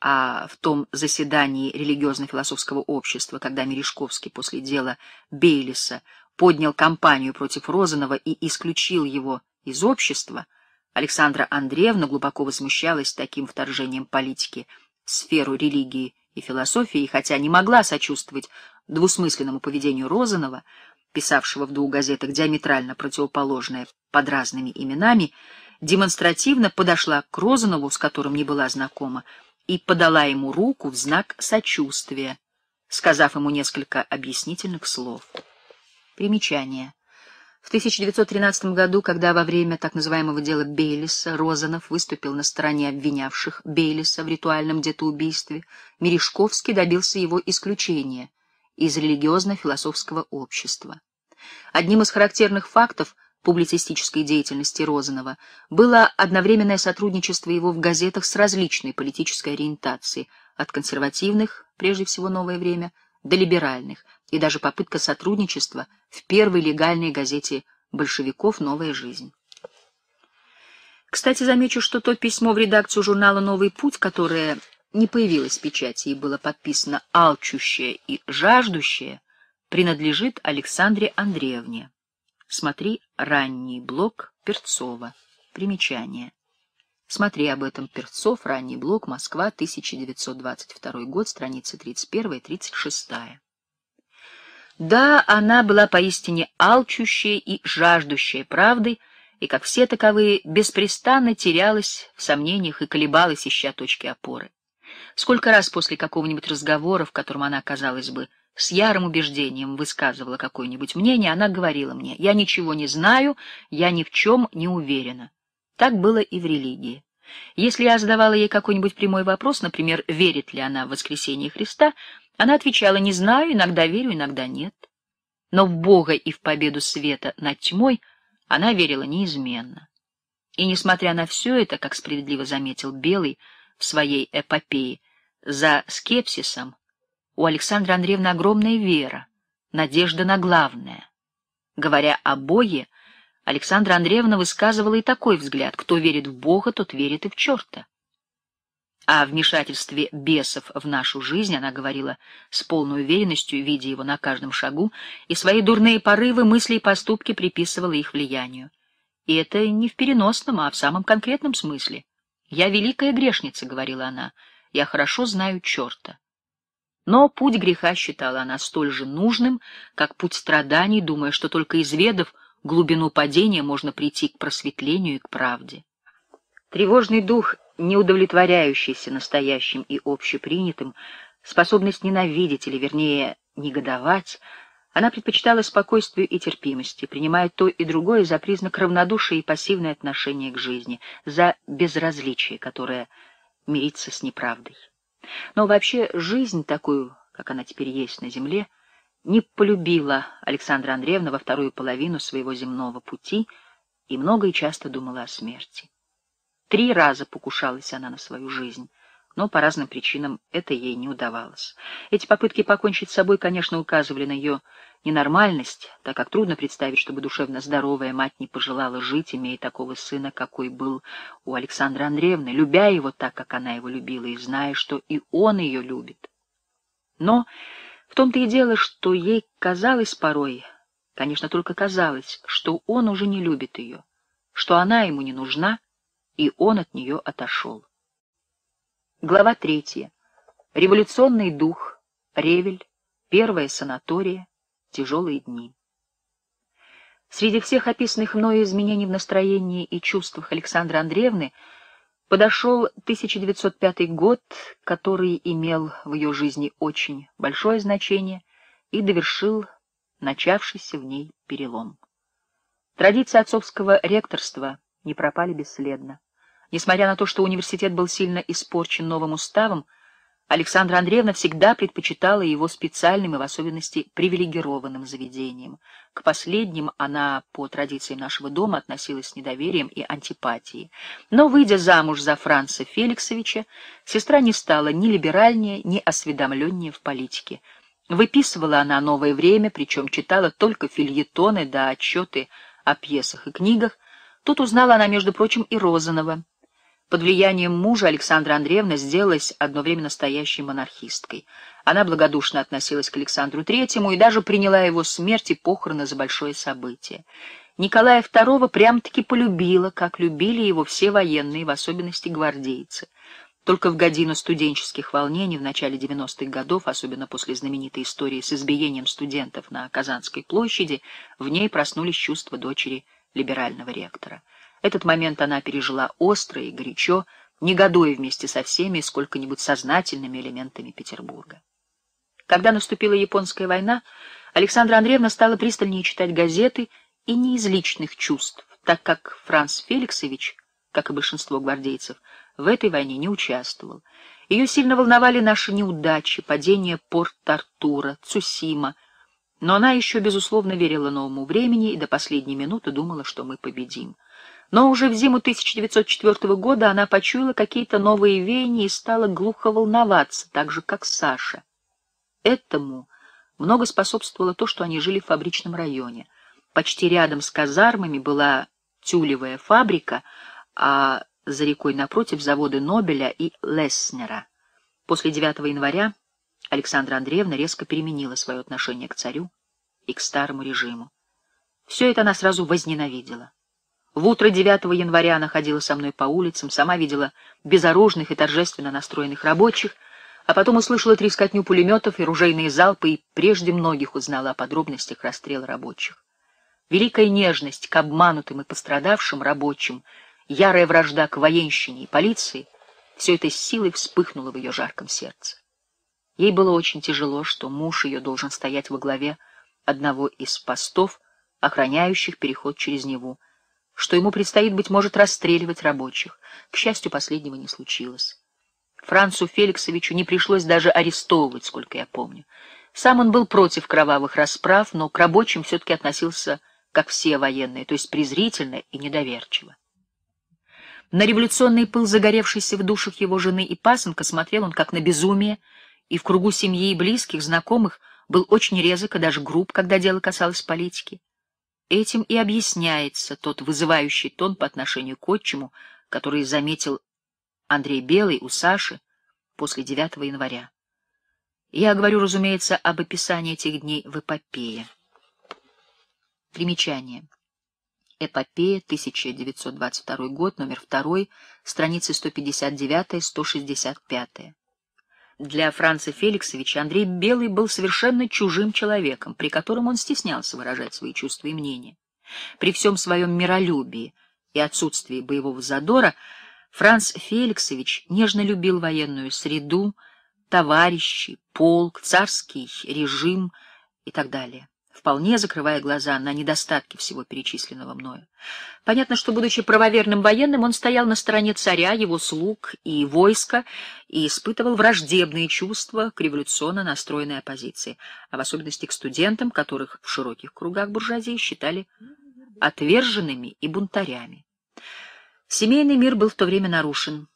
а в том заседании религиозно-философского общества, когда Мережковский после дела Бейлиса поднял кампанию против Розанова и исключил его из общества, Александра Андреевна глубоко возмущалась таким вторжением политики в сферу религии и философии, и хотя не могла сочувствовать двусмысленному поведению Розанова, писавшего в двух газетах диаметрально противоположное под разными именами, демонстративно подошла к Розанову, с которым не была знакома, и подала ему руку в знак сочувствия, сказав ему несколько объяснительных слов. Примечание. В 1913 году, когда во время так называемого дела Бейлиса Розанов выступил на стороне обвинявших Бейлиса в ритуальном детоубийстве, Мережковский добился его исключения из религиозно-философского общества. Одним из характерных фактов публицистической деятельности Розанова было одновременное сотрудничество его в газетах с различной политической ориентацией, от консервативных, прежде всего «Новое время», до либеральных, и даже попытка сотрудничества в первой легальной газете большевиков «Новая жизнь». Кстати, замечу, что то письмо в редакцию журнала «Новый путь», которое не появилось в печати и было подписано «Алчущее и жаждущее», принадлежит Александре Андреевне. Смотри ранний блог Перцова. Примечание. Смотри об этом Перцов, ранний блог, Москва, 1922 год, страницы 31-36. Да, она была поистине алчущая и жаждущая правды, и, как все таковые, беспрестанно терялась в сомнениях и колебалась, ища точки опоры. Сколько раз после какого-нибудь разговора, в котором она, казалось бы, с ярым убеждением высказывала какое-нибудь мнение, она говорила мне: «Я ничего не знаю, я ни в чем не уверена». Так было и в религии. Если я задавала ей какой-нибудь прямой вопрос, например, верит ли она в воскресение Христа, она отвечала: «Не знаю, иногда верю, иногда нет». Но в Бога и в победу света над тьмой она верила неизменно. И несмотря на все это, как справедливо заметил Белый в своей эпопее, за скепсисом у Александры Андреевны огромная вера, надежда на главное. Говоря о Боге, Александра Андреевна высказывала и такой взгляд: кто верит в Бога, тот верит и в черта. О вмешательстве бесов в нашу жизнь она говорила с полной уверенностью, видя его на каждом шагу, и свои дурные порывы, мысли и поступки приписывала их влиянию. И это не в переносном, а в самом конкретном смысле. «Я великая грешница», — говорила она, — «я хорошо знаю черта». Но путь греха считала она столь же нужным, как путь страданий, думая, что только изведав глубину падения можно прийти к просветлению и к правде. Тревожный дух, не удовлетворяющийся настоящим и общепринятым, способность ненавидеть или, вернее, негодовать, она предпочитала спокойствию и терпимости, принимая то и другое за признак равнодушия и пассивное отношение к жизни, за безразличие, которое мирится с неправдой. Но вообще жизнь, такую, как она теперь есть на земле, не полюбила Александра Андреевна во вторую половину своего земного пути и много и часто думала о смерти. 3 раза покушалась она на свою жизнь, но по разным причинам это ей не удавалось. Эти попытки покончить с собой, конечно, указывали на ее ненормальность, так как трудно представить, чтобы душевно здоровая мать не пожелала жить, имея такого сына, какой был у Александры Андреевны, любя его так, как она его любила, и зная, что и он ее любит. Но в том-то и дело, что ей казалось порой, конечно, только казалось, что он уже не любит ее, что она ему не нужна, и он от нее отошел. Глава 3. Революционный дух. Ревель. Первая санатория. Тяжелые дни. Среди всех описанных мною изменений в настроении и чувствах Александры Андреевны Подошел 1905 год, который имел в ее жизни очень большое значение и довершил начавшийся в ней перелом. Традиции отцовского ректорства не пропали бесследно. Несмотря на то, что университет был сильно испорчен новым уставом, Александра Андреевна всегда предпочитала его специальным и в особенности привилегированным заведением. К последним она по традициям нашего дома относилась с недоверием и антипатией. Но, выйдя замуж за Франца Феликсовича, сестра не стала ни либеральнее, ни осведомленнее в политике. Выписывала она «Новое время», причем читала только фельетоны да отчеты о пьесах и книгах. Тут узнала она, между прочим, и Розанова. Под влиянием мужа Александра Андреевна сделалась одновременно настоящей монархисткой. Она благодушно относилась к Александру Третьему и даже приняла его смерть и похороны за большое событие. Николая II прям-таки полюбила, как любили его все военные, в особенности гвардейцы. Только в годину студенческих волнений в начале 90-х годов, особенно после знаменитой истории с избиением студентов на Казанской площади, в ней проснулись чувства дочери либерального ректора. Этот момент она пережила остро и горячо, негодуя вместе со всеми сколько-нибудь сознательными элементами Петербурга. Когда наступила Японская война, Александра Андреевна стала пристальнее читать газеты и не из личных чувств, так как Франц Феликсович, как и большинство гвардейцев, в этой войне не участвовал. Ее сильно волновали наши неудачи, падение Порт-Артура, Цусима, но она еще, безусловно, верила новому времени и до последней минуты думала, что мы победим. Но уже в зиму 1904 года она почуяла какие-то новые веяния и стала глухо волноваться, так же, как Саша. Этому много способствовало то, что они жили в фабричном районе. Почти рядом с казармами была тюлевая фабрика, а за рекой напротив заводы Нобеля и Лесснера. После 9 января Александра Андреевна резко переменила свое отношение к царю и к старому режиму. Все это она сразу возненавидела. В утро 9 января она ходила со мной по улицам, сама видела безоружных и торжественно настроенных рабочих, а потом услышала трескотню пулеметов и ружейные залпы и прежде многих узнала о подробностях расстрела рабочих. Великая нежность к обманутым и пострадавшим рабочим, ярая вражда к военщине и полиции — все это с силой вспыхнуло в ее жарком сердце. Ей было очень тяжело, что муж ее должен стоять во главе одного из постов, охраняющих переход через Неву, что ему предстоит, быть может, расстреливать рабочих. К счастью, последнего не случилось. Францу Феликсовичу не пришлось даже арестовывать, сколько я помню. Сам он был против кровавых расправ, но к рабочим все-таки относился, как все военные, то есть презрительно и недоверчиво. На революционный пыл, загоревшийся в душах его жены и пасынка, смотрел он как на безумие, и в кругу семьи и близких, знакомых, был очень резок и даже груб, когда дело касалось политики. Этим и объясняется тот вызывающий тон по отношению к отчиму, который заметил Андрей Белый у Саши после 9 января. Я говорю, разумеется, об описании этих дней в эпопее. Примечание. Эпопея, 1922 год, номер 2, страницы 159-165. Для Франца Феликсовича Андрей Белый был совершенно чужим человеком, при котором он стеснялся выражать свои чувства и мнения. При всем своем миролюбии и отсутствии боевого задора Франц Феликсович нежно любил военную среду, товарищей, полк, царский режим и так далее, вполне закрывая глаза на недостатки всего перечисленного мною. Понятно, что, будучи правоверным военным, он стоял на стороне царя, его слуг и войска и испытывал враждебные чувства к революционно настроенной оппозиции, а в особенности к студентам, которых в широких кругах буржуазии считали отверженными и бунтарями. Семейный мир был в то время нарушен.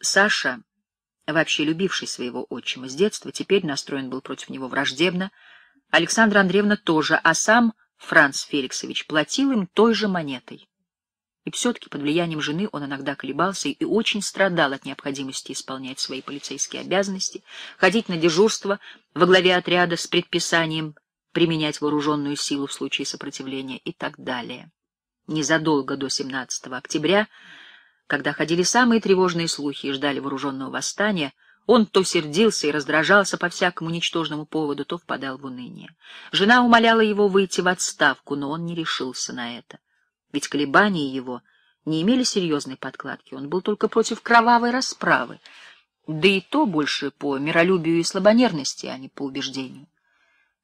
Саша, вообще любивший своего отчима с детства, теперь настроен был против него враждебно, Александра Андреевна тоже, а сам Франц Феликсович платил им той же монетой. И все-таки под влиянием жены он иногда колебался и очень страдал от необходимости исполнять свои полицейские обязанности, ходить на дежурство во главе отряда с предписанием применять вооруженную силу в случае сопротивления и так далее. Незадолго до 17 октября, когда ходили самые тревожные слухи и ждали вооруженного восстания, он то сердился и раздражался по всякому ничтожному поводу, то впадал в уныние. Жена умоляла его выйти в отставку, но он не решился на это, ведь колебания его не имели серьезной подкладки, он был только против кровавой расправы, да и то больше по миролюбию и слабонервности, а не по убеждению.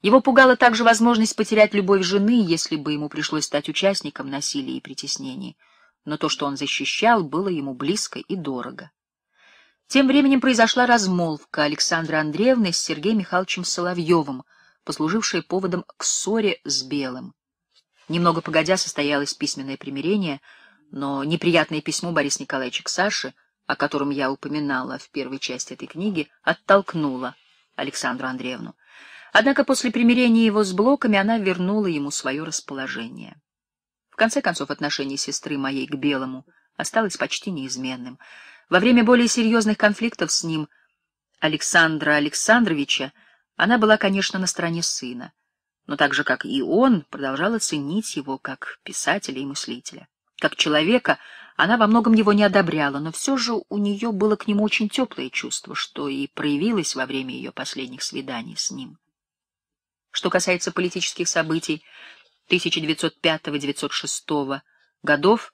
Его пугала также возможность потерять любовь жены, если бы ему пришлось стать участником насилия и притеснений, но то, что он защищал, было ему близко и дорого. Тем временем произошла размолвка Александры Андреевны с Сергеем Михайловичем Соловьевым, послужившая поводом к ссоре с Белым. Немного погодя состоялось письменное примирение, но неприятное письмо Бориса Николаевича к Саше, о котором я упоминала в первой части этой книги, оттолкнуло Александру Андреевну. Однако после примирения его с Блоками она вернула ему свое расположение. В конце концов, отношение сестры моей к Белому осталось почти неизменным. Во время более серьезных конфликтов с ним, Александра Александровича, она была, конечно, на стороне сына, но так же, как и он, продолжала ценить его как писателя и мыслителя. Как человека она во многом его не одобряла, но все же у нее было к нему очень теплое чувство, что и проявилось во время ее последних свиданий с ним. Что касается политических событий 1905-1906 годов,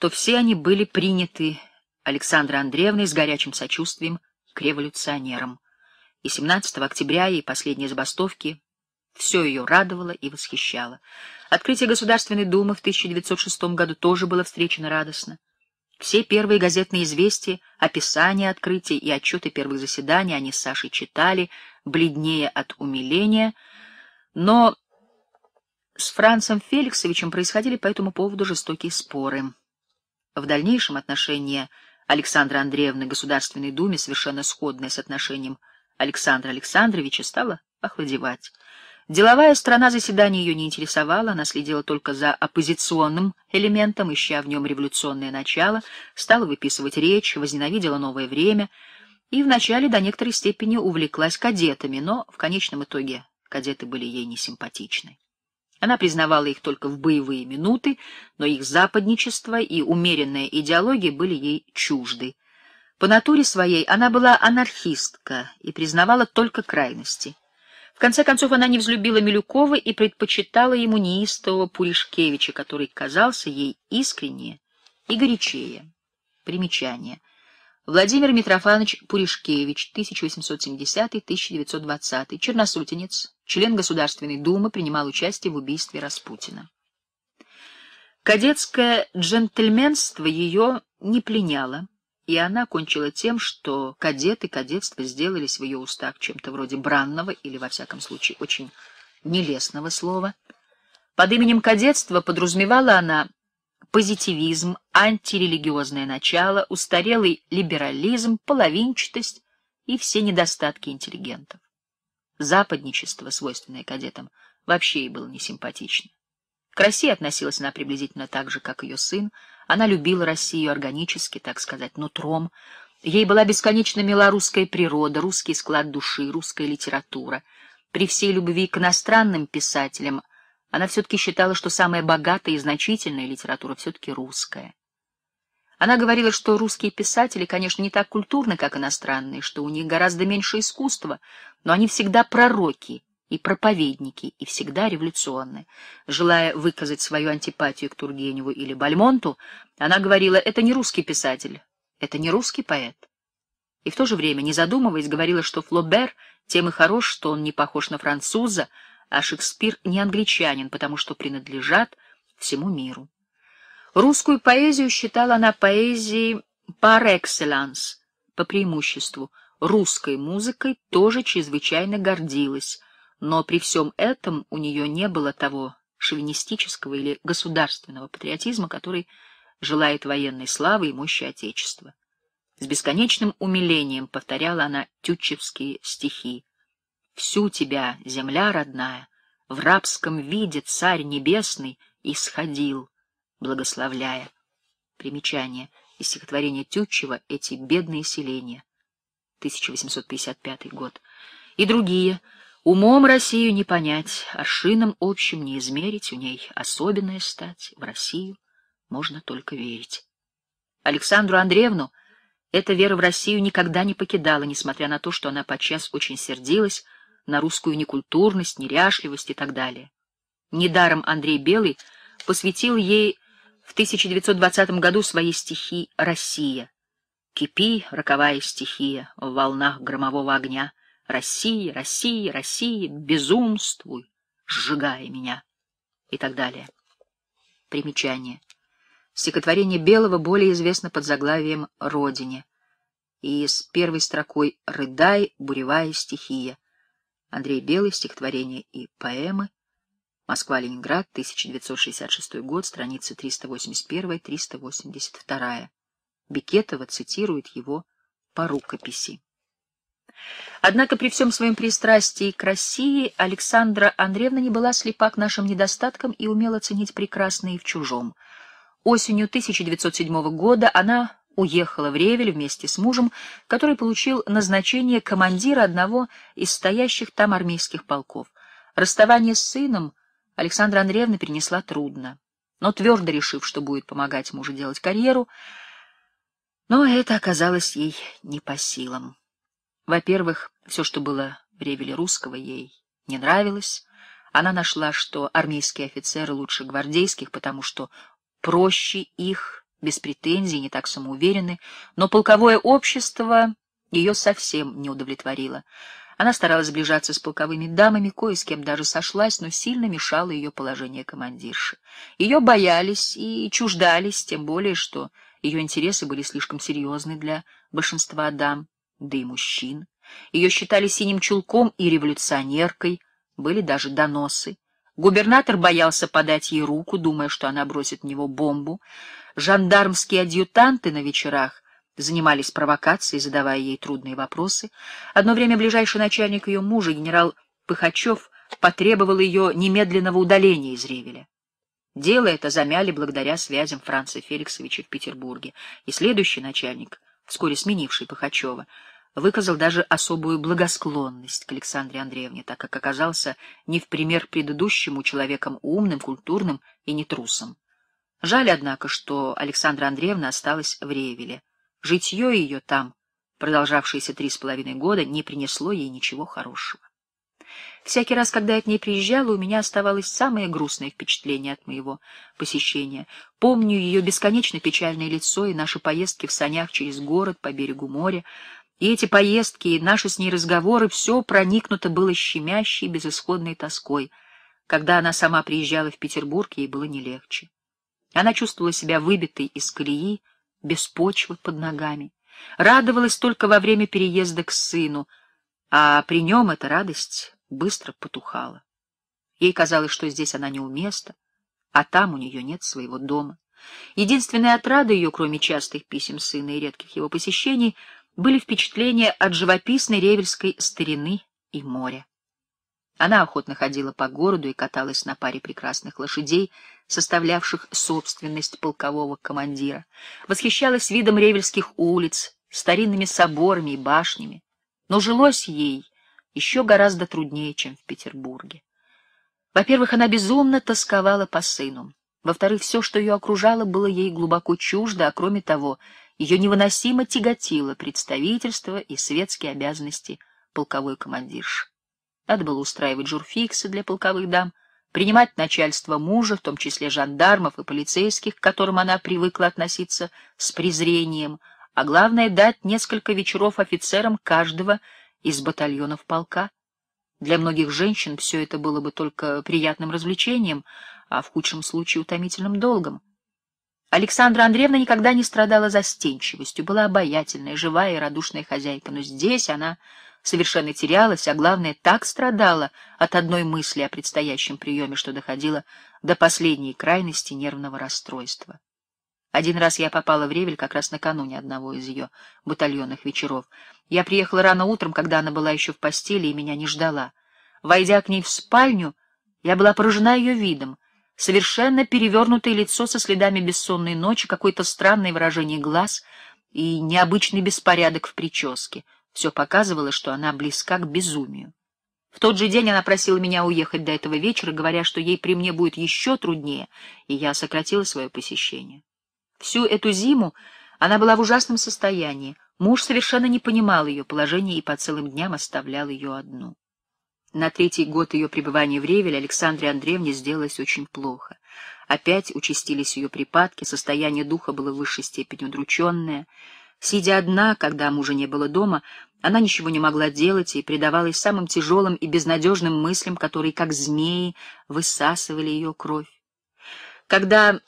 то все они были приняты Александрой Андреевной с горячим сочувствием к революционерам. И 17 октября, и последние забастовки, все ее радовало и восхищало. Открытие Государственной Думы в 1906 году тоже было встречено радостно. Все первые газетные известия, описания открытий и отчеты первых заседаний они с Сашей читали, бледнее от умиления. Но с Францем Феликсовичем происходили по этому поводу жестокие споры. В дальнейшем отношение Александры Андреевны к Государственной Думе, совершенно сходное с отношением Александра Александровича, стало охладевать. Деловая сторона заседания ее не интересовала, она следила только за оппозиционным элементом, ища в нем революционное начало, стала выписывать речь, возненавидела «Новое время» и вначале до некоторой степени увлеклась кадетами, но в конечном итоге кадеты были ей несимпатичны. Она признавала их только в боевые минуты, но их западничество и умеренная идеология были ей чужды. По натуре своей она была анархистка и признавала только крайности. В конце концов, она не взлюбила Милюкова и предпочитала ему неистового Пуришкевича, который казался ей искреннее и горячее. Примечание. Владимир Митрофанович Пуришкевич, 1870-1920, черносутенец, член Государственной Думы, принимал участие в убийстве Распутина. Кадетское джентльменство ее не пленяло, и она кончила тем, что кадет и кадетство сделались в ее устах чем-то вроде бранного или, во всяком случае, очень нелестного слова. Под именем кадетства подразумевала она позитивизм, антирелигиозное начало, устарелый либерализм, половинчатость и все недостатки интеллигентов. Западничество, свойственное кадетам, вообще ей было несимпатично. К России относилась она приблизительно так же, как ее сын. Она любила Россию органически, так сказать, нутром. Ей была бесконечно мила русская природа, русский склад души, русская литература. При всей любви к иностранным писателям она все-таки считала, что самая богатая и значительная литература все-таки русская. Она говорила, что русские писатели, конечно, не так культурны, как иностранные, что у них гораздо меньше искусства, но они всегда пророки и проповедники, и всегда революционны. Желая выказать свою антипатию к Тургеневу или Бальмонту, она говорила: «Это не русский писатель, это не русский поэт». И в то же время, не задумываясь, говорила, что Флобер тем и хорош, что он не похож на француза, а Шекспир не англичанин, потому что принадлежат всему миру. Русскую поэзию считала она поэзией par excellence, по преимуществу. Русской музыкой тоже чрезвычайно гордилась, но при всем этом у нее не было того шовинистического или государственного патриотизма, который желает военной славы и мощи Отечества. С бесконечным умилением повторяла она тютчевские стихи. «Всю тебя, земля родная, в рабском виде царь небесный исходил, благословляя». Примечание. Из стихотворения Тютчева «Эти бедные селения», 1855 год. И другие. «Умом Россию не понять, аршином общим не измерить, у ней особенная стать, в Россию можно только верить». Александру Андреевну эта вера в Россию никогда не покидала, несмотря на то, что она подчас очень сердилась на русскую некультурность, неряшливость и так далее. Недаром Андрей Белый посвятил ей в 1920 году свои стихи «Россия». Кипи, роковая стихия, в волнах громового огня. Россия, Россия, Россия, безумствуй, сжигая меня. И так далее. Примечание. Стихотворение Белого более известно под заглавием «Родине» и с первой строкой «Рыдай, буревая стихия». Андрей Белый, стихотворение и поэмы. Москва-Ленинград, 1966 год, страницы 381-382. Бекетова цитирует его по рукописи. Однако при всем своем пристрастии к России Александра Андреевна не была слепа к нашим недостаткам и умела ценить прекрасное в чужом. Осенью 1907 года она уехала в Ревель вместе с мужем, который получил назначение командира одного из стоящих там армейских полков. Расставание с сыном Александра Андреевна перенесла трудно, но твердо решив, что будет помогать мужу делать карьеру, но это оказалось ей не по силам. Во-первых, все, что было в Ревеле русского, ей не нравилось. Она нашла, что армейские офицеры лучше гвардейских, потому что проще их, без претензий, не так самоуверены, но полковое общество ее совсем не удовлетворило. Она старалась сближаться с полковыми дамами, кое с кем даже сошлась, но сильно мешало ее положение командирши. Ее боялись и чуждались, тем более, что ее интересы были слишком серьезны для большинства дам, да и мужчин. Ее считали синим чулком и революционеркой, были даже доносы. Губернатор боялся подать ей руку, думая, что она бросит в него бомбу. Жандармские адъютанты на вечерах занимались провокацией, задавая ей трудные вопросы. Одно время ближайший начальник ее мужа, генерал Пыхачев, потребовал ее немедленного удаления из Ревеля. Дело это замяли благодаря связям Франца Феликсовича в Петербурге, и следующий начальник, вскоре сменивший Пыхачева, выказал даже особую благосклонность к Александре Андреевне, так как оказался не в пример предыдущему человеком умным, культурным и не трусом. Жаль, однако, что Александра Андреевна осталась в Ревеле. Житье ее там, продолжавшееся 3,5 года, не принесло ей ничего хорошего. Всякий раз, когда я к ней приезжала, у меня оставалось самое грустное впечатление от моего посещения. Помню ее бесконечно печальное лицо и наши поездки в санях через город по берегу моря. И эти поездки, и наши с ней разговоры, все проникнуто было щемящей, безысходной тоской. Когда она сама приезжала в Петербург, ей было не легче. Она чувствовала себя выбитой из колеи, без почвы под ногами. Радовалась только во время переезда к сыну, а при нем эта радость быстро потухала. Ей казалось, что здесь она неуместна, а там у нее нет своего дома. Единственная отрада ее, кроме частых писем сына и редких его посещений, — были впечатления от живописной ревельской старины и моря. Она охотно ходила по городу и каталась на паре прекрасных лошадей, составлявших собственность полкового командира, восхищалась видом ревельских улиц, старинными соборами и башнями, но жилось ей еще гораздо труднее, чем в Петербурге. Во-первых, она безумно тосковала по сыну. Во-вторых, все, что ее окружало, было ей глубоко чуждо, а кроме того, ее невыносимо тяготило представительство и светские обязанности полковой командирши. Надо было устраивать журфиксы для полковых дам, принимать начальство мужа, в том числе жандармов и полицейских, к которым она привыкла относиться с презрением, а главное — дать несколько вечеров офицерам каждого из батальонов полка. Для многих женщин все это было бы только приятным развлечением, а в худшем случае утомительным долгом. Александра Андреевна никогда не страдала застенчивостью, была обаятельная, живая и радушная хозяйка, но здесь она совершенно терялась, а главное, так страдала от одной мысли о предстоящем приеме, что доходила до последней крайности нервного расстройства. Один раз я попала в Ревель как раз накануне одного из ее батальонных вечеров. Я приехала рано утром, когда она была еще в постели и меня не ждала. Войдя к ней в спальню, я была поражена ее видом. Совершенно перевернутое лицо со следами бессонной ночи, какое-то странное выражение глаз и необычный беспорядок в прическе. Все показывало, что она близка к безумию. В тот же день она просила меня уехать до этого вечера, говоря, что ей при мне будет еще труднее, и я сократила свое посещение. Всю эту зиму она была в ужасном состоянии. Муж совершенно не понимал ее положения и по целым дням оставлял ее одну. На третий год ее пребывания в Ревеле Александре Андреевне сделалось очень плохо. Опять участились ее припадки, состояние духа было в высшей степени удрученное. Сидя одна, когда мужа не было дома, она ничего не могла делать и предавалась самым тяжелым и безнадежным мыслям, которые, как змеи, высасывали ее кровь. Когда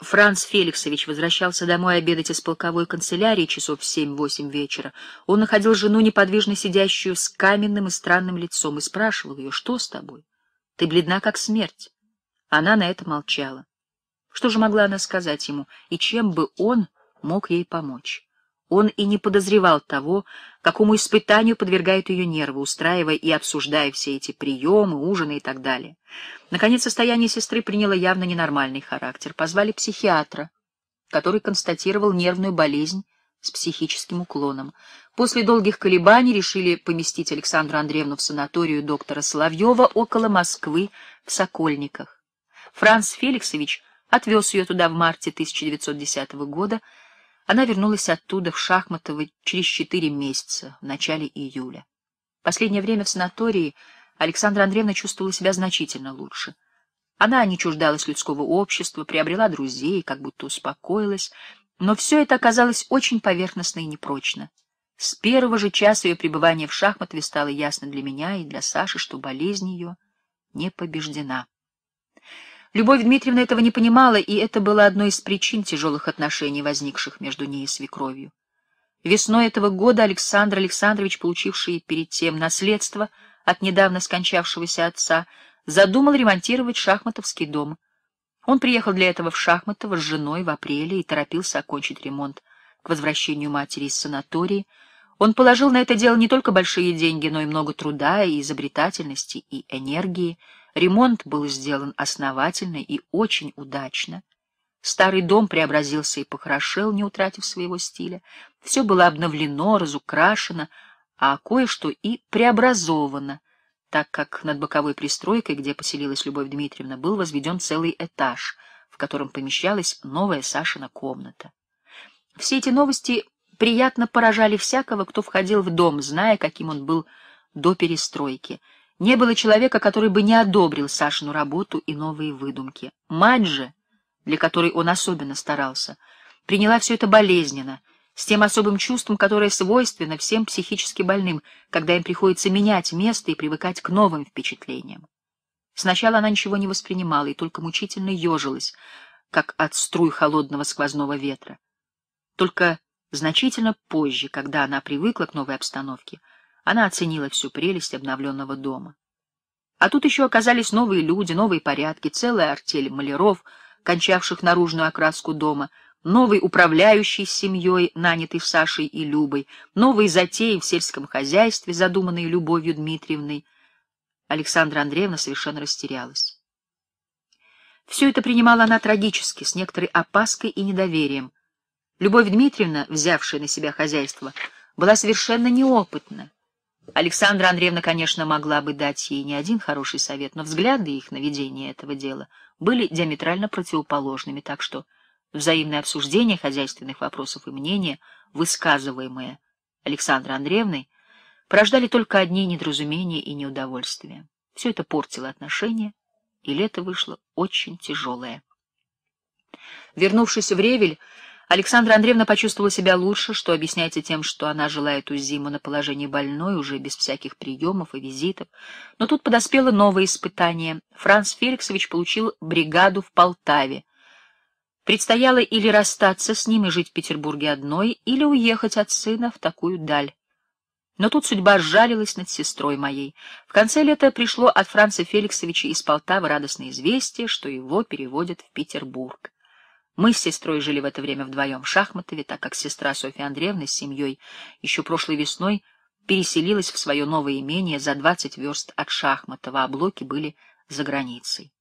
Франц Феликсович возвращался домой обедать из полковой канцелярии часов в 7-8 вечера, он находил жену неподвижно сидящую с каменным и странным лицом и спрашивал ее: «Что с тобой? Ты бледна, как смерть». Она на это молчала. Что же могла она сказать ему, и чем бы он мог ей помочь? Он и не подозревал того, какому испытанию подвергают ее нервы, устраивая и обсуждая все эти приемы, ужины и так далее. Наконец, состояние сестры приняло явно ненормальный характер. Позвали психиатра, который констатировал нервную болезнь с психическим уклоном. После долгих колебаний решили поместить Александру Андреевну в санаторию доктора Соловьева около Москвы в Сокольниках. Франц Феликсович отвез ее туда в марте 1910 года. Она вернулась оттуда в Шахматово через 4 месяца, в начале июля. В последнее время в санатории Александра Андреевна чувствовала себя значительно лучше. Она не чуждалась людского общества, приобрела друзей, как будто успокоилась, но все это оказалось очень поверхностно и непрочно. С первого же часа ее пребывания в Шахматове стало ясно для меня и для Саши, что болезнь ее не побеждена. Любовь Дмитриевна этого не понимала, и это было одной из причин тяжелых отношений, возникших между ней и свекровью. Весной этого года Александр Александрович, получивший перед тем наследство от недавно скончавшегося отца, задумал ремонтировать Шахматовский дом. Он приехал для этого в Шахматово с женой в апреле и торопился окончить ремонт. К возвращению матери из санатории он положил на это дело не только большие деньги, но и много труда, и изобретательности, и энергии. Ремонт был сделан основательно и очень удачно. Старый дом преобразился и похорошел, не утратив своего стиля. Все было обновлено, разукрашено, а кое-что и преобразовано, так как над боковой пристройкой, где поселилась Любовь Дмитриевна, был возведен целый этаж, в котором помещалась новая Сашина комната. Все эти новости приятно поражали всякого, кто входил в дом, зная, каким он был до перестройки. Не было человека, который бы не одобрил Сашину работу и новые выдумки. Мать же, для которой он особенно старался, приняла все это болезненно, с тем особым чувством, которое свойственно всем психически больным, когда им приходится менять место и привыкать к новым впечатлениям. Сначала она ничего не воспринимала и только мучительно ежилась, как от струй холодного сквозного ветра. Только значительно позже, когда она привыкла к новой обстановке, она оценила всю прелесть обновленного дома. А тут еще оказались новые люди, новые порядки, целая артель маляров, кончавших наружную окраску дома, новый управляющий с семьей, нанятый Сашей и Любой, новые затеи в сельском хозяйстве, задуманные Любовью Дмитриевной. Александра Андреевна совершенно растерялась. Все это принимала она трагически, с некоторой опаской и недоверием. Любовь Дмитриевна, взявшая на себя хозяйство, была совершенно неопытна. Александра Андреевна, конечно, могла бы дать ей не один хороший совет, но взгляды их на ведение этого дела были диаметрально противоположными, так что взаимное обсуждение хозяйственных вопросов и мнения, высказываемые Александрой Андреевной, порождали только одни недоразумения и неудовольствия. Все это портило отношения, и лето вышло очень тяжелое. Вернувшись в Ревель, Александра Андреевна почувствовала себя лучше, что объясняется тем, что она жила эту зиму на положении больной, уже без всяких приемов и визитов. Но тут подоспело новое испытание. Франц Феликсович получил бригаду в Полтаве. Предстояло или расстаться с ним и жить в Петербурге одной, или уехать от сына в такую даль. Но тут судьба сжалилась над сестрой моей. В конце лета пришло от Франца Феликсовича из Полтавы радостное известие, что его переводят в Петербург. Мы с сестрой жили в это время вдвоем в Шахматове, так как сестра Софья Андреевна с семьей еще прошлой весной переселилась в свое новое имение за 20 верст от Шахматова, а блоки были за границей.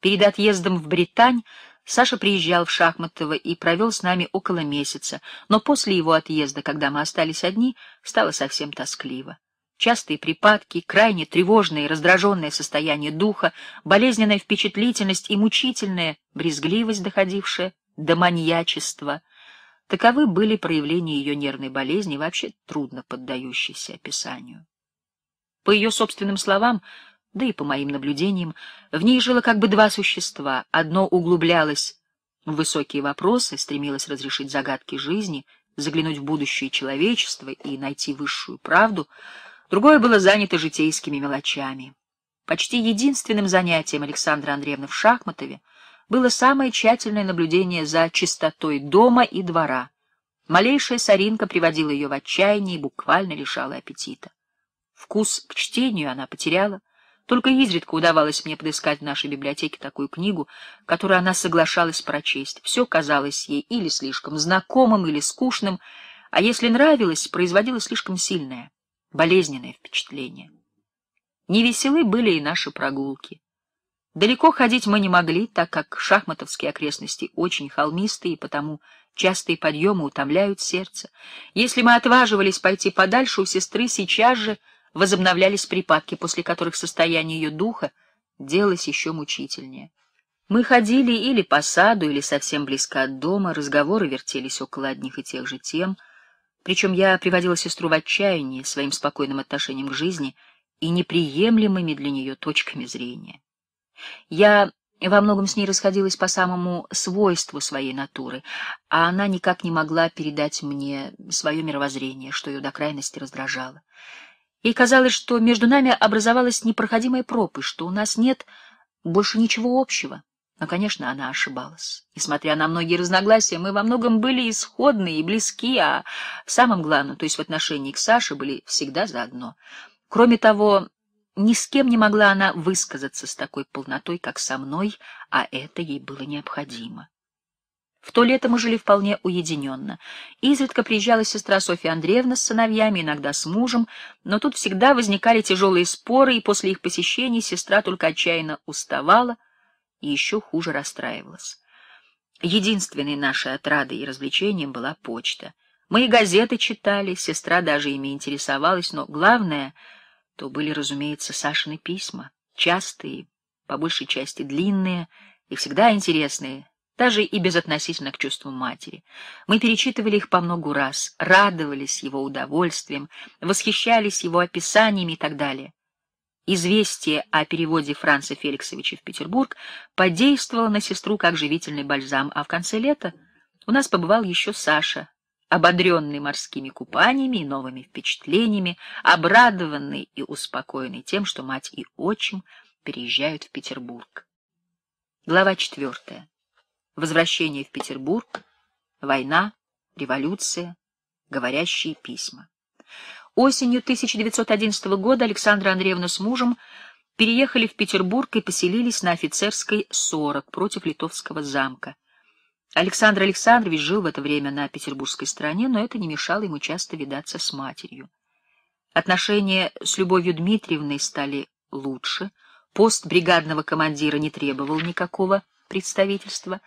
Перед отъездом в Британь Саша приезжал в Шахматово и провел с нами около месяца, но после его отъезда, когда мы остались одни, стало совсем тоскливо. Частые припадки, крайне тревожное и раздраженное состояние духа, болезненная впечатлительность и мучительная брезгливость, доходившая до маньячества — таковы были проявления ее нервной болезни, вообще трудно поддающейся описанию. По ее собственным словам, да и по моим наблюдениям, в ней жило как бы два существа. Одно углублялось в высокие вопросы, стремилось разрешить загадки жизни, заглянуть в будущее человечества и найти высшую правду, другое было занято житейскими мелочами. Почти единственным занятием Александры Андреевны в Шахматове было самое тщательное наблюдение за чистотой дома и двора. Малейшая соринка приводила ее в отчаяние и буквально лишала аппетита. Вкус к чтению она потеряла. Только изредка удавалось мне подыскать в нашей библиотеке такую книгу, которую она соглашалась прочесть. Все казалось ей или слишком знакомым, или скучным, а если нравилось, производило слишком сильное, болезненное впечатление. Невеселы были и наши прогулки. Далеко ходить мы не могли, так как шахматовские окрестности очень холмистые, и потому частые подъемы утомляют сердце. Если мы отваживались пойти подальше, у сестры сейчас же возобновлялись припадки, после которых состояние ее духа делалось еще мучительнее. Мы ходили или по саду, или совсем близко от дома, разговоры вертелись около одних и тех же тем, причем я приводила сестру в отчаяние своим спокойным отношением к жизни и неприемлемыми для нее точками зрения. Я во многом с ней расходилась по самому свойству своей натуры, а она никак не могла передать мне свое мировоззрение, что ее до крайности раздражало. Ей казалось, что между нами образовалась непроходимая пропасть, что у нас нет больше ничего общего. Но, конечно, она ошибалась. Несмотря на многие разногласия, мы во многом были исходны и близки, а в самом главном, то есть в отношении к Саше, были всегда заодно. Кроме того, ни с кем не могла она высказаться с такой полнотой, как со мной, а это ей было необходимо. В то лето мы жили вполне уединенно. Изредка приезжала сестра Софья Андреевна с сыновьями, иногда с мужем, но тут всегда возникали тяжелые споры, и после их посещений сестра только отчаянно уставала и еще хуже расстраивалась. Единственной нашей отрадой и развлечением была почта. Мы и газеты читали, сестра даже ими интересовалась, но главное — то были, разумеется, Сашины письма, частые, по большей части длинные и всегда интересные, даже и безотносительно к чувству матери. Мы перечитывали их по многу раз, радовались его удовольствием, восхищались его описаниями и так далее. Известие о переводе Франца Феликсовича в Петербург подействовало на сестру как живительный бальзам, а в конце лета у нас побывал еще Саша, ободренный морскими купаниями и новыми впечатлениями, обрадованный и успокоенный тем, что мать и отчим переезжают в Петербург. Глава 4. Возвращение в Петербург, война, революция, говорящие письма. Осенью 1911 года Александра Андреевна с мужем переехали в Петербург и поселились на Офицерской 40 против Литовского замка. Александр Александрович жил в это время на петербургской стороне, но это не мешало ему часто видаться с матерью. Отношения с Любовью Дмитриевной стали лучше, пост бригадного командира не требовал никакого представительства.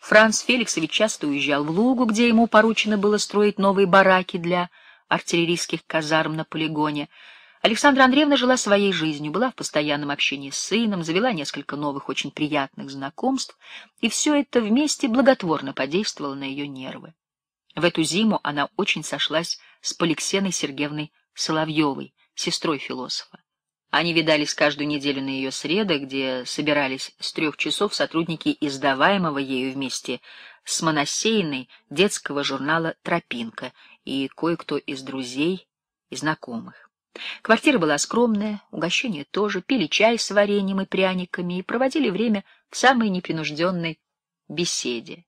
Франц Феликсович часто уезжал в Лугу, где ему поручено было строить новые бараки для артиллерийских казарм на полигоне. Александра Андреевна жила своей жизнью, была в постоянном общении с сыном, завела несколько новых, очень приятных знакомств, и все это вместе благотворно подействовало на ее нервы. В эту зиму она очень сошлась с Поликсеной Сергеевной Соловьевой, сестрой философа. Они видались каждую неделю на ее средах, где собирались с 3 часов сотрудники издаваемого ею вместе с Моносеиной детского журнала «Тропинка» и кое-кто из друзей и знакомых. Квартира была скромная, угощение тоже, пили чай с вареньем и пряниками и проводили время в самой непринужденной беседе.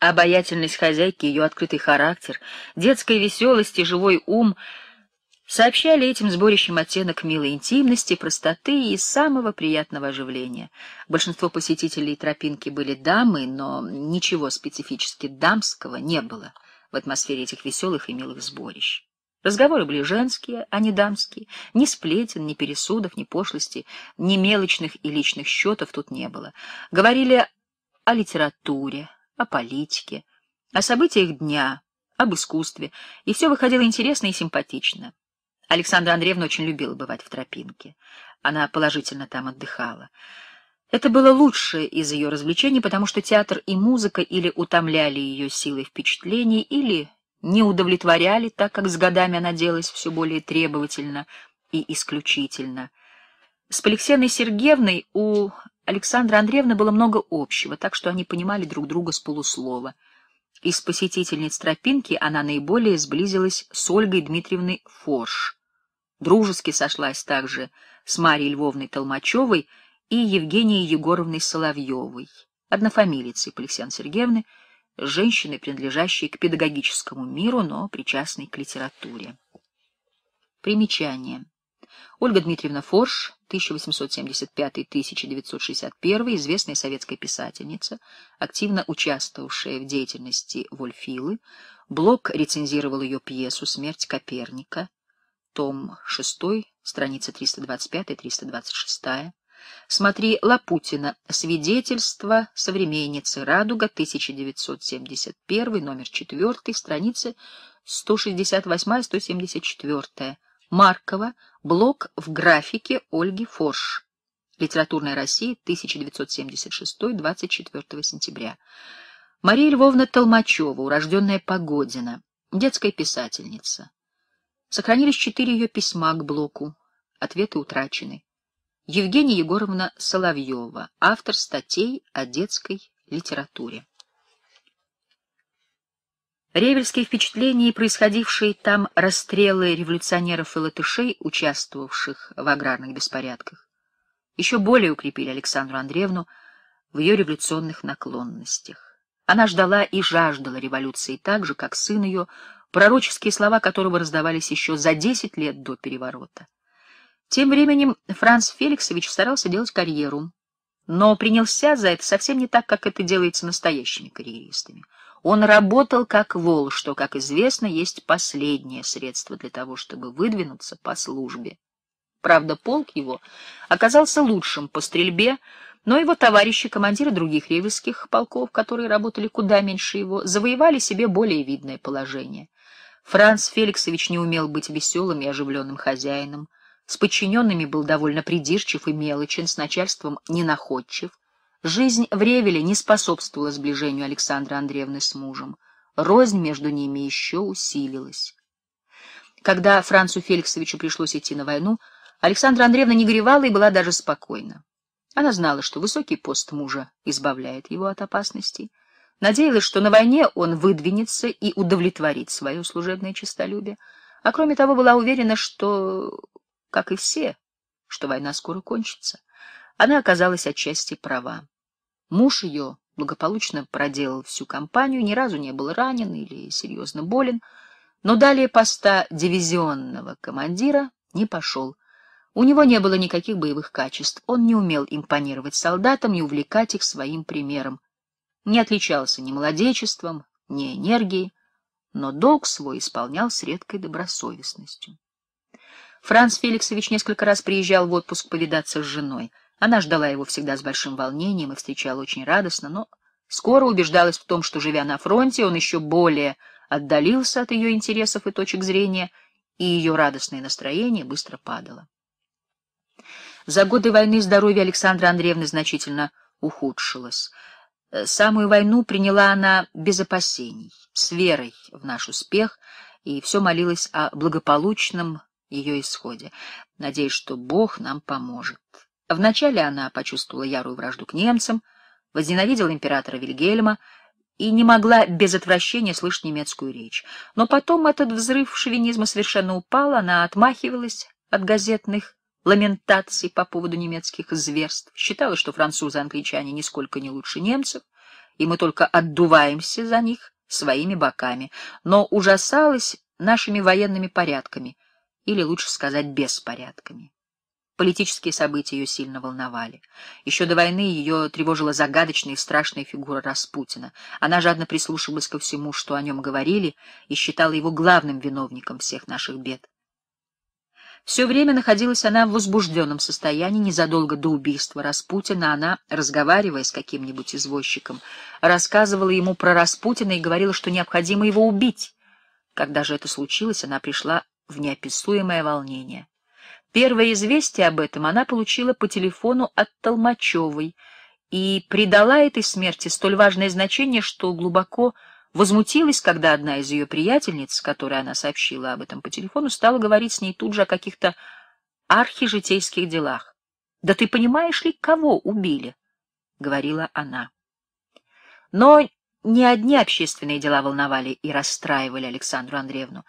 Обаятельность хозяйки, ее открытый характер, детская веселость и живой ум сообщали этим сборищем оттенок милой интимности, простоты и самого приятного оживления. Большинство посетителей тропинки были дамы, но ничего специфически дамского не было в атмосфере этих веселых и милых сборищ. Разговоры были женские, а не дамские. Ни сплетен, ни пересудов, ни пошлости, ни мелочных и личных счетов тут не было. Говорили о литературе, о политике, о событиях дня, об искусстве, и все выходило интересно и симпатично. Александра Андреевна очень любила бывать в тропинке. Она положительно там отдыхала. Это было лучшее из ее развлечений, потому что театр и музыка или утомляли ее силой впечатлений, или не удовлетворяли, так как с годами она делалась все более требовательно и исключительно. С Поликсеной Сергеевной у Александры Андреевны было много общего, так что они понимали друг друга с полуслова. Из посетительниц тропинки она наиболее сблизилась с Ольгой Дмитриевной Форш. Дружески сошлась также с Марией Львовной Толмачевой и Евгенией Егоровной Соловьевой, однофамилицей Поликсены Сергеевны, женщиной, принадлежащей к педагогическому миру, но причастной к литературе. Примечание. Ольга Дмитриевна Форш, 1875-1961, известная советская писательница, активно участвовавшая в деятельности Вольфилы. Блок рецензировал ее пьесу «Смерть Коперника», том 6, страница 325-326. Смотри Лапутина «Свидетельство современницы Радуга», 1971, номер 4, страницы 168-174. Маркова. Блок в графике Ольги Форш. Литературная Россия, 1976, 24 сентября. Мария Львовна Толмачева, урожденная Погодина, детская писательница. Сохранились 4 ее письма к блоку. Ответы утрачены. Евгения Егоровна Соловьева, автор статей о детской литературе. Ревельские впечатления и происходившие там расстрелы революционеров и латышей, участвовавших в аграрных беспорядках, еще более укрепили Александру Андреевну в ее революционных наклонностях. Она ждала и жаждала революции так же, как сын ее, пророческие слова которого раздавались еще за 10 лет до переворота. Тем временем Франц Феликсович старался делать карьеру, но принялся за это совсем не так, как это делается настоящими карьеристами. Он работал как вол, что, как известно, есть последнее средство для того, чтобы выдвинуться по службе. Правда, полк его оказался лучшим по стрельбе, но его товарищи, командиры других ревельских полков, которые работали куда меньше его, завоевали себе более видное положение. Франц Феликсович не умел быть веселым и оживленным хозяином, с подчиненными был довольно придирчив и мелочен, с начальством ненаходчив. Жизнь в Ревеле не способствовала сближению Александры Андреевны с мужем. Рознь между ними еще усилилась. Когда Францу Феликсовичу пришлось идти на войну, Александра Андреевна не горевала и была даже спокойна. Она знала, что высокий пост мужа избавляет его от опасностей, надеялась, что на войне он выдвинется и удовлетворит свое служебное честолюбие, а кроме того была уверена, что, как и все, что война скоро кончится. Она оказалась отчасти права. Муж ее благополучно проделал всю кампанию, ни разу не был ранен или серьезно болен, но далее поста дивизионного командира не пошел. У него не было никаких боевых качеств, он не умел импонировать солдатам и увлекать их своим примером. Не отличался ни молодечеством, ни энергией, но долг свой исполнял с редкой добросовестностью. Франц Феликсович несколько раз приезжал в отпуск повидаться с женой. Она ждала его всегда с большим волнением и встречала очень радостно, но скоро убеждалась в том, что, живя на фронте, он еще более отдалился от ее интересов и точек зрения, и ее радостное настроение быстро падало. За годы войны здоровье Александры Андреевны значительно ухудшилось. Самую войну приняла она без опасений, с верой в наш успех, и все молилась о благополучном ее исходе, надеясь, что Бог нам поможет. Вначале она почувствовала ярую вражду к немцам, возненавидела императора Вильгельма и не могла без отвращения слышать немецкую речь. Но потом этот взрыв шовинизма совершенно упал, она отмахивалась от газетных ламентаций по поводу немецких зверств, считала, что французы и англичане нисколько не лучше немцев, и мы только отдуваемся за них своими боками, но ужасалась нашими военными порядками, или лучше сказать, беспорядками. Политические события ее сильно волновали. Еще до войны ее тревожила загадочная и страшная фигура Распутина. Она жадно прислушивалась ко всему, что о нем говорили, и считала его главным виновником всех наших бед. Все время находилась она в возбужденном состоянии. Незадолго до убийства Распутина она, разговаривая с каким-нибудь извозчиком, рассказывала ему про Распутина и говорила, что необходимо его убить. Когда же это случилось, она пришла в неописуемое волнение. Первое известие об этом она получила по телефону от Толмачевой и придала этой смерти столь важное значение, что глубоко возмутилась, когда одна из ее приятельниц, которой она сообщила об этом по телефону, стала говорить с ней тут же о каких-то архижитейских делах. Да ты понимаешь ли, кого убили? — говорила она. Но не одни общественные дела волновали и расстраивали Александру Андреевну.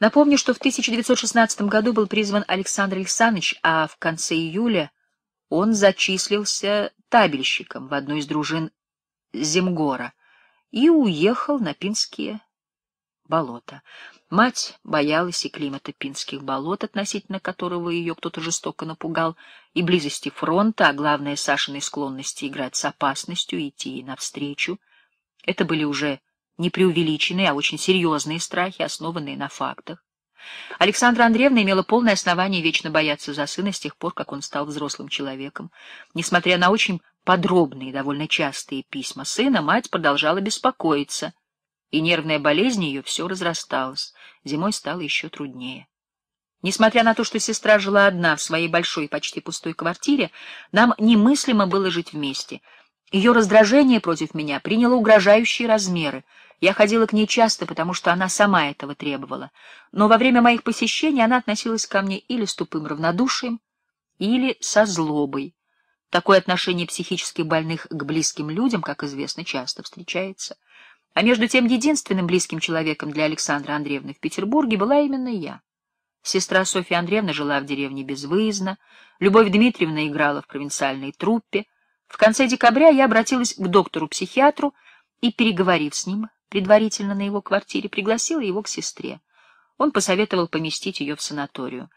Напомню, что в 1916 году был призван Александр Александрович, а в конце июля он зачислился табельщиком в одну из дружин Земгора и уехал на Пинские болота. Мать боялась и климата Пинских болот, относительно которого ее кто-то жестоко напугал, и близости фронта, а главное, Сашиной склонности играть с опасностью, идти ей навстречу. Это были уже не преувеличенные, а очень серьезные страхи, основанные на фактах. Александра Андреевна имела полное основание вечно бояться за сына с тех пор, как он стал взрослым человеком. Несмотря на очень подробные, довольно частые письма сына, мать продолжала беспокоиться, и нервная болезнь ее все разрасталась. Зимой стало еще труднее. Несмотря на то, что сестра жила одна в своей большой, почти пустой квартире, нам немыслимо было жить вместе. Ее раздражение против меня приняло угрожающие размеры. Я ходила к ней часто, потому что она сама этого требовала. Но во время моих посещений она относилась ко мне или с тупым равнодушием, или со злобой. Такое отношение психически больных к близким людям, как известно, часто встречается. А между тем единственным близким человеком для Александры Андреевны в Петербурге была именно я. Сестра Софья Андреевна жила в деревне безвыездно, Любовь Дмитриевна играла в провинциальной труппе. В конце декабря я обратилась к доктору-психиатру и, переговорив с ним предварительно на его квартире, пригласила его к сестре. Он посоветовал поместить ее в санаторию.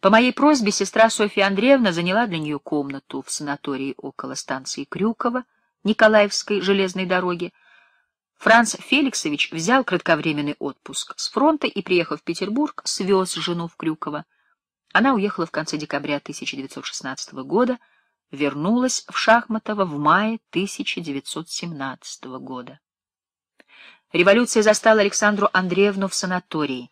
По моей просьбе сестра Софья Андреевна заняла для нее комнату в санатории около станции Крюково Николаевской железной дороги. Франц Феликсович взял кратковременный отпуск с фронта и, приехав в Петербург, свез жену в Крюково. Она уехала в конце декабря 1916 года, вернулась в Шахматово в мае 1917 года. Революция застала Александру Андреевну в санатории.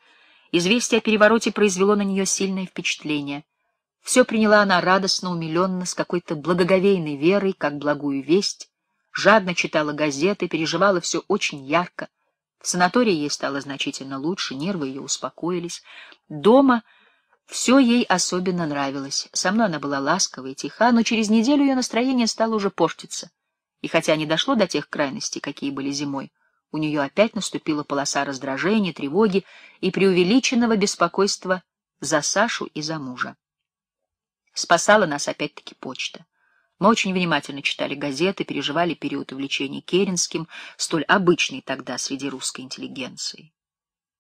Известие о перевороте произвело на нее сильное впечатление. Все приняла она радостно, умиленно, с какой-то благоговейной верой, как благую весть. Жадно читала газеты, переживала все очень ярко. В санатории ей стало значительно лучше, нервы ее успокоились. Дома все ей особенно нравилось. Со мной она была ласкова и тиха, но через неделю ее настроение стало уже портиться. И хотя не дошло до тех крайностей, какие были зимой, у нее опять наступила полоса раздражения, тревоги и преувеличенного беспокойства за Сашу и за мужа. Спасала нас опять-таки почта. Мы очень внимательно читали газеты, переживали период увлечения Керенским, столь обычный тогда среди русской интеллигенции.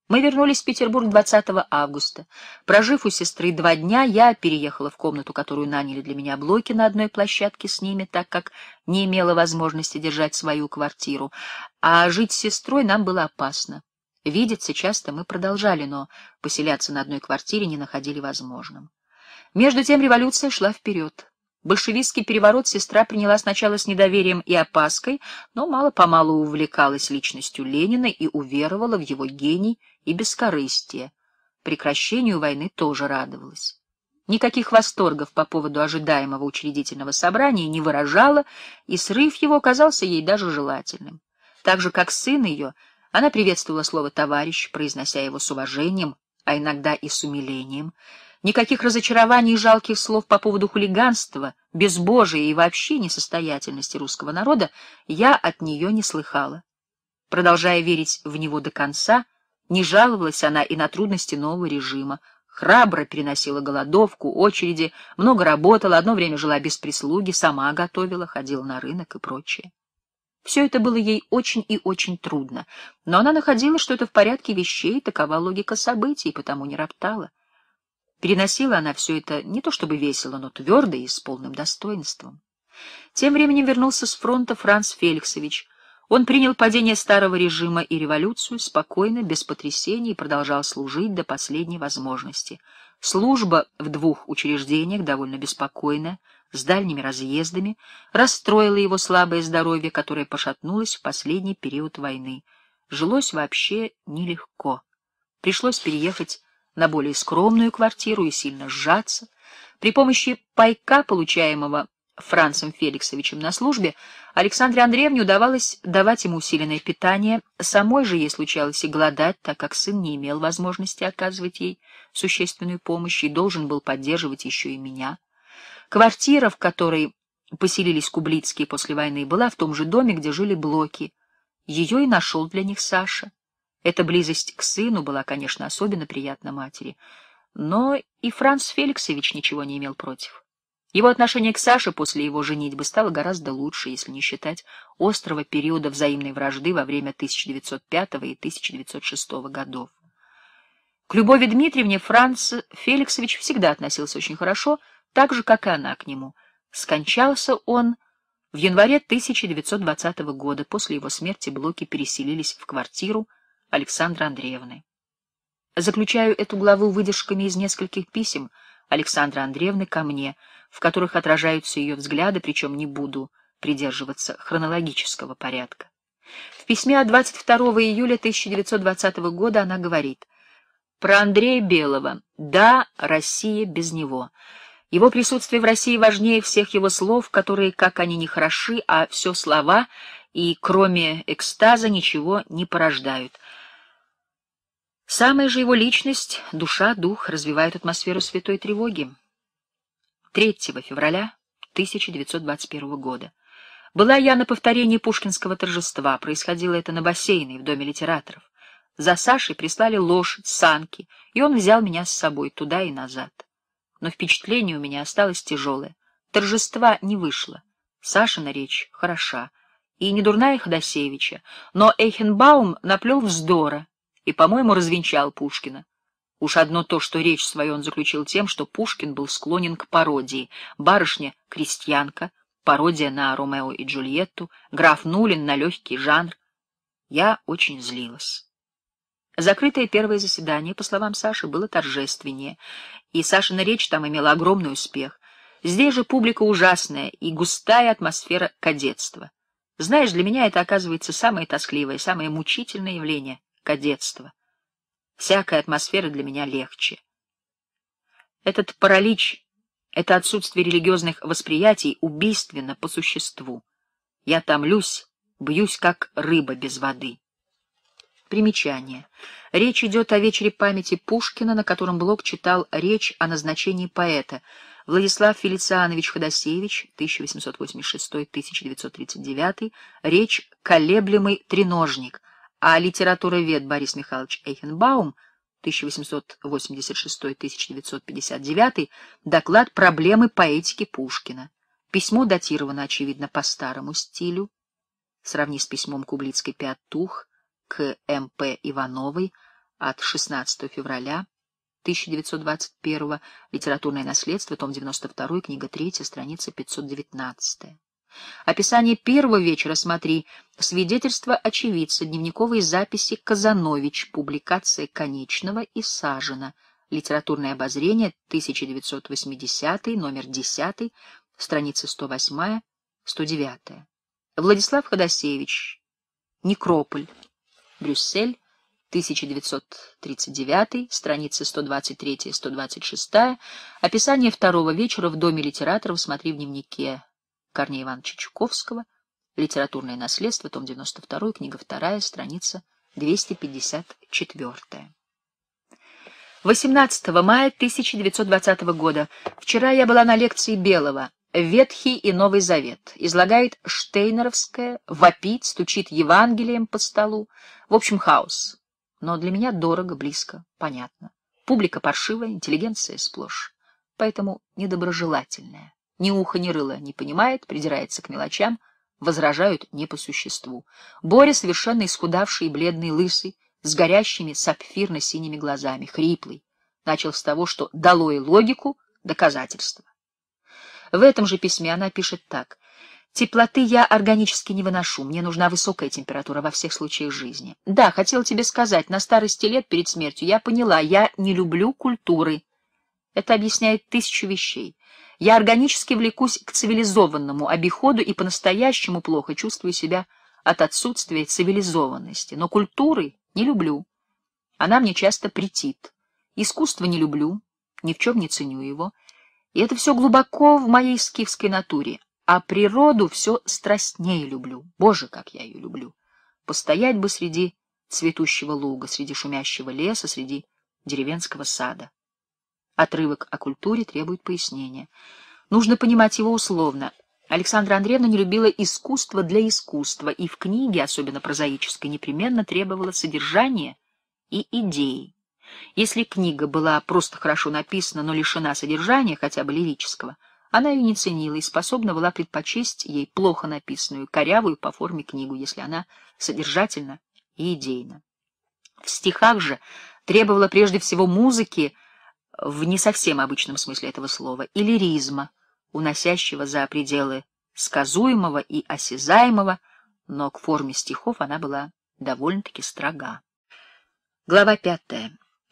Мы вернулись в Петербург 20 августа. Прожив у сестры 2 дня, я переехала в комнату, которую наняли для меня блоки на одной площадке с ними, так как не имела возможности держать свою квартиру. А жить с сестрой нам было опасно. Видеться часто мы продолжали, но поселяться на одной квартире не находили возможным. Между тем революция шла вперед. Большевистский переворот сестра приняла сначала с недоверием и опаской, но мало-помалу увлекалась личностью Ленина и уверовала в его гений и бескорыстие. Прекращению войны тоже радовалась. Никаких восторгов по поводу ожидаемого учредительного собрания не выражала, и срыв его казался ей даже желательным. Так же, как сын ее, она приветствовала слово «товарищ», произнося его с уважением, а иногда и с умилением. Никаких разочарований и жалких слов по поводу хулиганства, безбожия и вообще несостоятельности русского народа я от нее не слыхала. Продолжая верить в него до конца, не жаловалась она и на трудности нового режима. Храбро переносила голодовку, очереди, много работала, одно время жила без прислуги, сама готовила, ходила на рынок и прочее. Все это было ей очень и очень трудно, но она находила, что это в порядке вещей, такова логика событий, и потому не роптала. Переносила она все это не то чтобы весело, но твердо и с полным достоинством. Тем временем вернулся с фронта Франц Феликсович. Он принял падение старого режима и революцию спокойно, без потрясений, и продолжал служить до последней возможности. Служба в 2 учреждениях, довольно беспокойная, с дальними разъездами, расстроила его слабое здоровье, которое пошатнулось в последний период войны. Жилось вообще нелегко. Пришлось переехать на более скромную квартиру и сильно сжаться. При помощи пайка, получаемого Францем Феликсовичем на службе, Александре Андреевне удавалось давать ему усиленное питание, самой же ей случалось и голодать, так как сын не имел возможности оказывать ей существенную помощь и должен был поддерживать еще и меня. Квартира, в которой поселились Кублицкие после войны, была в том же доме, где жили Блоки. Ее и нашел для них Саша. Эта близость к сыну была, конечно, особенно приятна матери. Но и Франц Феликсович ничего не имел против. Его отношение к Саше после его женитьбы стало гораздо лучше, если не считать острого периода взаимной вражды во время 1905 и 1906 годов. К Любови Дмитриевне Франц Феликсович всегда относился очень хорошо, так же, как и она к нему. Скончался он в январе 1920 года. После его смерти Блоки переселились в квартиру Александры Андреевны. Заключаю эту главу выдержками из нескольких писем Александры Андреевны ко мне, в которых отражаются ее взгляды, причем не буду придерживаться хронологического порядка. В письме от 22 июля 1920 года она говорит: «Про Андрея Белого. Да, Россия без него. Его присутствие в России важнее всех его слов, которые, как они не хороши, а все слова, и кроме экстаза ничего не порождают. Самая же его личность, душа, дух развивает атмосферу святой тревоги». 3 февраля 1921 года. Была я на повторении пушкинского торжества. Происходило это на бассейне в Доме литераторов. За Сашей прислали лошадь, санки, и он взял меня с собой туда и назад. Но впечатление у меня осталось тяжелое. Торжества не вышло. Сашина речь хороша, и не дурная Ходосевича, но Эйхенбаум наплел вздора и, по-моему, развенчал Пушкина. Уж одно то, что речь свою он заключил тем, что Пушкин был склонен к пародии. Барышня-крестьянка, пародия на Ромео и Джульетту, граф Нулин на легкий жанр. Я очень злилась. Закрытое первое заседание, по словам Саши, было торжественнее, и Сашина речь там имела огромный успех. Здесь же публика ужасная и густая атмосфера кадетства. Знаешь, для меня это, оказывается, самое тоскливое, самое мучительное явление — кадетство. Всякая атмосфера для меня легче. Этот паралич, это отсутствие религиозных восприятий убийственно по существу. Я томлюсь, бьюсь, как рыба без воды. Примечание. Речь идет о вечере памяти Пушкина, на котором Блок читал речь о назначении поэта. Владислав Фелицианович Ходосевич, 1886-1939, речь «Колеблемый треножник», а литературовед Борис Михайлович Эйхенбаум, 1886-1959, доклад «Проблемы поэтики Пушкина». Письмо датировано, очевидно, по старому стилю. Сравни с письмом Кублицкой Пятух к М.П. Ивановой от 16 февраля 1921, «Литературное наследство», том 92, книга 3, страница 519. Описание первого вечера смотри: свидетельство очевидца, дневниковые записи Казанович, публикация Конечного и Сажина, «Литературное обозрение», 1980, номер 10, страницы 108-109. Владислав Ходосевич, «Некрополь», Брюссель, 1939, страницы 123-126. Описание второго вечера в Доме литераторов смотри в дневнике Корнея Ивановича Чуковского, «Литературное наследство», том 92, книга 2, страница 254. 18 мая 1920 года. Вчера я была на лекции Белого «Ветхий и Новый Завет». Излагает штейнеровское, вопит, стучит Евангелием по столу. В общем, хаос. Но для меня дорого, близко, понятно. Публика паршивая, интеллигенция сплошь. Поэтому недоброжелательная. Ни уха, ни рыла не понимает, придирается к мелочам, возражают не по существу. Боря совершенно исхудавший и бледный, лысый, с горящими сапфирно-синими глазами, хриплый. Начал с того, что «долой логику, доказательства». В этом же письме она пишет так: «Теплоты я органически не выношу, мне нужна высокая температура во всех случаях жизни. Да, хотел тебе сказать, на старости лет перед смертью я поняла, я не люблю культуры. Это объясняет тысячу вещей. Я органически влекусь к цивилизованному обиходу и по-настоящему плохо чувствую себя от отсутствия цивилизованности. Но культуры не люблю. Она мне часто претит. Искусство не люблю, ни в чем не ценю его. И это все глубоко в моей скифской натуре. А природу все страстнее люблю. Боже, как я ее люблю. Постоять бы среди цветущего луга, среди шумящего леса, среди деревенского сада». Отрывок о культуре требует пояснения. Нужно понимать его условно. Александра Андреевна не любила искусство для искусства, и в книге, особенно прозаической, непременно требовала содержания и идеи. Если книга была просто хорошо написана, но лишена содержания, хотя бы лирического, она ее не ценила и способна была предпочесть ей плохо написанную, корявую по форме книгу, если она содержательна и идейна. В стихах же требовала прежде всего музыки в не совсем обычном смысле этого слова и лиризма, уносящего за пределы сказуемого и осязаемого, но к форме стихов она была довольно-таки строга. Глава 5.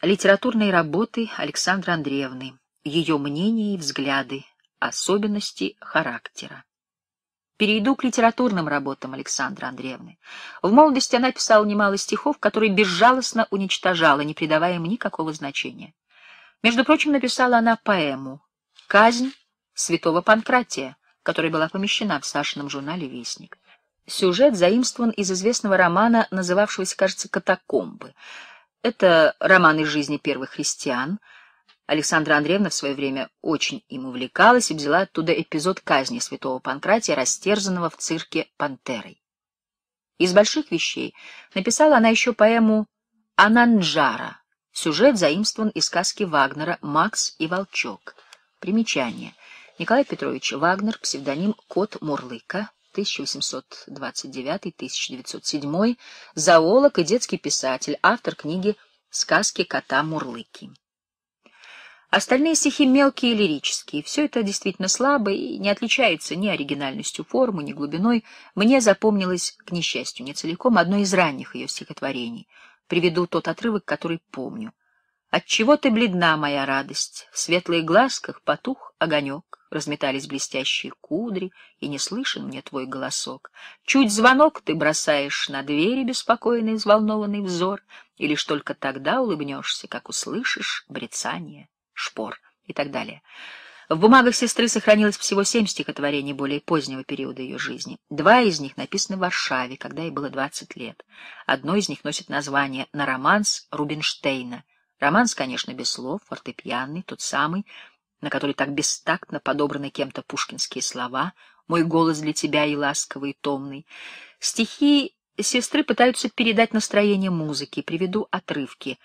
Литературные работы Александры Андреевны, ее мнения и взгляды, особенности характера. Перейду к литературным работам Александры Андреевны. В молодости она писала немало стихов, которые безжалостно уничтожала, не придавая им никакого значения. Между прочим, написала она поэму «Казнь святого Панкратия», которая была помещена в Сашином журнале «Вестник». Сюжет заимствован из известного романа, называвшегося, кажется, «Катакомбы». Это роман из жизни первых христиан. Александра Андреевна в свое время очень им увлекалась и взяла оттуда эпизод казни святого Панкратия, растерзанного в цирке пантерой. Из больших вещей написала она еще поэму «Ананджара». Сюжет заимствован из сказки Вагнера «Макс и Волчок». Примечание. Николай Петрович Вагнер, псевдоним Кот Мурлыка, 1829-1907, зоолог и детский писатель, автор книги «Сказки кота Мурлыки». Остальные стихи мелкие и лирические. Все это действительно слабо и не отличается ни оригинальностью формы, ни глубиной. Мне запомнилось, к несчастью, не целиком, одно из ранних ее стихотворений. Приведу тот отрывок, который помню. «Отчего ты бледна, моя радость? В светлых глазках потух огонек. Разметались блестящие кудри, и не слышен мне твой голосок. Чуть звонок ты бросаешь на двери беспокойный, взволнованный взор, и лишь только тогда улыбнешься, как услышишь бряцание шпор» и так далее. В бумагах сестры сохранилось всего 7 стихотворений более позднего периода ее жизни. 2 из них написаны в Варшаве, когда ей было 20 лет. Одно из них носит название «На романс Рубинштейна». Романс, конечно, без слов, фортепианный, тот самый, на который так бестактно подобраны кем-то пушкинские слова «Мой голос для тебя и ласковый, и томный». Стихи сестры пытаются передать настроение музыки, приведу отрывки.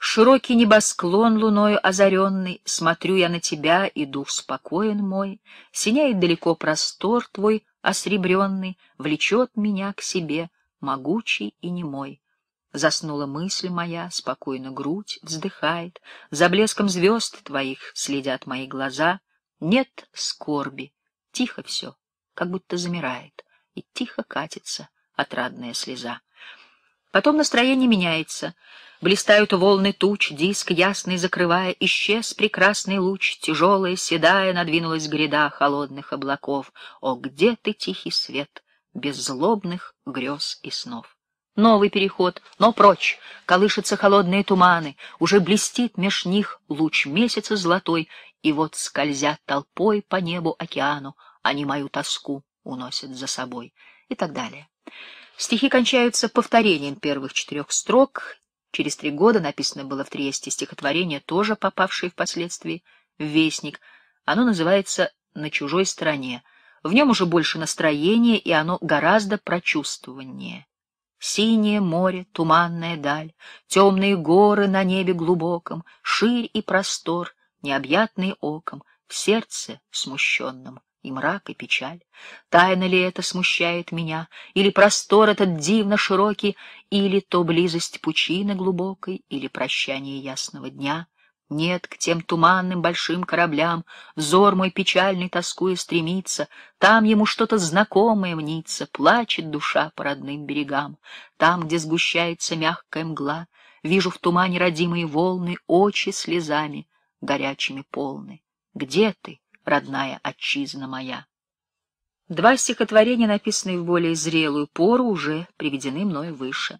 «Широкий небосклон луною озаренный, смотрю я на тебя, и дух спокоен мой, синяет далеко простор твой осребренный, влечет меня к себе, могучий и немой. Заснула мысль моя, спокойно грудь вздыхает, за блеском звезд твоих следят мои глаза. Нет скорби, тихо все, как будто замирает, и тихо катится отрадная слеза». Потом настроение меняется. Блистают волны туч, диск ясный закрывая, исчез прекрасный луч, тяжелая, седая, надвинулась гряда холодных облаков. О, где ты, тихий свет, беззлобных грез и снов! Новый переход, но прочь, колышутся холодные туманы, уже блестит меж них луч месяца золотой, и вот скользят толпой по небу океану, они мою тоску уносят за собой, и так далее. Стихи кончаются повторением первых 4 строк. Через 3 года написано было в Триесте стихотворение, тоже попавшее впоследствии в «Вестник». Оно называется «На чужой стороне». В нем уже больше настроения, и оно гораздо прочувствованнее. Синее море, туманная даль, темные горы на небе глубоком, ширь и простор, необъятный оком, в сердце смущенном и мрак, и печаль. Тайна ли это смущает меня, или простор этот дивно широкий, или то близость пучины глубокой, или прощание ясного дня? Нет, к тем туманным большим кораблям взор мой печальный тоскуя стремится, там ему что-то знакомое мнится, плачет душа по родным берегам. Там, где сгущается мягкая мгла, вижу в тумане родимые волны, очи слезами горячими полны. Где ты, родная отчизна моя? 2 стихотворения, написанные в более зрелую пору, уже приведены мною выше.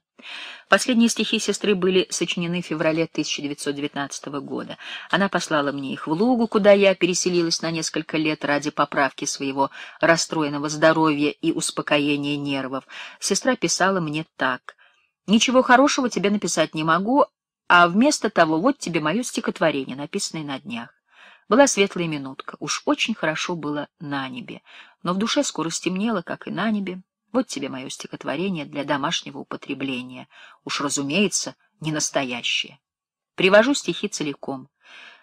Последние стихи сестры были сочинены в феврале 1919 года. Она послала мне их в Лугу, куда я переселилась на несколько лет ради поправки своего расстроенного здоровья и успокоения нервов. Сестра писала мне так: «Ничего хорошего тебе написать не могу, а вместо того вот тебе мое стихотворение, написанное на днях. Была светлая минутка, уж очень хорошо было на небе, но в душе скоро стемнело, как и на небе. Вот тебе мое стихотворение для домашнего употребления, уж, разумеется, не настоящее. Привожу стихи целиком.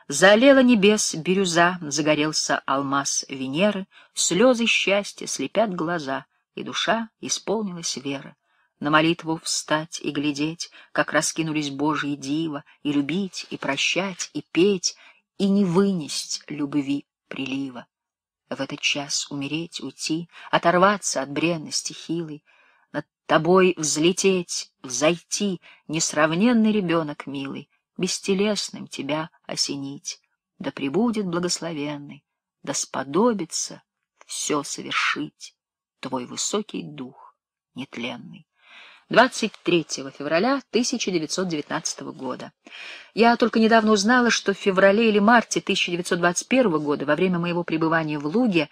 Заолела небес бирюза, загорелся алмаз Венеры, слезы счастья слепят глаза, и душа исполнилась веры. На молитву встать и глядеть, как раскинулись Божьи дива, и любить, и прощать, и петь, и не вынесть любви прилива. В этот час умереть, уйти, оторваться от бренности хилой, над тобой взлететь, взойти, несравненный ребенок милый, бестелесным тебя осенить. Да пребудет благословенный, да сподобится все совершить твой высокий дух нетленный. 23 февраля 1919 года. Я только недавно узнала, что в феврале или марте 1921 года, во время моего пребывания в Луге,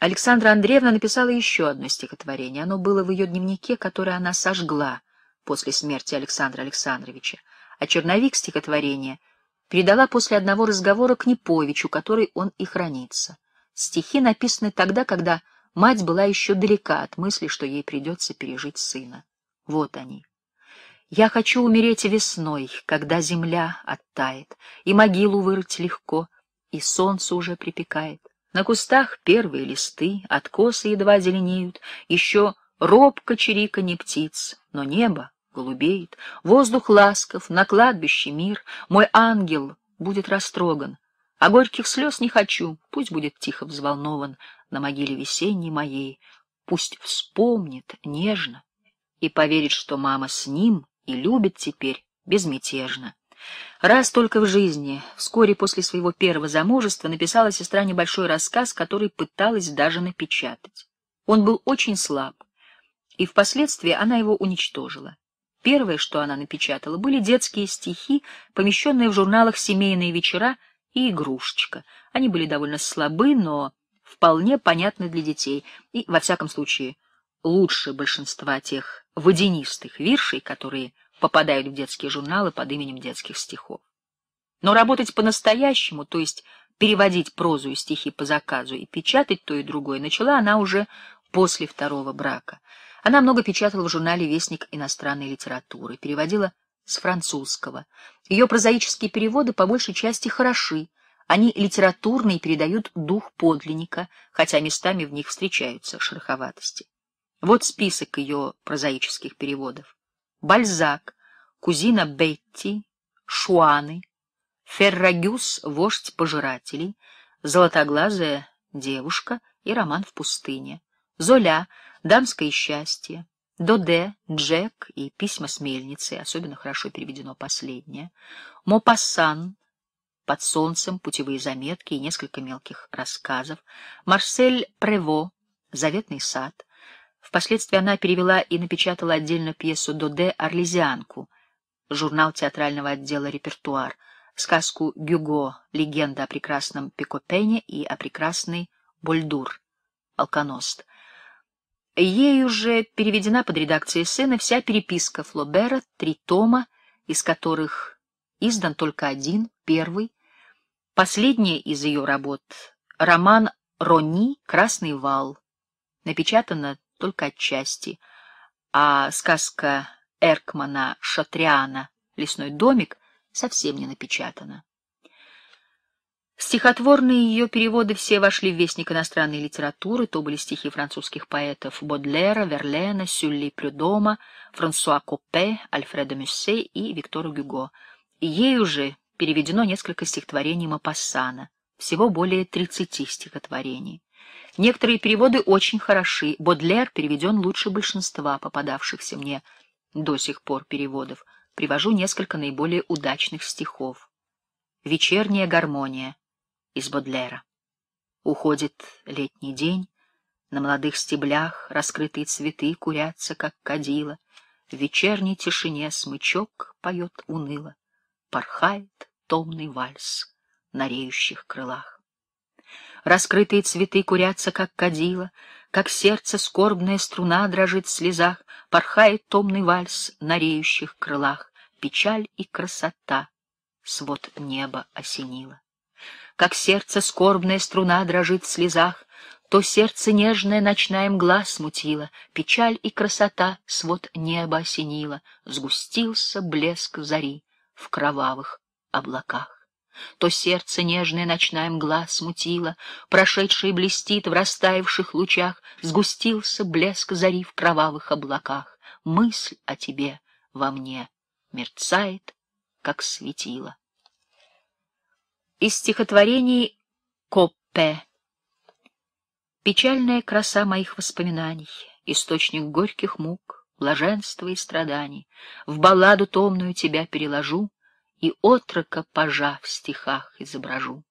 Александра Андреевна написала еще одно стихотворение. Оно было в ее дневнике, которое она сожгла после смерти Александра Александровича. А черновик стихотворения передала после одного разговора к Неповичу, который он и хранится. Стихи написаны тогда, когда мать была еще далека от мысли, что ей придется пережить сына. Вот они. Я хочу умереть весной, когда земля оттает, и могилу вырыть легко, и солнце уже припекает. На кустах первые листы, откосы едва зеленеют, еще робко чириканье птиц, но небо голубеет, воздух ласков, на кладбище мир, мой ангел будет растроган, а горьких слез не хочу, пусть будет тихо взволнован на могиле весенней моей, пусть вспомнит нежно и поверит, что мама с ним и любит теперь безмятежно. Раз только в жизни, вскоре после своего первого замужества, написала сестра небольшой рассказ, который пыталась даже напечатать. Он был очень слаб, и впоследствии она его уничтожила. Первое, что она напечатала, были детские стихи, помещенные в журналах «Семейные вечера» и «Игрушечка». Они были довольно слабы, но вполне понятны для детей, и, во всяком случае, лучше большинства тех водянистых виршей, которые попадают в детские журналы под именем детских стихов. Но работать по-настоящему, то есть переводить прозу и стихи по заказу и печатать то и другое, начала она уже после второго брака. Она много печатала в журнале «Вестник иностранной литературы», переводила с французского. Ее прозаические переводы по большей части хороши, они литературные и передают дух подлинника, хотя местами в них встречаются шероховатости. Вот список ее прозаических переводов. Бальзак, кузина Бетти, Шуаны, Феррагюс, вождь пожирателей, золотоглазая девушка и роман в пустыне, Золя, дамское счастье, Доде, Джек и письма с мельницы, особенно хорошо переведено последнее, Мопассан, под солнцем, путевые заметки и несколько мелких рассказов, Марсель Прево, заветный сад. Впоследствии она перевела и напечатала отдельно пьесу Доде «Арлезианку», журнал театрального отдела «Репертуар», сказку «Гюго. Легенда о прекрасном Пикопене и о прекрасной Больдур. Алконост». Ею же переведена под редакцией сына вся переписка Флобера, 3 тома, из которых издан только один, первый. Последняя из ее работ — роман «Рони. Красный вал». Напечатано только отчасти, а сказка Эркмана Шатриана «Лесной домик» совсем не напечатана. Стихотворные ее переводы все вошли в «Вестник иностранной литературы», то были стихи французских поэтов Бодлера, Верлена, Сюлли Прюдома, Франсуа Копе, Альфреда Мюссе и Виктора Гюго. Ею же переведено несколько стихотворений Мопассана, всего более 30 стихотворений. Некоторые переводы очень хороши. Бодлер переведен лучше большинства попадавшихся мне до сих пор переводов. Привожу несколько наиболее удачных стихов. «Вечерняя гармония» из Бодлера. Уходит летний день. На молодых стеблях раскрытые цветы курятся, как кадила. В вечерней тишине смычок поет уныло. Порхает томный вальс на реющих крылах. Раскрытые цветы курятся, как кадила, как сердце скорбная струна дрожит в слезах, порхает томный вальс на реющих крылах, печаль и красота свод неба осенила. Как сердце скорбная струна дрожит в слезах, то сердце нежное ночная мгла смутила, печаль и красота свод неба осенила, сгустился блеск зари в кровавых облаках. То сердце нежная ночная мгла смутила, прошедший блестит в растаявших лучах, сгустился блеск зари в кровавых облаках. Мысль о тебе во мне мерцает, как светило. Из стихотворений Коппе. Печальная краса моих воспоминаний, источник горьких мук, блаженства и страданий, в балладу томную тебя переложу и отрока пажа в стихах изображу.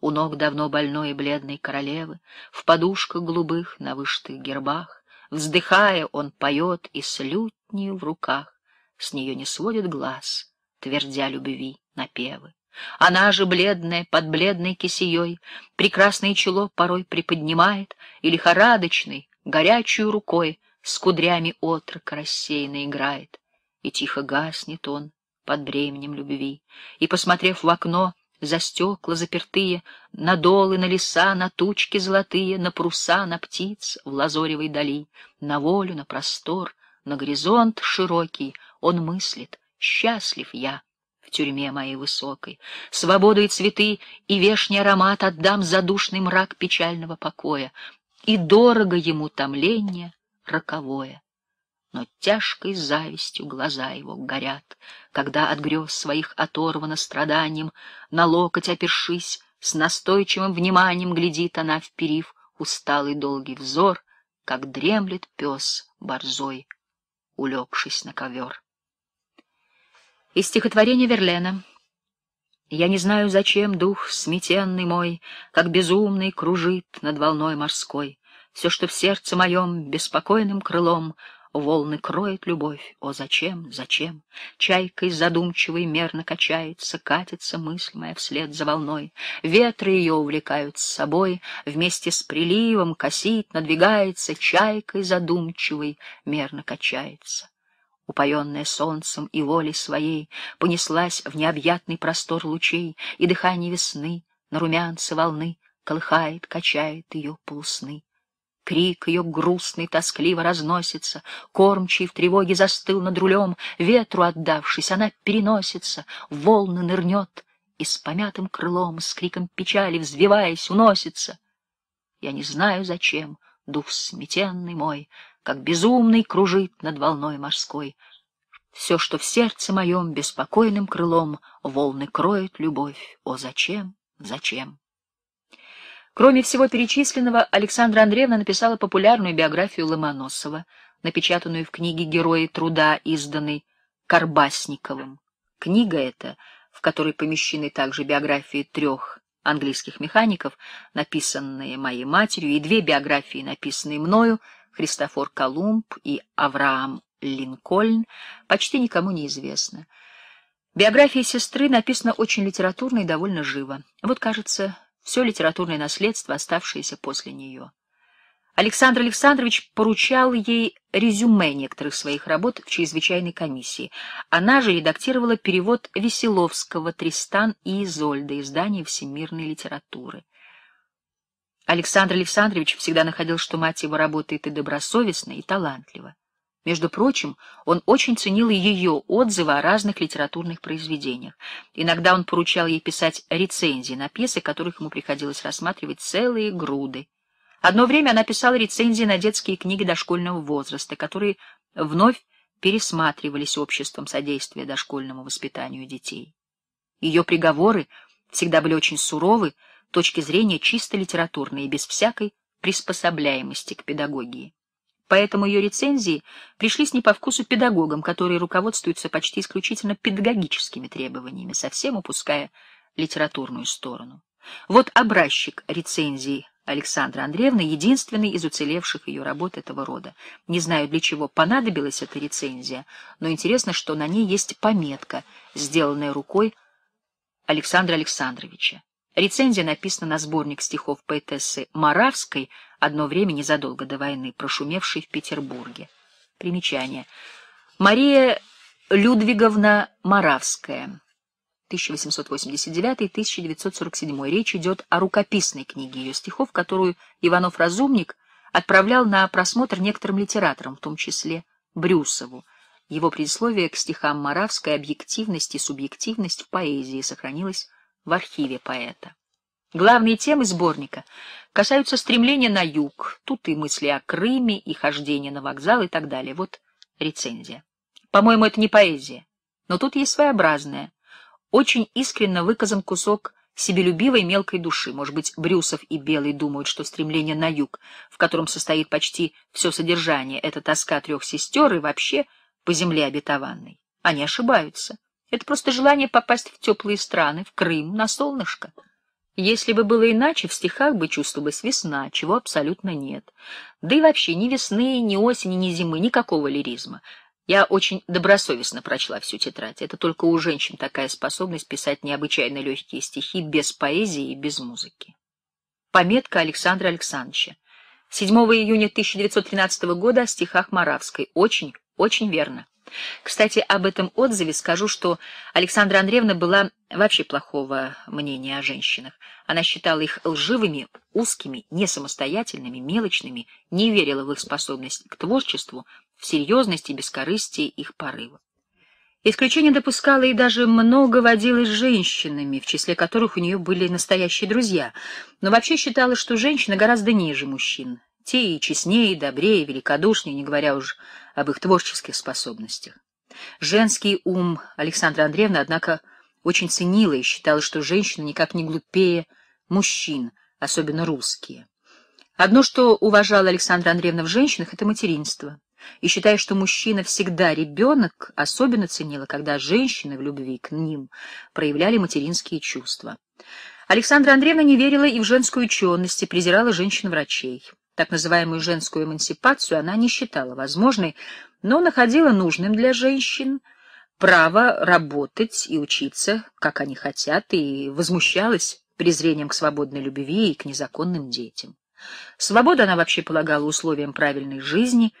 У ног давно больной и бледной королевы, в подушках голубых на вышитых гербах, вздыхая, он поет и с лютнею в руках с нее не сводит глаз, твердя любви напевы. Она же, бледная, под бледной кисеей, прекрасное чело порой приподнимает и лихорадочной, горячую рукой с кудрями отрока рассеянно играет. И тихо гаснет он под бременем любви, и, посмотрев в окно, за стекла запертые, на долы, на леса, на тучки золотые, на паруса, на птиц в лазоревой дали, на волю, на простор, на горизонт широкий, он мыслит: счастлив я в тюрьме моей высокой, свободу и цветы, и вешний аромат отдам за душный мрак печального покоя, и дорого ему томление роковое. Но тяжкой завистью глаза его горят, когда от грез своих оторвано страданием, на локоть опершись, с настойчивым вниманием глядит она, вперив усталый долгий взор, как дремлет пес борзой, улегшись на ковер. Из стихотворения Верлена. Я не знаю, зачем дух смятенный мой, как безумный, кружит над волной морской. Все, что в сердце моем беспокойным крылом волны кроет любовь, о, зачем, зачем? Чайкой задумчивой мерно качается, катится мысль моя вслед за волной. Ветры ее увлекают с собой, вместе с приливом косит, надвигается, чайкой задумчивой мерно качается. Упоенная солнцем и волей своей, понеслась в необъятный простор лучей, и дыхание весны на румянце волны колыхает, качает ее полусны. Крик ее грустный, тоскливо разносится, кормчий в тревоге застыл над рулем, ветру отдавшись, она переносится, в волны нырнет и с помятым крылом, с криком печали взвиваясь, уносится. Я не знаю, зачем дух смятенный мой, как безумный, кружит над волной морской. Все, что в сердце моем беспокойным крылом волны кроет любовь, о, зачем, зачем? Кроме всего перечисленного, Александра Андреевна написала популярную биографию Ломоносова, напечатанную в книге «Герои труда», изданной Карбасниковым. Книга эта, в которой помещены также биографии трех английских механиков, написанные моей матерью, и две биографии, написанные мною, Христофор Колумб и Авраам Линкольн, почти никому не известна. Биография сестры написана очень литературно и довольно живо. Вот, кажется, все литературное наследство, оставшееся после нее. Александр Александрович поручал ей резюме некоторых своих работ в чрезвычайной комиссии. Она же редактировала перевод Веселовского «Тристан и Изольда» издания всемирной литературы. Александр Александрович всегда находил, что мать его работает и добросовестно, и талантливо. Между прочим, он очень ценил ее отзывы о разных литературных произведениях. Иногда он поручал ей писать рецензии на пьесы, которых ему приходилось рассматривать целые груды. Одно время она писала рецензии на детские книги дошкольного возраста, которые вновь пересматривались обществом содействия дошкольному воспитанию детей. Ее приговоры всегда были очень суровы, точки зрения чисто литературной и без всякой приспособляемости к педагогии. Поэтому ее рецензии пришлись не по вкусу педагогам, которые руководствуются почти исключительно педагогическими требованиями, совсем упуская литературную сторону. Вот образчик рецензии Александры Андреевны, единственный из уцелевших ее работ этого рода. Не знаю, для чего понадобилась эта рецензия, но интересно, что на ней есть пометка, сделанная рукой Александра Александровича. Рецензия написана на сборник стихов поэтессы Моравской, одно время незадолго до войны прошумевшей в Петербурге. Примечание. Мария Людвиговна Моравская, 1889-1947. Речь идет о рукописной книге ее стихов, которую Иванов-Разумник отправлял на просмотр некоторым литераторам, в том числе Брюсову. Его предисловие к стихам Моравской «Объективность и субъективность в поэзии» сохранилось в архиве поэта. Главные темы сборника касаются стремления на юг, тут и мысли о Крыме, и хождения на вокзал и так далее. Вот рецензия. По-моему, это не поэзия, но тут есть своеобразная, очень искренно выказан кусок себелюбивой мелкой души. Может быть, Брюсов и Белый думают, что стремление на юг, в котором состоит почти все содержание, это тоска трех сестер и вообще по земле обетованной. Они ошибаются. Это просто желание попасть в теплые страны, в Крым, на солнышко. Если бы было иначе, в стихах бы чувствовалась весна, чего абсолютно нет. Да и вообще ни весны, ни осени, ни зимы, никакого лиризма. Я очень добросовестно прочла всю тетрадь. Это только у женщин такая способность писать необычайно легкие стихи без поэзии и без музыки. Пометка Александра Александровича. 7 июня 1913 года о стихах Моравской. Очень, очень верно. Кстати, об этом отзыве скажу, что Александра Андреевна была вообще плохого мнения о женщинах. Она считала их лживыми, узкими, несамостоятельными, мелочными, не верила в их способность к творчеству, в серьезность и бескорыстие их порыва. Исключение допускала и даже много водилась женщинами, в числе которых у нее были настоящие друзья, но вообще считала, что женщина гораздо ниже мужчин. Те и честнее, и добрее, и великодушнее, не говоря уж об их творческих способностях. Женский ум Александра Андреевна, однако, очень ценила и считала, что женщины никак не глупее мужчин, особенно русские. Одно, что уважала Александра Андреевна в женщинах, это материнство. И, считая, что мужчина всегда ребенок, особенно ценила, когда женщины в любви к ним проявляли материнские чувства. Александра Андреевна не верила и в женскую ученость, и презирала женщин-врачей. Так называемую женскую эмансипацию она не считала возможной, но находила нужным для женщин право работать и учиться, как они хотят, и возмущалась презрением к свободной любви и к незаконным детям. Свободу она вообще полагала условием правильной жизни,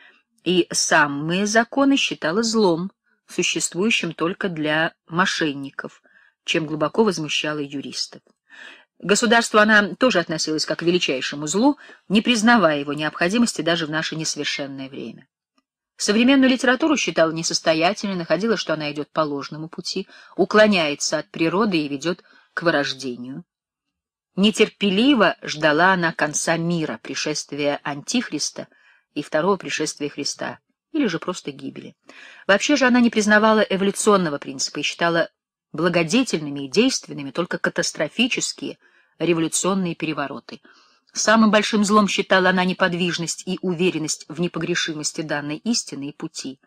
и самые законы считала злом, существующим только для мошенников, чем глубоко возмущала юристов. К государству она тоже относилась как к величайшему злу, не признавая его необходимости даже в наше несовершенное время. Современную литературу считала несостоятельной, находила, что она идет по ложному пути, уклоняется от природы и ведет к вырождению. Нетерпеливо ждала она конца мира, пришествия Антихриста и второго пришествия Христа, или же просто гибели. Вообще же она не признавала эволюционного принципа и считала благодетельными и действенными только катастрофические революционные перевороты. Самым большим злом считала она неподвижность и уверенность в непогрешимости данной истины и пути.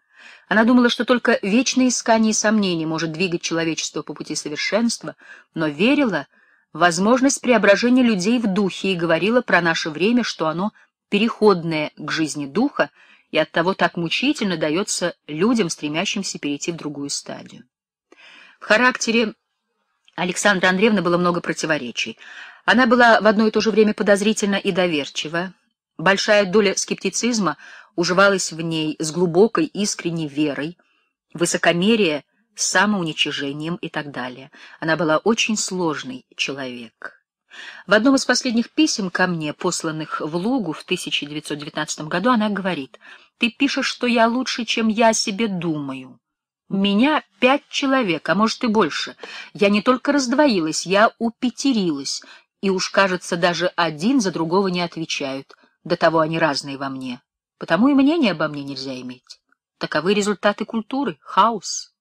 Она думала, что только вечное искание и сомнение может двигать человечество по пути совершенства, но верила в возможность преображения людей в духе и говорила про наше время, что оно переходное к жизни духа и оттого так мучительно дается людям, стремящимся перейти в другую стадию. В характере Александры Андреевны было много противоречий. Она была в одно и то же время подозрительна и доверчива. Большая доля скептицизма уживалась в ней с глубокой искренней верой, высокомерие, самоуничижением и так далее. Она была очень сложный человек. В одном из последних писем ко мне, посланных в Лугу в 1919 году, она говорит: «Ты пишешь, что я лучше, чем я о себе думаю. Меня 5 человек, а может и больше. Я не только раздвоилась, я упятерилась, и уж, кажется, даже один за другого не отвечают. До того они разные во мне. Потому и мнения обо мне нельзя иметь. Таковы результаты культуры, хаос».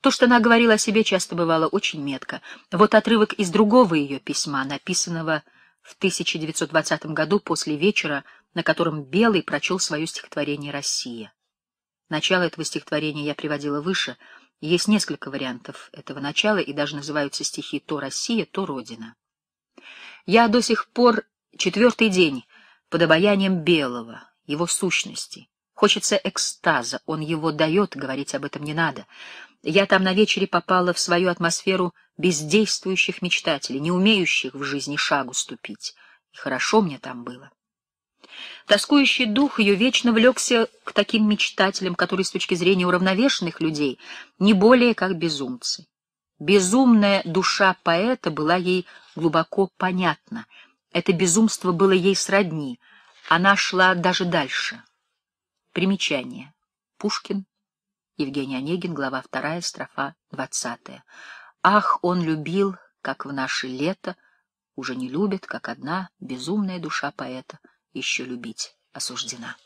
То, что она говорила о себе, часто бывало очень метко. Вот отрывок из другого ее письма, написанного в 1920 году после вечера, на котором Белый прочел свое стихотворение «Россия». Начало этого стихотворения я приводила выше. Есть несколько вариантов этого начала, и даже называются стихи «То Россия, то Родина». «Я до сих пор 4-й день под обаянием Белого, его сущности. Хочется экстаза, он его дает, говорить об этом не надо. Я там на вечере попала в свою атмосферу бездействующих мечтателей, не умеющих в жизни шагу ступить. И хорошо мне там было». Тоскующий дух ее вечно влекся к таким мечтателям, которые с точки зрения уравновешенных людей не более как безумцы. Безумная душа поэта была ей глубоко понятна. Это безумство было ей сродни. Она шла даже дальше. Примечание. Пушкин. Евгений Онегин. Глава 2. Строфа 20. Ах, он любил, как в наше лето, уже не любит, как одна безумная душа поэта еще любить осуждена.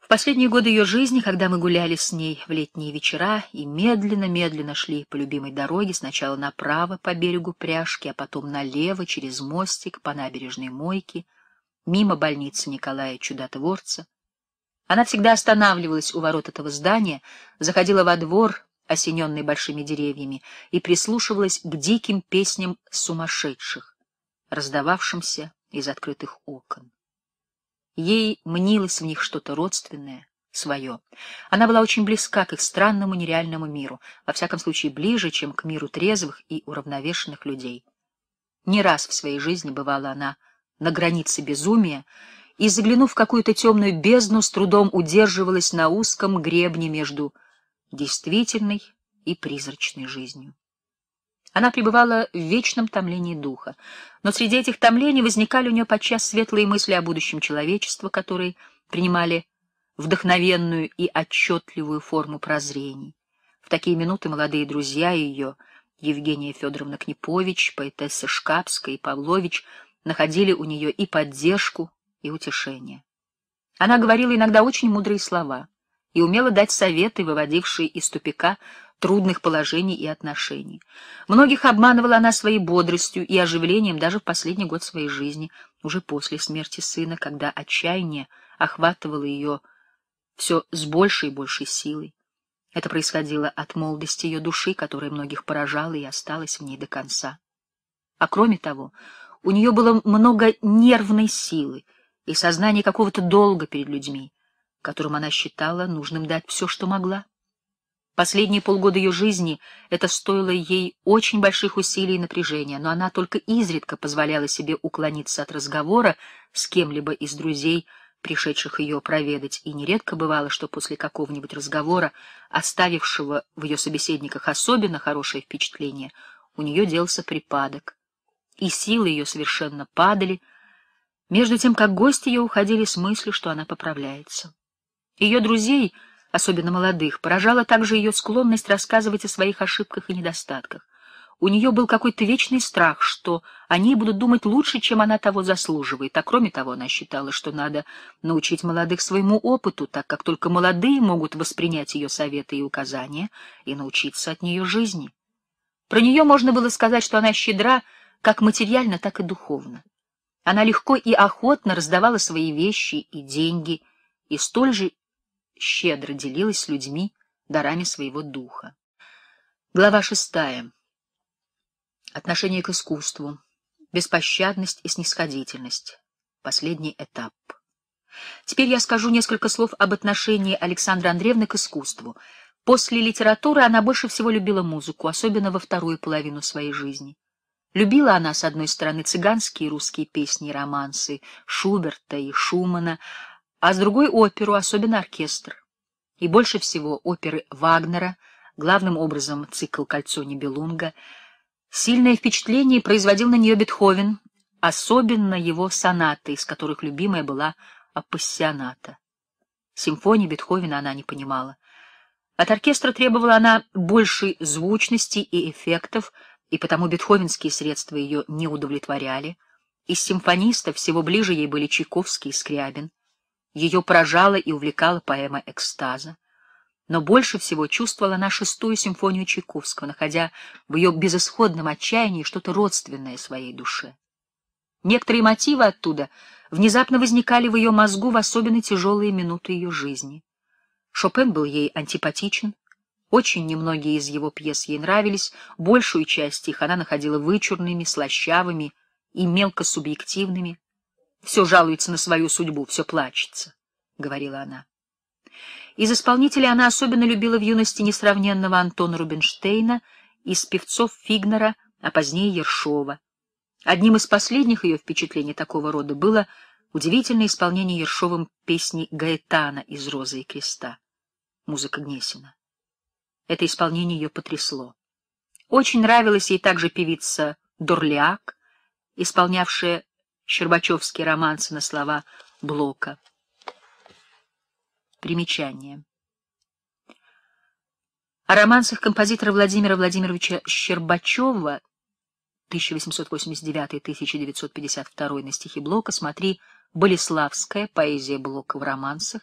В последние годы ее жизни, когда мы гуляли с ней в летние вечера и медленно-медленно шли по любимой дороге, сначала направо по берегу Пряжки, а потом налево через мостик по набережной Мойки, мимо больницы Николая Чудотворца, она всегда останавливалась у ворот этого здания, заходила во двор, осененный большими деревьями, и прислушивалась к диким песням сумасшедших, раздававшимся из открытых окон. Ей мнилось в них что-то родственное, свое. Она была очень близка к их странному нереальному миру, во всяком случае ближе, чем к миру трезвых и уравновешенных людей. Не раз в своей жизни бывала она на границе безумия и, заглянув в какую-то темную бездну, с трудом удерживалась на узком гребне между действительной и призрачной жизнью. Она пребывала в вечном томлении духа, но среди этих томлений возникали у нее подчас светлые мысли о будущем человечества, которые принимали вдохновенную и отчетливую форму прозрений. В такие минуты молодые друзья ее, Евгения Федоровна Книпович, поэтесса Шкапская и Павлович, находили у нее и поддержку, и утешение. Она говорила иногда очень мудрые слова и умела дать советы, выводившие из тупика трудных положений и отношений. Многих обманывала она своей бодростью и оживлением даже в последний год своей жизни, уже после смерти сына, когда отчаяние охватывало ее все с большей и большей силой. Это происходило от молодости ее души, которая многих поражала и осталась в ней до конца. А кроме того, у нее было много нервной силы и сознание какого-то долга перед людьми, которым она считала нужным дать все, что могла. Последние полгода ее жизни это стоило ей очень больших усилий и напряжения, но она только изредка позволяла себе уклониться от разговора с кем-либо из друзей, пришедших ее проведать, и нередко бывало, что после какого-нибудь разговора, оставившего в ее собеседниках особенно хорошее впечатление, у нее делался припадок, и силы ее совершенно падали, между тем как гости ее уходили с мыслью, что она поправляется. Ее друзей, особенно молодых, поражала также ее склонность рассказывать о своих ошибках и недостатках. У нее был какой-то вечный страх, что они будут думать лучше, чем она того заслуживает, а кроме того она считала, что надо научить молодых своему опыту, так как только молодые могут воспринять ее советы и указания и научиться от нее жизни. Про нее можно было сказать, что она щедра как материально, так и духовно. Она легко и охотно раздавала свои вещи и деньги, и столь же щедро делилась с людьми дарами своего духа. Глава 6. Отношение к искусству. Беспощадность и снисходительность. Последний этап. Теперь я скажу несколько слов об отношении Александры Андреевны к искусству. После литературы она больше всего любила музыку, особенно во вторую половину своей жизни. Любила она, с одной стороны, цыганские и русские песни и романсы Шуберта и Шумана, а с другой — оперу, особенно оркестр. И больше всего оперы Вагнера, главным образом цикл «Кольцо Нибелунга». Сильное впечатление производил на нее Бетховен, особенно его сонаты, из которых любимая была «Апассионата». Симфонии Бетховена она не понимала. От оркестра требовала она большей звучности и эффектов, и потому бетховенские средства ее не удовлетворяли. Из симфонистов всего ближе ей были Чайковский и Скрябин. Ее поражала и увлекала поэма «Экстаза». Но больше всего чувствовала она шестую симфонию Чайковского, находя в ее безысходном отчаянии что-то родственное своей душе. Некоторые мотивы оттуда внезапно возникали в ее мозгу в особенно тяжелые минуты ее жизни. Шопен был ей антипатичен. Очень немногие из его пьес ей нравились, большую часть их она находила вычурными, слащавыми и мелкосубъективными. «Все жалуется на свою судьбу, все плачется», — говорила она. Из исполнителей она особенно любила в юности несравненного Антона Рубинштейна, из певцов Фигнера, а позднее Ершова. Одним из последних ее впечатлений такого рода было удивительное исполнение Ершовым песни Гаэтана из «Розы и креста», музыка Гнесина. Это исполнение ее потрясло. Очень нравилась ей также певица Дорлиак, исполнявшая щербачевские романсы на слова Блока. Примечание. О романсах композитора Владимира Владимировича Щербачева 1889-1952 на стихи Блока смотри «Болеславская. Поэзия Блока в романсах»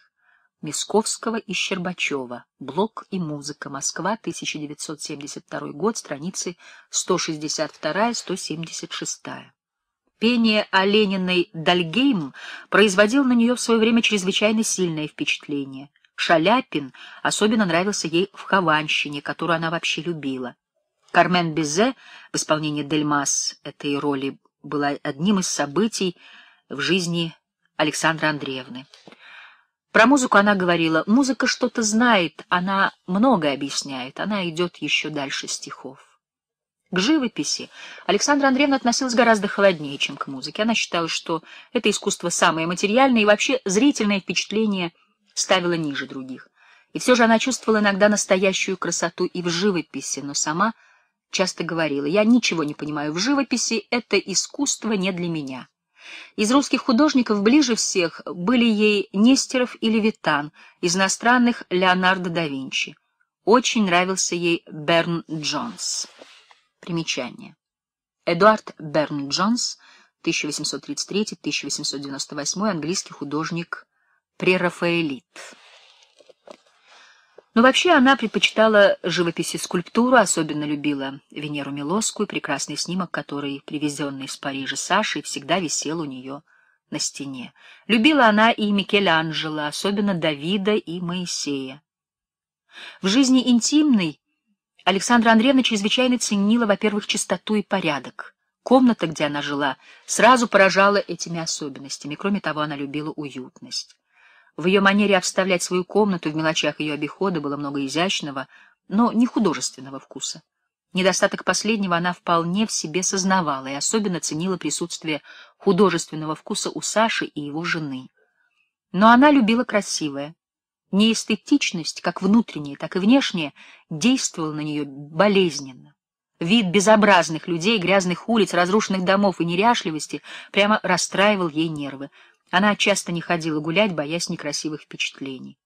Мисковского и Щербачева. Блок и музыка. Москва, 1972 год, страницы 162-176. Пение о Лениной «Дальгейм» производил на нее в свое время чрезвычайно сильное впечатление. Шаляпин особенно нравился ей в «Хованщине», которую она вообще любила. Кармен Безе в исполнении Дельмас этой роли была одним из событий в жизни Александры Андреевны. Про музыку она говорила: музыка что-то знает, она многое объясняет, она идет еще дальше стихов. К живописи Александра Андреевна относилась гораздо холоднее, чем к музыке. Она считала, что это искусство самое материальное и вообще зрительное впечатление ставила ниже других. И все же она чувствовала иногда настоящую красоту и в живописи, но сама часто говорила: «Я ничего не понимаю в живописи, это искусство не для меня». Из русских художников ближе всех были ей Нестеров и Левитан, из иностранных — Леонардо да Винчи. Очень нравился ей Берн-Джонс. Примечание. Эдуард Берн-Джонс, 1833-1898, английский художник, прерафаэлит. Но вообще она предпочитала живопись и скульптуру, особенно любила Венеру Милосскую, прекрасный снимок, который, привезенный из Парижа Сашей, всегда висел у нее на стене. Любила она и Микеланджело, особенно Давида и Моисея. В жизни интимной Александра Андреевна чрезвычайно ценила, во-первых, чистоту и порядок. Комната, где она жила, сразу поражала этими особенностями. Кроме того, она любила уютность. В ее манере обставлять свою комнату, в мелочах ее обихода было много изящного, но не художественного вкуса. Недостаток последнего она вполне в себе сознавала и особенно ценила присутствие художественного вкуса у Саши и его жены. Но она любила красивое. Неэстетичность, как внутренняя, так и внешняя, действовала на нее болезненно. Вид безобразных людей, грязных улиц, разрушенных домов и неряшливости прямо расстраивал ей нервы. Она часто не ходила гулять, боясь некрасивых впечатлений.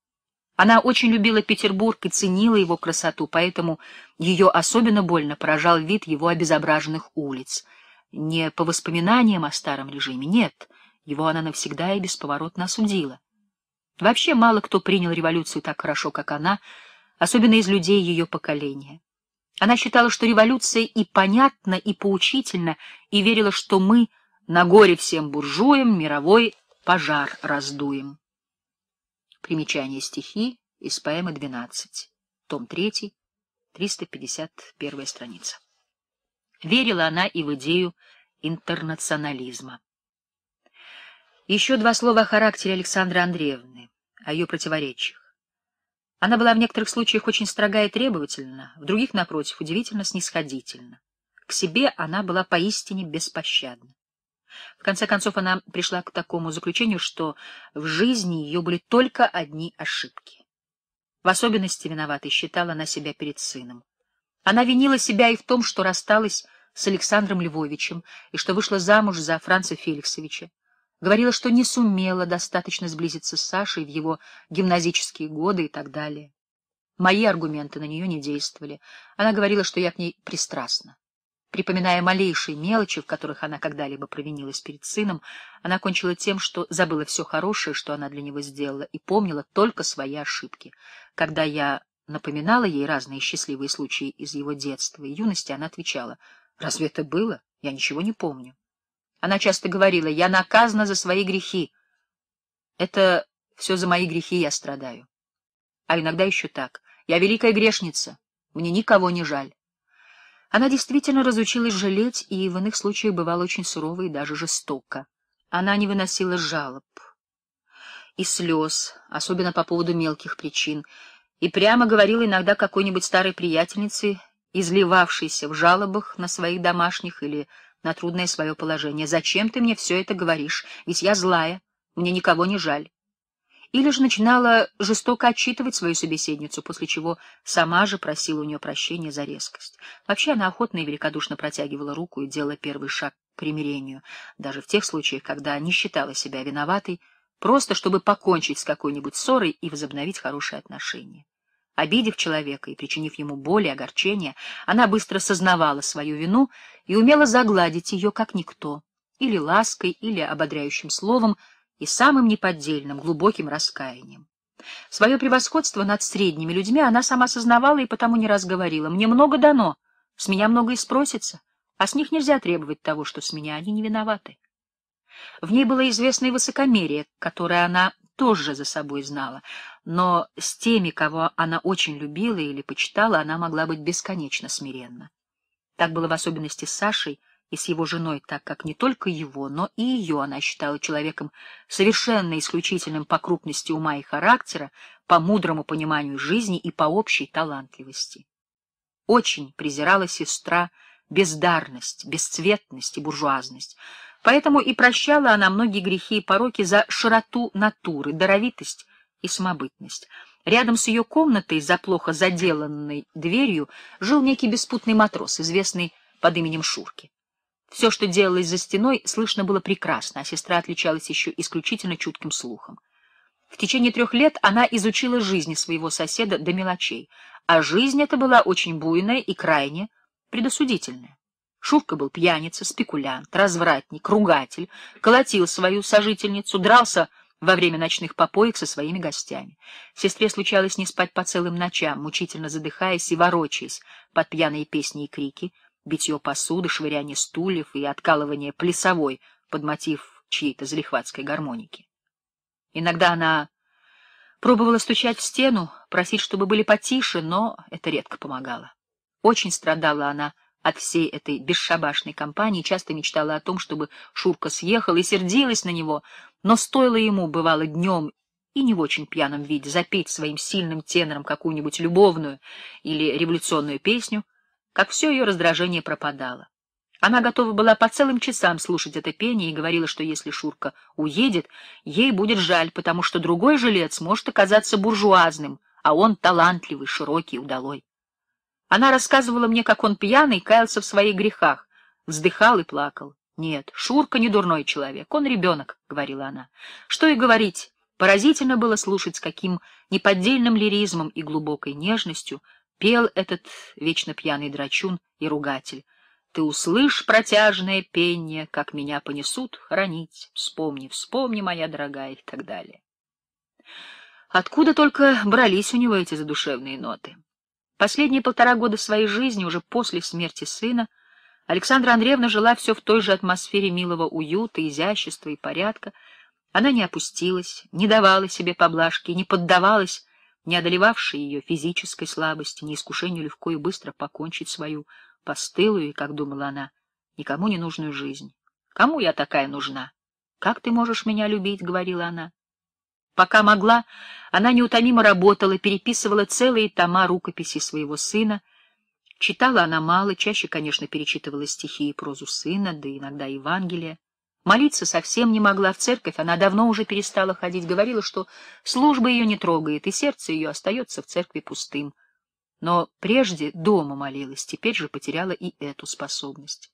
Она очень любила Петербург и ценила его красоту, поэтому ее особенно больно поражал вид его обезображенных улиц. Не по воспоминаниям о старом режиме, нет, его она навсегда и бесповоротно осудила. Вообще мало кто принял революцию так хорошо, как она, особенно из людей ее поколения. Она считала, что революция и понятна, и поучительна, и верила, что мы на горе всем буржуям мировой пожар раздуем. Примечание: стихи из поэмы 12, том 3, 351 страница. Верила она и в идею интернационализма. Еще два слова о характере Александры Андреевны, о ее противоречиях. Она была в некоторых случаях очень строга и требовательна, в других, напротив, удивительно снисходительна. К себе она была поистине беспощадна. В конце концов, она пришла к такому заключению, что в жизни ее были только одни ошибки. В особенности виноватой считала она себя перед сыном. Она винила себя и в том, что рассталась с Александром Львовичем и что вышла замуж за Франца Феликсовича. Говорила, что не сумела достаточно сблизиться с Сашей в его гимназические годы и так далее. Мои аргументы на нее не действовали. Она говорила, что я к ней пристрастна. Припоминая малейшие мелочи, в которых она когда-либо провинилась перед сыном, она кончила тем, что забыла все хорошее, что она для него сделала, и помнила только свои ошибки. Когда я напоминала ей разные счастливые случаи из его детства и юности, она отвечала: «Разве это было? Я ничего не помню». Она часто говорила: «Я наказана за свои грехи. Это все за мои грехи я страдаю». А иногда еще так: «Я великая грешница, мне никого не жаль». Она действительно разучилась жалеть и в иных случаях бывала очень сурова и даже жестока. Она не выносила жалоб и слез, особенно по поводу мелких причин, и прямо говорила иногда какой-нибудь старой приятельнице, изливавшейся в жалобах на своих домашних или на трудное свое положение: «Зачем ты мне все это говоришь? Ведь я злая, мне никого не жаль». или же начинала жестоко отчитывать свою собеседницу, после чего сама же просила у нее прощения за резкость. Вообще она охотно и великодушно протягивала руку и делала первый шаг к примирению, даже в тех случаях, когда не считала себя виноватой, просто чтобы покончить с какой-нибудь ссорой и возобновить хорошие отношения. Обидев человека и причинив ему боль и огорчение, она быстро сознавала свою вину и умела загладить ее как никто, или лаской, или ободряющим словом, и самым неподдельным, глубоким раскаянием. Свое превосходство над средними людьми она сама сознавала и потому не раз говорила: «Мне много дано, с меня много и спросится, а с них нельзя требовать того, что с меня они не виноваты». В ней было известное высокомерие, которое она тоже за собой знала, но с теми, кого она очень любила или почитала, она могла быть бесконечно смиренна. Так было в особенности с Сашей и с его женой, так как не только его, но и ее она считала человеком совершенно исключительным по крупности ума и характера, по мудрому пониманию жизни и по общей талантливости. Очень презирала сестра бездарность, бесцветность и буржуазность, поэтому и прощала она многие грехи и пороки за широту натуры, даровитость и самобытность. Рядом с ее комнатой, за плохо заделанной дверью, жил некий беспутный матрос, известный под именем Шурки. Все, что делалось за стеной, слышно было прекрасно, а сестра отличалась еще исключительно чутким слухом. В течение 3 лет она изучила жизнь своего соседа до мелочей, а жизнь эта была очень буйная и крайне предосудительная. Шурка был пьяница, спекулянт, развратник, ругатель, колотил свою сожительницу, дрался во время ночных попоек со своими гостями. Сестре случалось не спать по целым ночам, мучительно задыхаясь и ворочаясь под пьяные песни и крики, битье посуды, швыряние стульев и откалывание плясовой под мотив чьей-то залихватской гармоники. Иногда она пробовала стучать в стену, просить, чтобы были потише, но это редко помогало. Очень страдала она от всей этой бесшабашной компании, часто мечтала о том, чтобы Шурка съехал, и сердилась на него, но стоило ему, бывало, днем и не в очень пьяном виде запеть своим сильным тенором какую-нибудь любовную или революционную песню, как все ее раздражение пропадало. Она готова была по целым часам слушать это пение и говорила, что если Шурка уедет, ей будет жаль, потому что другой жилец может оказаться буржуазным, а он талантливый, широкий, удалой. Она рассказывала мне, как он пьяный каялся в своих грехах, вздыхал и плакал. «Нет, Шурка не дурной человек, он ребенок», — говорила она. Что и говорить, поразительно было слушать, с каким неподдельным лиризмом и глубокой нежностью пел этот вечно пьяный драчун и ругатель. «Ты услышь протяжное пение, как меня понесут хоронить, вспомни, вспомни, моя дорогая», и так далее. Откуда только брались у него эти задушевные ноты? Последние 1,5 года своей жизни, уже после смерти сына, Александра Андреевна жила все в той же атмосфере милого уюта, изящества и порядка. Она не опустилась, не давала себе поблажки, не поддавалась не одолевавшей ее физической слабости, не искушению легко и быстро покончить свою постылую и, как думала она, никому не нужную жизнь. «Кому я такая нужна? Как ты можешь меня любить?» — говорила она. Пока могла, она неутомимо работала, переписывала целые тома рукописи своего сына. Читала она мало, чаще, конечно, перечитывала стихи и прозу сына, да иногда Евангелие. Молиться совсем не могла, в церковь она давно уже перестала ходить, говорила, что служба ее не трогает, и сердце ее остается в церкви пустым. Но прежде дома молилась, теперь же потеряла и эту способность.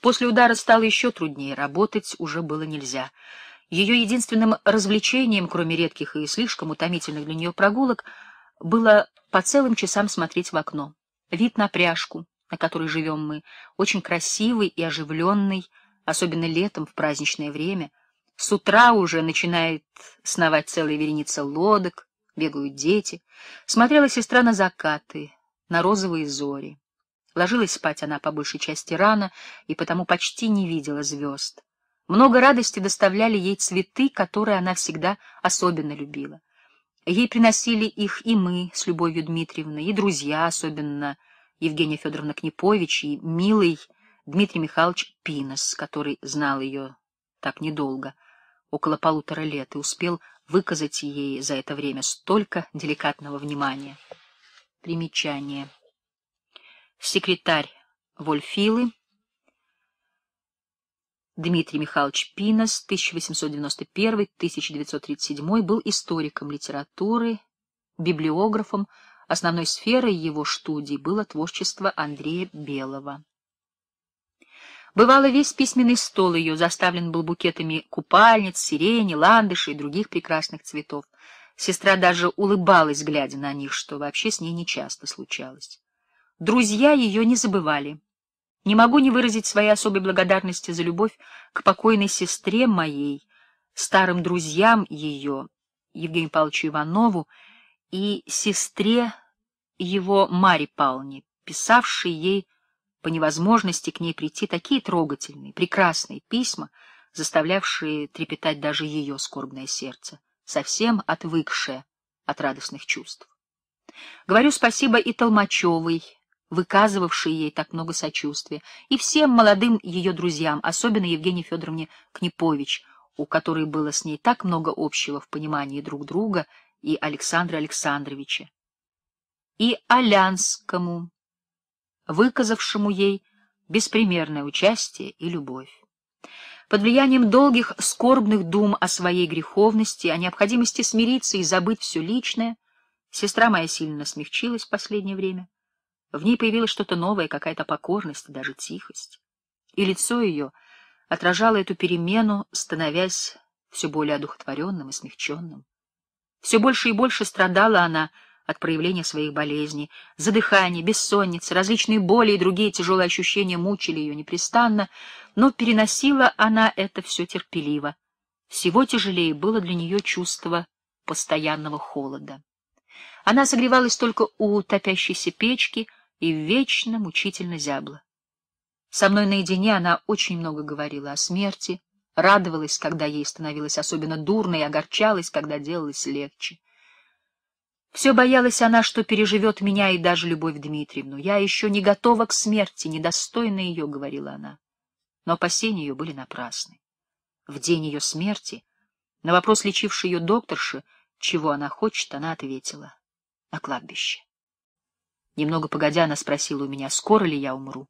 После удара стало еще труднее, работать уже было нельзя. Ее единственным развлечением, кроме редких и слишком утомительных для нее прогулок, было по целым часам смотреть в окно. Вид на пряжку, на которой живем мы, очень красивый и оживленный, особенно летом в праздничное время. С утра уже начинает сновать целая вереница лодок, бегают дети. Смотрела сестра на закаты, на розовые зори. Ложилась спать она по большей части рано и потому почти не видела звезд. Много радости доставляли ей цветы, которые она всегда особенно любила. Ей приносили их и мы с Любовью Дмитриевной, и друзья, особенно Евгения Федоровна Книпович и милый Дмитрий Михайлович Пинос, который знал ее так недолго, около полутора лет, и успел выказать ей за это время столько деликатного внимания. Примечание. Секретарь Вольфилы. Дмитрий Михайлович Пинас, 1891-1937, был историком литературы, библиографом. Основной сферой его студий было творчество Андрея Белого. Бывало, весь письменный стол ее заставлен был букетами купальниц, сирени, ландышей и других прекрасных цветов. Сестра даже улыбалась, глядя на них, что вообще с ней нечасто случалось. Друзья ее не забывали. Не могу не выразить своей особой благодарности за любовь к покойной сестре моей, старым друзьям ее, Евгению Павловичу Иванову, и сестре его Марье Павловне, писавшей ей по невозможности к ней прийти такие трогательные, прекрасные письма, заставлявшие трепетать даже ее скорбное сердце, совсем отвыкшее от радостных чувств. Говорю спасибо и Толмачевой, выказывавшей ей так много сочувствия, и всем молодым ее друзьям, особенно Евгении Федоровне Книпович, у которой было с ней так много общего в понимании друг друга и Александра Александровича, и Алянскому, выказавшему ей беспримерное участие и любовь. Под влиянием долгих скорбных дум о своей греховности, о необходимости смириться и забыть все личное, сестра моя сильно смягчилась в последнее время. В ней появилось что-то новое, какая-то покорность и даже тихость. И лицо ее отражало эту перемену, становясь все более одухотворенным и смягченным. Все больше и больше страдала она от проявления своих болезней. Задыхание, бессонница, различные боли и другие тяжелые ощущения мучили ее непрестанно, но переносила она это все терпеливо. Всего тяжелее было для нее чувство постоянного холода. Она согревалась только у топящейся печки и вечно мучительно зябла. Со мной наедине она очень много говорила о смерти, радовалась, когда ей становилось особенно дурно, и огорчалась, когда делалось легче. Все боялась она, что переживет меня и даже Любовь Дмитриевну. «Я еще не готова к смерти, недостойна ее», — говорила она. Но опасения ее были напрасны. В день ее смерти на вопрос лечившей ее докторши, чего она хочет, она ответила: «На кладбище». Немного погодя, она спросила у меня, скоро ли я умру.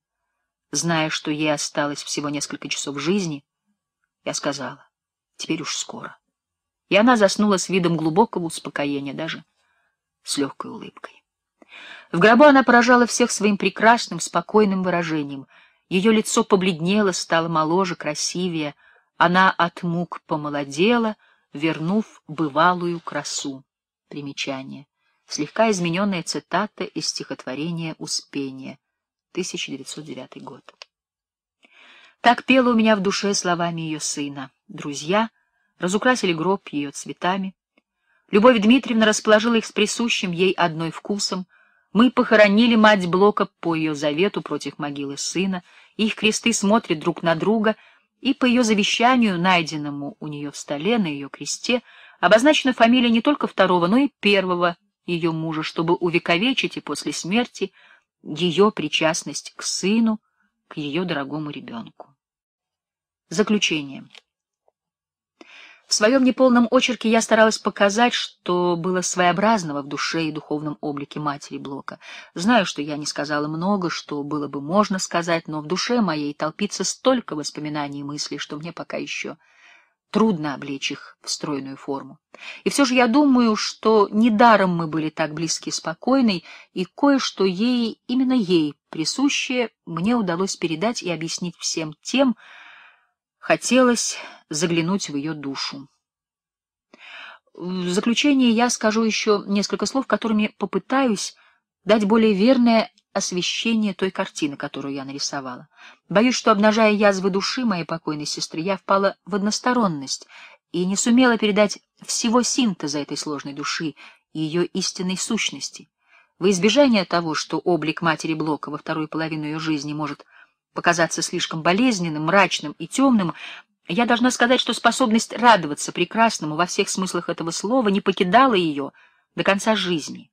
Зная, что ей осталось всего несколько часов жизни, я сказала: «Теперь уж скоро». И она заснула с видом глубокого успокоения, даже с легкой улыбкой. В гробу она поражала всех своим прекрасным, спокойным выражением. Ее лицо побледнело, стало моложе, красивее. Она от мук помолодела, вернув бывалую красу. Примечание. Слегка измененная цитата из стихотворения «Успение», 1909 год. Так пела у меня в душе словами ее сына. Друзья разукрасили гроб ее цветами. Любовь Дмитриевна расположила их с присущим ей одной вкусом. Мы похоронили мать Блока по ее завету против могилы сына. Их кресты смотрят друг на друга, и по ее завещанию, найденному у нее в столе на ее кресте, обозначена фамилия не только второго, но и первого ее мужа, чтобы увековечить и после смерти ее причастность к сыну, к ее дорогому ребенку. Заключение. В своем неполном очерке я старалась показать, что было своеобразного в душе и духовном облике матери Блока. Знаю, что я не сказала много, что было бы можно сказать, но в душе моей толпится столько воспоминаний и мыслей, что мне пока еще трудно облечь их в стройную форму. И все же я думаю, что недаром мы были так близки и спокойны, и кое-что ей, именно ей, присущее, мне удалось передать и объяснить всем тем, хотелось заглянуть в ее душу. В заключение я скажу еще несколько слов, которыми попытаюсь дать более верное освещение той картины, которую я нарисовала. Боюсь, что, обнажая язвы души моей покойной сестры, я впала в односторонность и не сумела передать всего синтеза этой сложной души и ее истинной сущности. Во избежание того, что облик матери Блока во вторую половину ее жизни может показаться слишком болезненным, мрачным и темным, я должна сказать, что способность радоваться прекрасному во всех смыслах этого слова не покидала ее до конца жизни.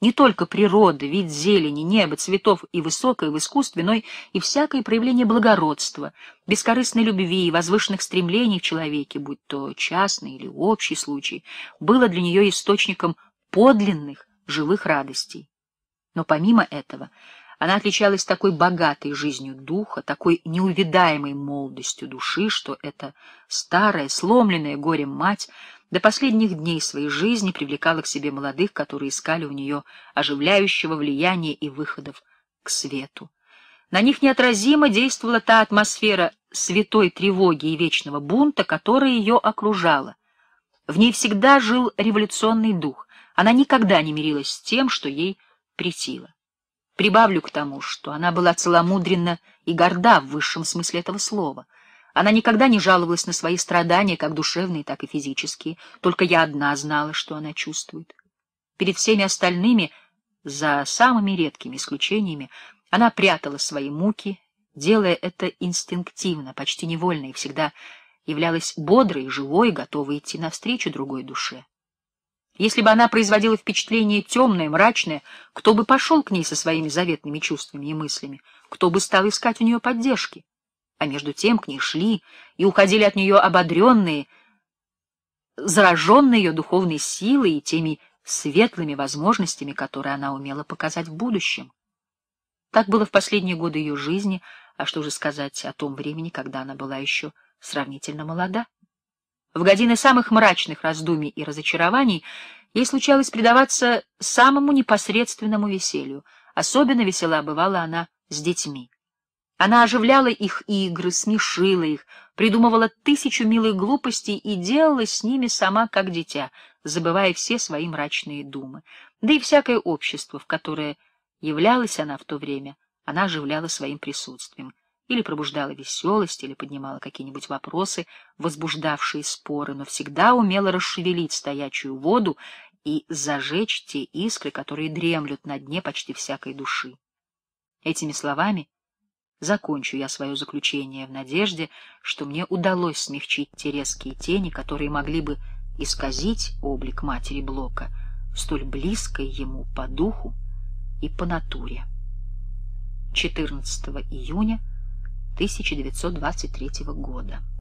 Не только природа, вид зелени, неба, цветов и высокое в искусстве, но и всякое проявление благородства, бескорыстной любви и возвышенных стремлений в человеке, будь то частный или общий случай, было для нее источником подлинных, живых радостей. Но помимо этого, Она отличалась такой богатой жизнью духа, такой неувидаемой молодостью души, что эта старая, сломленная горем мать до последних дней своей жизни привлекала к себе молодых, которые искали у нее оживляющего влияния и выходов к свету. На них неотразимо действовала та атмосфера святой тревоги и вечного бунта, которая ее окружала. В ней всегда жил революционный дух. Она никогда не мирилась с тем, что ей претило. Прибавлю к тому, что она была целомудренна и горда в высшем смысле этого слова. Она никогда не жаловалась на свои страдания, как душевные, так и физические. Только я одна знала, что она чувствует. Перед всеми остальными, за самыми редкими исключениями, она прятала свои муки, делая это инстинктивно, почти невольно, и всегда являлась бодрой, живой, готовой идти навстречу другой душе. Если бы она производила впечатление темное, мрачное, кто бы пошел к ней со своими заветными чувствами и мыслями, кто бы стал искать у нее поддержки? А между тем к ней шли и уходили от нее ободренные, зараженные ее духовной силой и теми светлыми возможностями, которые она умела показать в будущем. Так было в последние годы ее жизни, а что же сказать о том времени, когда она была еще сравнительно молода? В годины самых мрачных раздумий и разочарований ей случалось предаваться самому непосредственному веселью. Особенно весела бывала она с детьми. Она оживляла их игры, смешила их, придумывала тысячу милых глупостей и делала с ними сама как дитя, забывая все свои мрачные думы. Да и всякое общество, в которое являлась она в то время, она оживляла своим присутствием. Или пробуждала веселость, или поднимала какие-нибудь вопросы, возбуждавшие споры, но всегда умела расшевелить стоячую воду и зажечь те искры, которые дремлют на дне почти всякой души. Этими словами закончу я свое заключение в надежде, что мне удалось смягчить те резкие тени, которые могли бы исказить облик матери Блока, столь близкой ему по духу и по натуре. 14 июня 1923 года.